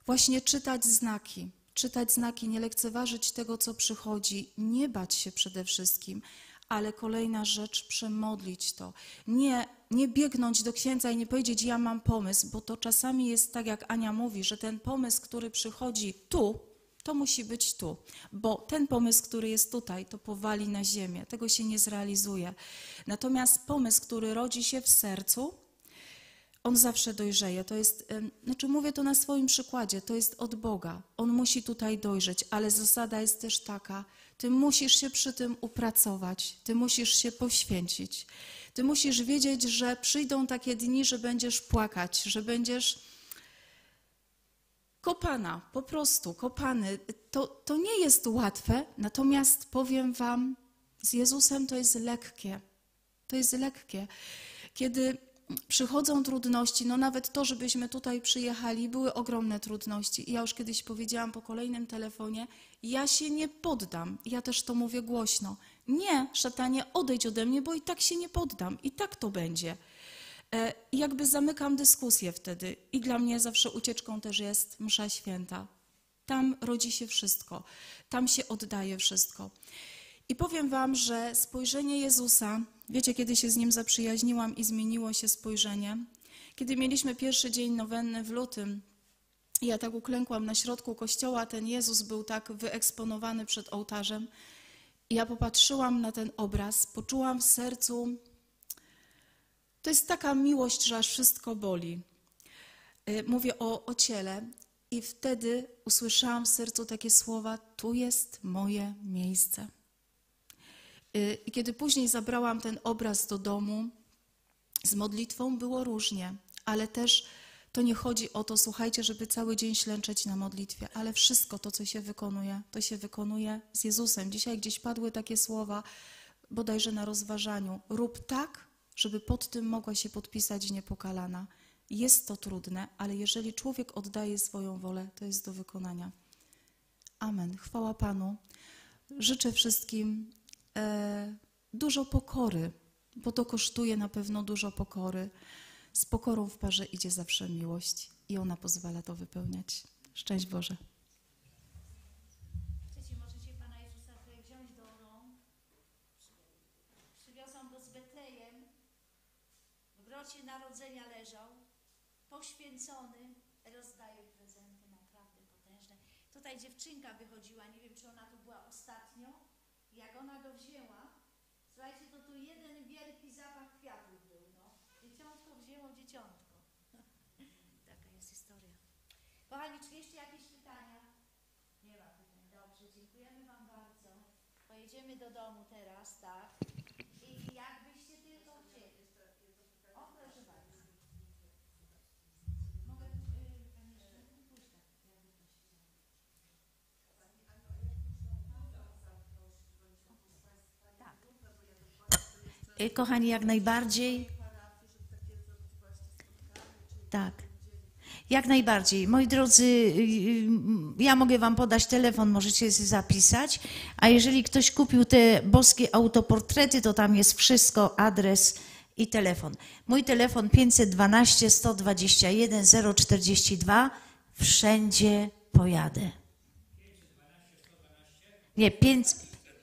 właśnie czytać znaki. Czytać znaki, nie lekceważyć tego, co przychodzi, nie bać się przede wszystkim, ale kolejna rzecz, przemodlić to. Nie, nie biegnąć do księdza i nie powiedzieć, ja mam pomysł, bo to czasami jest tak, jak Ania mówi, że ten pomysł, który przychodzi tu, to musi być tu, bo ten pomysł, który jest tutaj, to powali na ziemię, tego się nie zrealizuje. Natomiast pomysł, który rodzi się w sercu, on zawsze dojrzeje, to jest, znaczy mówię to na swoim przykładzie, to jest od Boga. On musi tutaj dojrzeć, ale zasada jest też taka, ty musisz się przy tym upracować, ty musisz się poświęcić. Ty musisz wiedzieć, że przyjdą takie dni, że będziesz płakać, że będziesz kopana, po prostu kopany. To, to nie jest łatwe, natomiast powiem wam, z Jezusem to jest lekkie. To jest lekkie. Kiedy przychodzą trudności, no nawet to, żebyśmy tutaj przyjechali, były ogromne trudności. I ja już kiedyś powiedziałam po kolejnym telefonie, ja się nie poddam. Ja też to mówię głośno. Nie, szatanie, odejdź ode mnie, bo i tak się nie poddam. I tak to będzie. I jakby zamykam dyskusję wtedy. I dla mnie zawsze ucieczką też jest msza święta. Tam rodzi się wszystko. Tam się oddaje wszystko. I powiem wam, że spojrzenie Jezusa, wiecie, kiedy się z Nim zaprzyjaźniłam i zmieniło się spojrzenie? Kiedy mieliśmy pierwszy dzień nowenny w lutym, ja tak uklękłam na środku kościoła, ten Jezus był tak wyeksponowany przed ołtarzem. I ja popatrzyłam na ten obraz, poczułam w sercu, to jest taka miłość, że aż wszystko boli. Mówię o, o ciele. I wtedy usłyszałam w sercu takie słowa, tu jest moje miejsce. I kiedy później zabrałam ten obraz do domu, z modlitwą było różnie, ale też to nie chodzi o to, słuchajcie, żeby cały dzień ślęczeć na modlitwie, ale wszystko to, co się wykonuje, to się wykonuje z Jezusem. Dzisiaj gdzieś padły takie słowa, bodajże na rozważaniu, rób tak, żeby pod tym mogła się podpisać Niepokalana. Jest to trudne, ale jeżeli człowiek oddaje swoją wolę, to jest do wykonania. Amen. Chwała Panu. Życzę wszystkim dużo pokory, bo to kosztuje na pewno dużo pokory. Z pokorą w parze idzie zawsze miłość i ona pozwala to wypełniać. Szczęść Boże. Chcecie, możecie Pana Jezusa tutaj wziąć do rąk. Przywiozą go z Betlejem. W grocie narodzenia leżał, poświęcony, rozdaje prezenty naprawdę potężne. Tutaj dziewczynka wychodziła, nie wiem, czy ona tu była ostatnio. Jak ona go wzięła, słuchajcie, to tu jeden wielki zapach kwiatów był, no. Dzieciątko wzięło dzieciątko. Taka jest historia. Kochani, czy jeszcze jakieś pytania? Nie ma pytań. Dobrze, dziękujemy wam bardzo. Pojedziemy do domu teraz, tak? I jakbyście tylko chcieli. O, proszę bardzo. Mogę pani jeszcze pójść tak, jakby ktoś chciał. Kochani, jak najbardziej. Tak. Jak najbardziej. Moi drodzy, ja mogę wam podać telefon, możecie zapisać. A jeżeli ktoś kupił te boskie autoportrety, to tam jest wszystko, adres i telefon. Mój telefon pięćset dwanaście sto dwadzieścia jeden zero czterdzieści dwa wszędzie pojadę. Nie,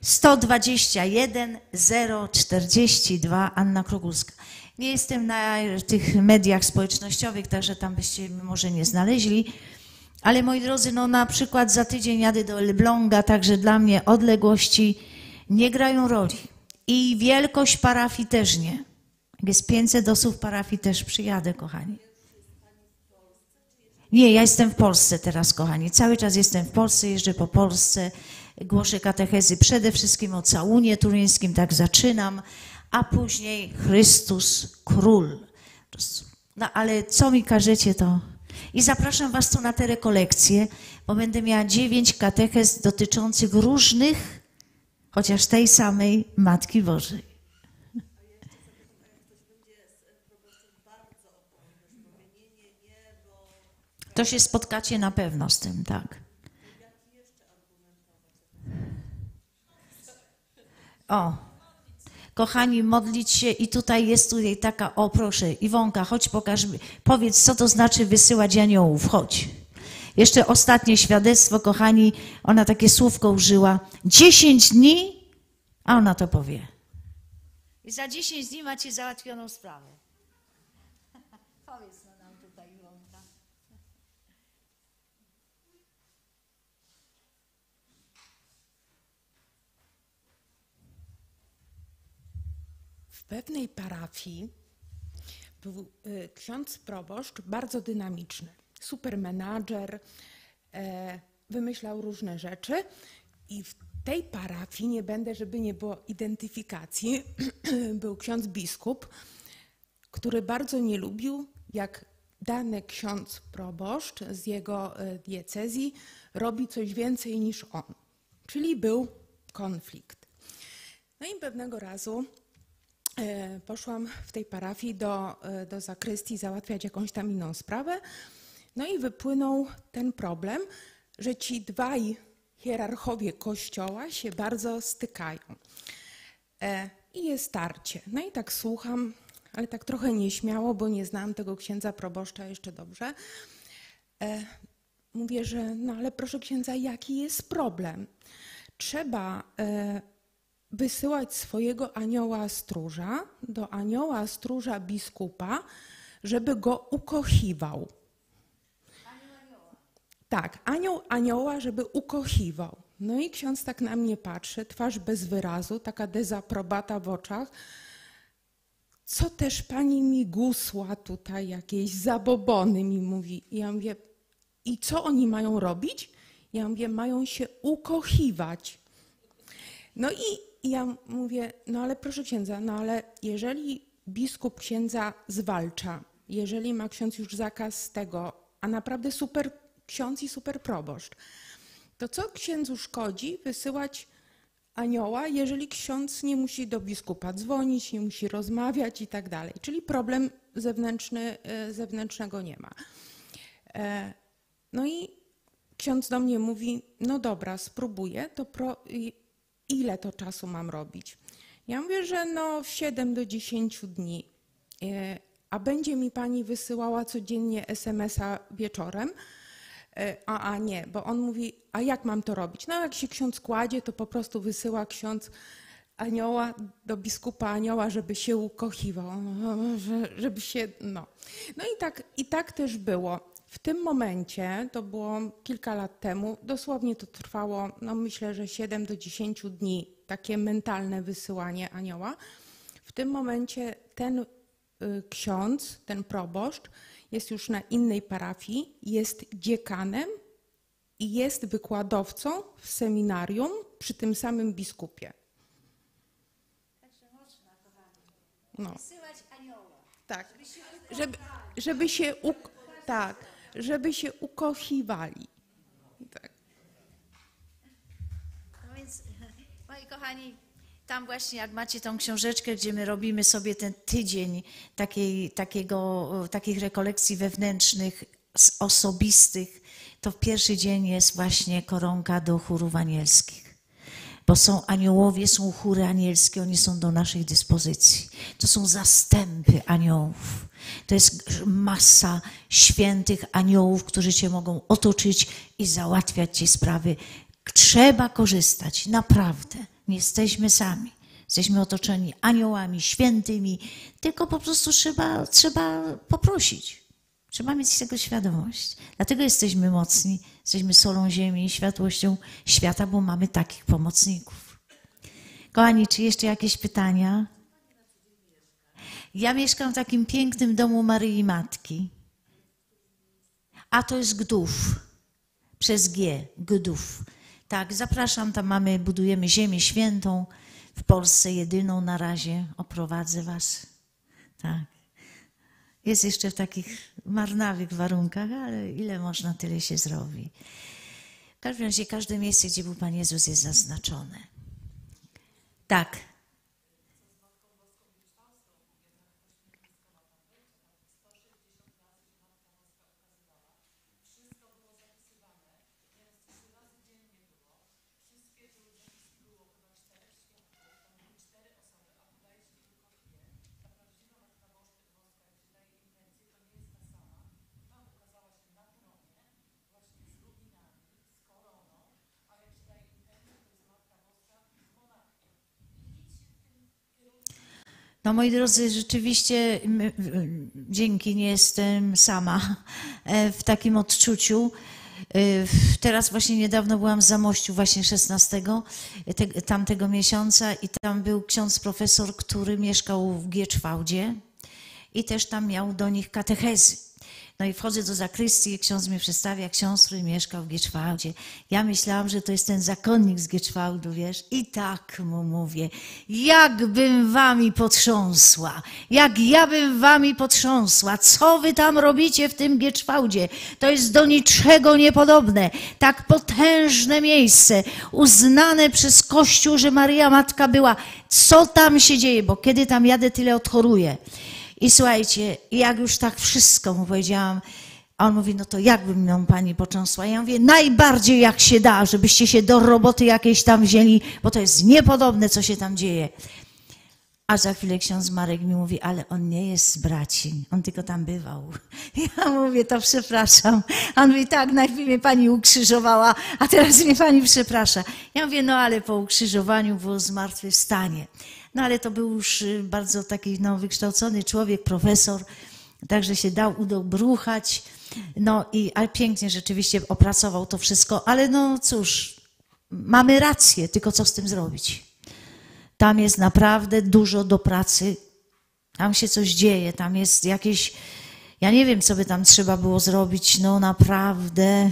sto dwadzieścia jeden zero czterdzieści dwa, Anna Krogulska. Nie jestem na tych mediach społecznościowych, także tam byście może nie znaleźli. Ale moi drodzy, no na przykład za tydzień jadę do Elbląga, także dla mnie odległości nie grają roli. I wielkość parafii też nie. Jak jest pięćset osób w parafii, też przyjadę, kochani. Nie, ja jestem w Polsce teraz, kochani. Cały czas jestem w Polsce, jeżdżę po Polsce, głoszę katechezy przede wszystkim o Całunie Turyńskim, tak zaczynam, a później Chrystus Król. No ale co mi każecie, to... I zapraszam was tu na te rekolekcje, bo będę miała dziewięć katechez dotyczących różnych, chociaż tej samej Matki Bożej. To się spotkacie na pewno z tym, tak. O, kochani, modlić się i tutaj jest tutaj taka, o proszę, Iwonka, chodź pokaż mi, powiedz, co to znaczy wysyłać aniołów, chodź. Jeszcze ostatnie świadectwo, kochani, ona takie słówko użyła, dziesięć dni, a ona to powie. I za dziesięć dni macie załatwioną sprawę. Powiedz. W pewnej parafii był ksiądz proboszcz bardzo dynamiczny, super menadżer, wymyślał różne rzeczy i w tej parafii, nie będę, żeby nie było identyfikacji, był ksiądz biskup, który bardzo nie lubił, jak dany ksiądz proboszcz z jego diecezji robi coś więcej niż on, czyli był konflikt. No i pewnego razu poszłam w tej parafii do, do zakrystii załatwiać jakąś tam inną sprawę. No i wypłynął ten problem, że ci dwaj hierarchowie kościoła się bardzo stykają. I jest starcie. No i tak słucham, ale tak trochę nieśmiało, bo nie znam tego księdza proboszcza jeszcze dobrze. Mówię, że no ale proszę księdza, jaki jest problem? Trzeba wysyłać swojego anioła stróża do anioła stróża biskupa, żeby go ukochiwał. Anioł anioła. Tak, anioł anioła, żeby ukochiwał. No i ksiądz tak na mnie patrzy, twarz bez wyrazu, taka dezaprobata w oczach. Co też pani mi gusła tutaj, jakieś zabobony mi mówi. I ja mówię, i co oni mają robić? Ja mówię, mają się ukochiwać. No i ja mówię, no ale proszę księdza, no ale jeżeli biskup księdza zwalcza, jeżeli ma ksiądz już zakaz tego, a naprawdę super ksiądz i super proboszcz, to co księdzu szkodzi wysyłać anioła, jeżeli ksiądz nie musi do biskupa dzwonić, nie musi rozmawiać i tak dalej, czyli problem zewnętrzny, zewnętrznego nie ma. No i ksiądz do mnie mówi, no dobra, spróbuję, to pro... ile to czasu mam robić? Ja mówię, że no siedem do dziesięciu dni, a będzie mi pani wysyłała codziennie esemesa wieczorem? A, a nie, bo on mówi, a jak mam to robić? No jak się ksiądz kładzie, to po prostu wysyła ksiądz anioła do biskupa anioła, żeby się ukochiwał, żeby się, no. No i tak, i tak też było. W tym momencie, to było kilka lat temu, dosłownie to trwało, no myślę, że siedem do dziesięciu dni, takie mentalne wysyłanie anioła. W tym momencie ten ksiądz, ten proboszcz jest już na innej parafii, jest dziekanem i jest wykładowcą w seminarium przy tym samym biskupie. Także można, kochani, wysyłać anioła. Tak, żeby, żeby się ukochać. Tak. Żeby się ukochiwali. Tak. No więc, moi kochani, tam właśnie jak macie tą książeczkę, gdzie my robimy sobie ten tydzień takiej, takiego, takich rekolekcji wewnętrznych, osobistych, to w pierwszy dzień jest właśnie koronka do chórów anielskich. bo są aniołowie, są chóry anielskie, oni są do naszej dyspozycji. To są zastępy aniołów. To jest masa świętych aniołów, którzy cię mogą otoczyć i załatwiać ci sprawy. Trzeba korzystać, naprawdę. Nie jesteśmy sami. Jesteśmy otoczeni aniołami, świętymi, tylko po prostu trzeba, trzeba poprosić. Trzeba mieć z tego świadomość. Dlatego jesteśmy mocni, jesteśmy solą ziemi i światłością świata, bo mamy takich pomocników. Kochani, czy jeszcze jakieś pytania? Ja mieszkam w takim pięknym domu Maryi Matki. A to jest Gdów. Przez G. Gdów. Tak, zapraszam, tam mamy, budujemy ziemię świętą. W Polsce jedyną na razie, oprowadzę was. Tak. Jest jeszcze w takich marnawych warunkach, ale ile można, tyle się zrobi. W każdym razie każde miejsce, gdzie był Pan Jezus, jest zaznaczone. Tak. No moi drodzy, rzeczywiście dzięki, nie jestem sama w takim odczuciu. Teraz właśnie niedawno byłam w Zamościu, właśnie szesnastego te, tamtego miesiąca i tam był ksiądz profesor, który mieszkał w Gietrzwałdzie i też tam miał do nich katechezy. No i wchodzę do zakrystii, ksiądz mnie przedstawia, ksiądz, który mieszkał w Gietrzwałdzie. Ja myślałam, że to jest ten zakonnik z Gietrzwałdu, wiesz. I tak mu mówię, jakbym wami potrząsła, jak ja bym wami potrząsła, co wy tam robicie w tym Gietrzwałdzie? To jest do niczego niepodobne. Tak potężne miejsce, uznane przez Kościół, że Maryja Matka była. Co tam się dzieje? Bo kiedy tam jadę, tyle odchoruję. I słuchajcie, jak już tak wszystko mu powiedziałam, a on mówi, no to jakbym ją pani począsła? Ja mówię, najbardziej jak się da, żebyście się do roboty jakiejś tam wzięli, bo to jest niepodobne, co się tam dzieje. A za chwilę ksiądz Marek mi mówi, ale on nie jest z braci, on tylko tam bywał. Ja mówię, to przepraszam. A on mówi, tak, najpierw mnie pani ukrzyżowała, a teraz mnie pani przeprasza. Ja mówię, no ale po ukrzyżowaniu było zmartwychwstanie. No ale to był już bardzo taki no, wykształcony człowiek, profesor, także się dał udobruchać. No i ale pięknie rzeczywiście opracował to wszystko, ale no cóż, mamy rację, tylko co z tym zrobić? Tam jest naprawdę dużo do pracy, tam się coś dzieje, tam jest jakieś, ja nie wiem, co by tam trzeba było zrobić, no naprawdę...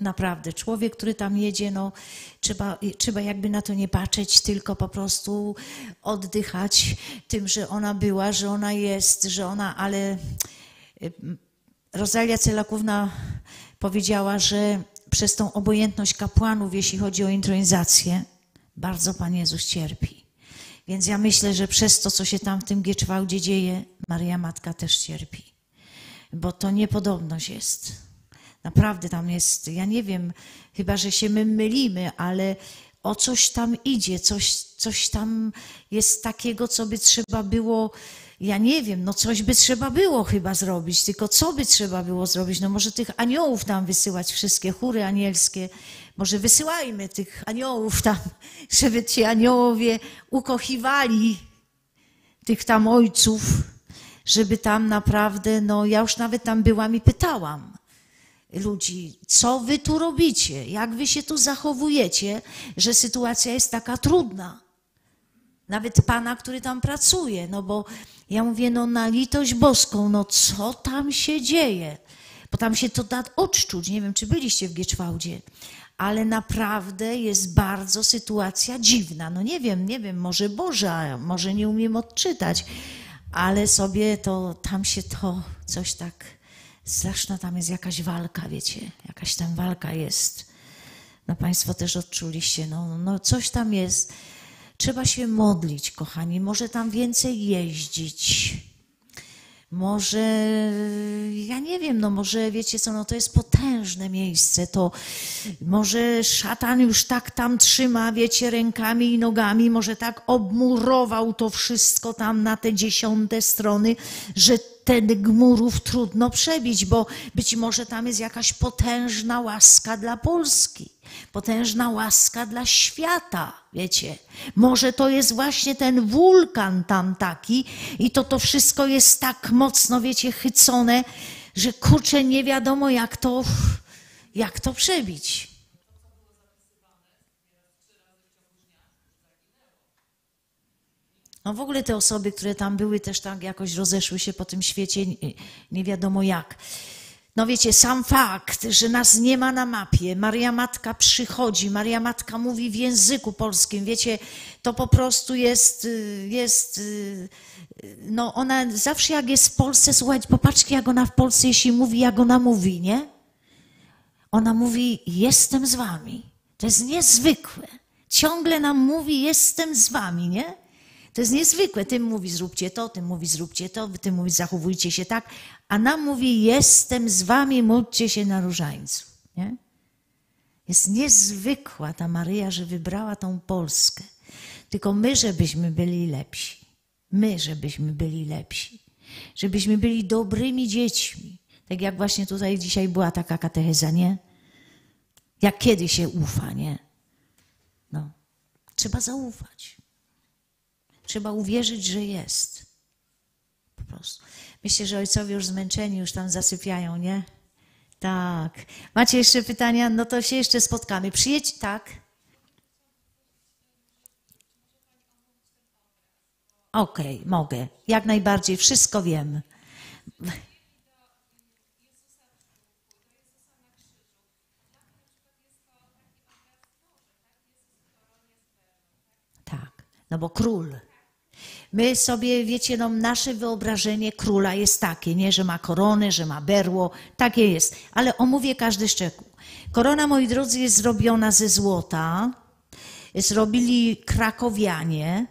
Naprawdę, człowiek, który tam jedzie, no, trzeba, trzeba jakby na to nie patrzeć, tylko po prostu oddychać tym, że ona była, że ona jest, że ona, ale Rozalia Celakówna powiedziała, że przez tą obojętność kapłanów, jeśli chodzi o intronizację, bardzo Pan Jezus cierpi. Więc ja myślę, że przez to, co się tam w tym Gietrzwałdzie dzieje, Maryja Matka też cierpi, bo to niepodobność jest. Naprawdę tam jest, ja nie wiem, chyba że się my mylimy, ale o coś tam idzie, coś, coś tam jest takiego, co by trzeba było, ja nie wiem, no coś by trzeba było chyba zrobić, tylko co by trzeba było zrobić? No może tych aniołów tam wysyłać, wszystkie chóry anielskie, może wysyłajmy tych aniołów tam, żeby ci aniołowie ukochiwali tych tam ojców, żeby tam naprawdę, no ja już nawet tam byłam i pytałam ludzi, co wy tu robicie, jak wy się tu zachowujecie, że sytuacja jest taka trudna. Nawet pana, który tam pracuje, no bo ja mówię, no na litość boską, no co tam się dzieje? Bo tam się to da odczuć, nie wiem, czy byliście w Gietrzwałdzie, ale naprawdę jest bardzo sytuacja dziwna. No nie wiem, nie wiem, może Boża, może nie umiem odczytać, ale sobie to, tam się to coś tak... Straszna tam jest jakaś walka, wiecie, jakaś tam walka jest. No państwo też odczuliście, no, no coś tam jest. Trzeba się modlić, kochani, może tam więcej jeździć. Może, ja nie wiem, no może wiecie co, no to jest potężne miejsce, to może szatan już tak tam trzyma, wiecie, rękami i nogami, może tak obmurował to wszystko tam na te dziesiąte strony, że tych murów trudno przebić, bo być może tam jest jakaś potężna łaska dla Polski, potężna łaska dla świata, wiecie. Może to jest właśnie ten wulkan tam taki i to to wszystko jest tak mocno, wiecie, chycone, że kurczę, nie wiadomo jak to, jak to przebić. No w ogóle te osoby, które tam były, też tak jakoś rozeszły się po tym świecie, nie, nie wiadomo jak. No wiecie, sam fakt, że nas nie ma na mapie, Maria Matka przychodzi, Maria Matka mówi w języku polskim, wiecie, to po prostu jest, jest no ona zawsze jak jest w Polsce, słuchajcie, popatrzcie jak ona w Polsce, jeśli mówi, jak ona mówi, nie? Ona mówi, jestem z wami. To jest niezwykłe. Ciągle nam mówi, jestem z wami, nie? To jest niezwykłe. Tym mówi zróbcie to, tym mówi zróbcie to, tym mówi zachowujcie się tak, a nam mówi jestem z wami, módlcie się na różańcu. Nie? Jest niezwykła ta Maryja, że wybrała tą Polskę. Tylko my, żebyśmy byli lepsi. My, żebyśmy byli lepsi. Żebyśmy byli dobrymi dziećmi. Tak jak właśnie tutaj dzisiaj była taka katecheza, nie? Jak kiedy się ufa, nie? No. Trzeba zaufać. Trzeba uwierzyć, że jest. Po prostu. Myślę, że ojcowie już zmęczeni, już tam zasypiają, nie? Tak. Macie jeszcze pytania? No to się jeszcze spotkamy. Przyjedź, tak. Okej, okay, mogę. Jak najbardziej. Wszystko wiem. Tak. No bo król... My sobie, wiecie, no, nasze wyobrażenie króla jest takie, nie? Że ma koronę, że ma berło, takie jest. Ale omówię każdy szczegół. Korona, moi drodzy, jest zrobiona ze złota. Zrobili krakowianie.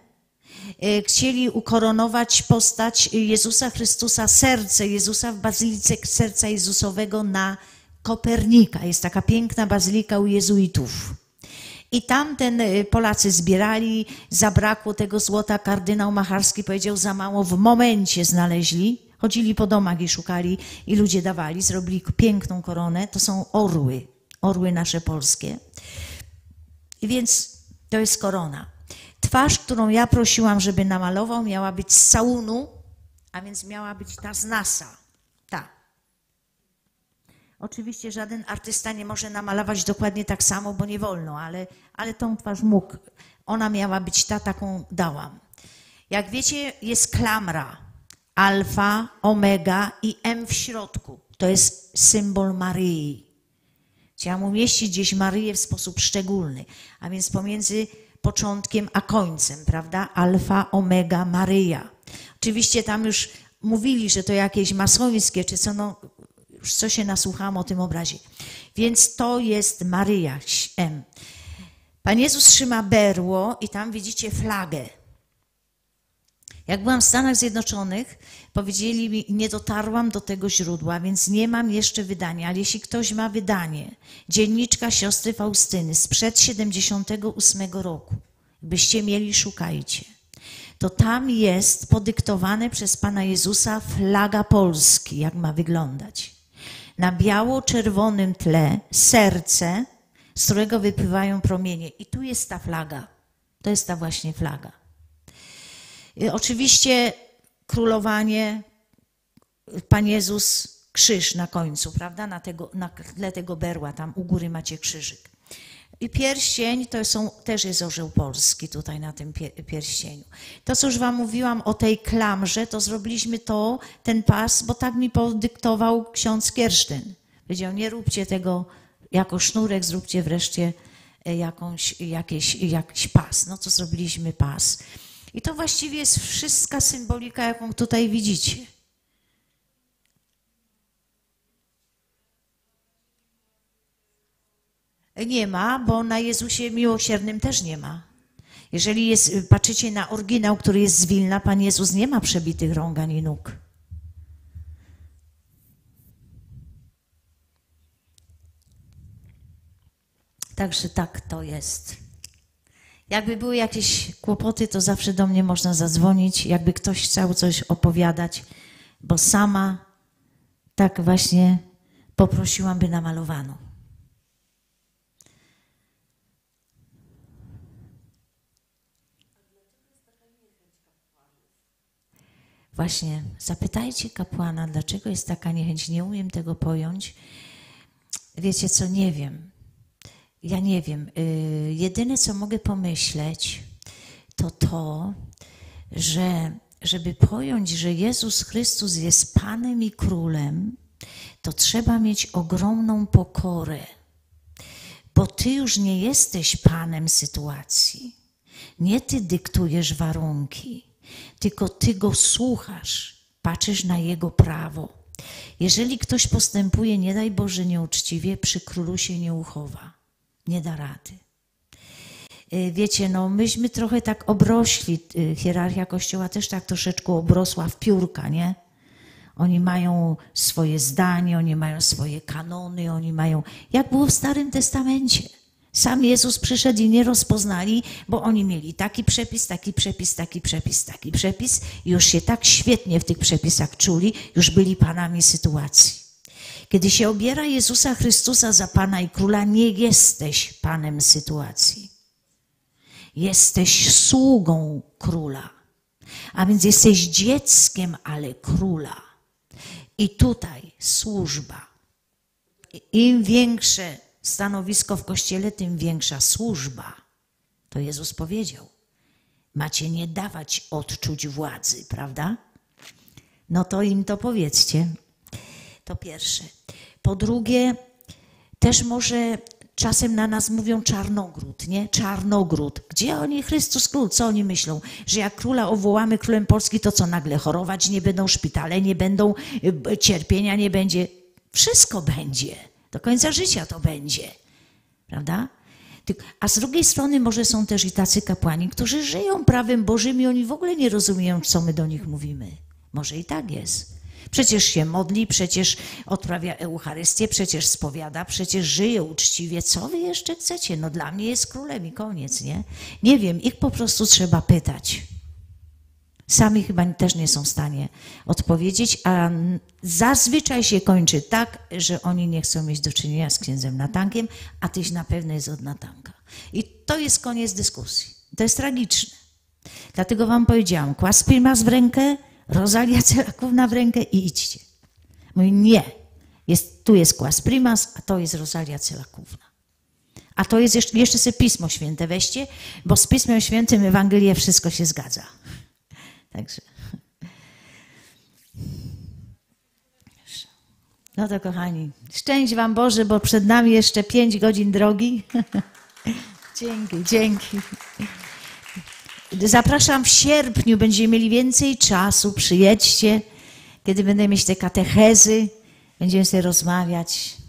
Chcieli ukoronować postać Jezusa Chrystusa, serce Jezusa w Bazylice Serca Jezusowego na Kopernika. Jest taka piękna bazylika u jezuitów. I tamten Polacy zbierali, zabrakło tego złota, kardynał Macharski powiedział za mało, w momencie znaleźli, chodzili po domach i szukali i ludzie dawali, zrobili piękną koronę, to są orły, orły nasze polskie. I więc to jest korona. Twarz, którą ja prosiłam, żeby namalował, miała być z całunu, a więc miała być ta z NASA, ta. Oczywiście żaden artysta nie może namalować dokładnie tak samo, bo nie wolno, ale, ale tą twarz mógł. Ona miała być ta, taką dałam. Jak wiecie, jest klamra alfa, omega i M w środku. To jest symbol Maryi. Chciałam umieścić gdzieś Maryję w sposób szczególny, a więc pomiędzy początkiem a końcem, prawda? Alfa, omega, Maryja. Oczywiście tam już mówili, że to jakieś masońskie, czy co, no... Już co się nasłuchałam o tym obrazie. Więc to jest Maryja M. Pan Jezus trzyma berło i tam widzicie flagę. Jak byłam w Stanach Zjednoczonych, powiedzieli mi, nie dotarłam do tego źródła, więc nie mam jeszcze wydania, ale jeśli ktoś ma wydanie, dzienniczka siostry Faustyny sprzed siedemdziesiątego ósmego roku, byście mieli, szukajcie, to tam jest podyktowane przez Pana Jezusa flaga Polski, jak ma wyglądać. Na biało-czerwonym tle serce, z którego wypływają promienie. I tu jest ta flaga. To jest ta właśnie flaga. I oczywiście królowanie, Pan Jezus, krzyż na końcu, prawda? Na, tego, na tle tego berła, tam u góry macie krzyżyk. I pierścień, to są, też jest orzeł polski tutaj na tym pierścieniu. To, co już wam mówiłam o tej klamrze, to zrobiliśmy to, ten pas, bo tak mi podyktował ksiądz Kiersztyn. Powiedział, nie róbcie tego jako sznurek, zróbcie wreszcie jakąś, jakieś, jakiś pas. No to zrobiliśmy pas. I to właściwie jest wszystka symbolika, jaką tutaj widzicie. Nie ma, bo na Jezusie Miłosiernym też nie ma. Jeżeli jest, patrzycie na oryginał, który jest z Wilna, Pan Jezus nie ma przebitych rąk ani nóg. Także tak to jest. Jakby były jakieś kłopoty, to zawsze do mnie można zadzwonić, jakby ktoś chciał coś opowiadać, bo sama tak właśnie poprosiłam, by namalowano. Właśnie, zapytajcie kapłana, dlaczego jest taka niechęć, nie umiem tego pojąć. Wiecie co, nie wiem. Ja nie wiem. Yy, jedyne, co mogę pomyśleć, to to, że żeby pojąć, że Jezus Chrystus jest Panem i Królem, to trzeba mieć ogromną pokorę, bo Ty już nie jesteś Panem sytuacji. Nie Ty dyktujesz warunki, tylko Ty Go słuchasz, patrzysz na Jego prawo. Jeżeli ktoś postępuje, nie daj Boże, nieuczciwie, przy Królu się nie uchowa. Nie da rady. Wiecie, no myśmy trochę tak obrośli, hierarchia Kościoła też tak troszeczkę obrosła w piórka, nie? Oni mają swoje zdanie, oni mają swoje kanony, oni mają... Jak było w Starym Testamencie. Sam Jezus przyszedł i nie rozpoznali, bo oni mieli taki przepis, taki przepis, taki przepis, taki przepis i już się tak świetnie w tych przepisach czuli, już byli panami sytuacji. Kiedy się obiera Jezusa Chrystusa za Pana i Króla, nie jesteś Panem sytuacji. Jesteś sługą Króla, a więc jesteś dzieckiem, ale Króla. I tutaj służba. Im większe stanowisko w Kościele, tym większa służba. To Jezus powiedział. Macie nie dawać odczuć władzy, prawda? No to im to powiedzcie. To pierwsze. Po drugie, też może czasem na nas mówią Czarnogród, nie? Czarnogród. Gdzie oni? Chrystus Król. Co oni myślą? Że jak króla owołamy królem Polski, to co nagle chorować? Nie będą szpitale, nie będą cierpienia, nie będzie. Wszystko będzie. Do końca życia to będzie. Prawda? A z drugiej strony może są też i tacy kapłani, którzy żyją prawem Bożym i oni w ogóle nie rozumieją, co my do nich mówimy. Może i tak jest. Przecież się modli, przecież odprawia Eucharystię, przecież spowiada, przecież żyje uczciwie. Co wy jeszcze chcecie? No dla mnie jest królem i koniec, nie? Nie wiem, ich po prostu trzeba pytać. Sami chyba też nie są w stanie odpowiedzieć, a zazwyczaj się kończy tak, że oni nie chcą mieć do czynienia z księdzem Natankiem, a tyś na pewno jest od Natanka. I to jest koniec dyskusji. To jest tragiczne. Dlatego wam powiedziałam, Quas Primas w rękę, Rozalia Celakówna w rękę i idźcie. Mówi, nie, jest, tu jest Quas Primas, a to jest Rozalia Celakówna. A to jest jeszcze, jeszcze sobie Pismo Święte weźcie, bo z Pismem Świętym Ewangelię wszystko się zgadza. Także. No to kochani, szczęść wam Boże, bo przed nami jeszcze pięć godzin drogi. Dzięki, dzięki. Zapraszam, w sierpniu będziemy mieli więcej czasu, przyjedźcie, kiedy będę mieć te katechezy, będziemy sobie rozmawiać.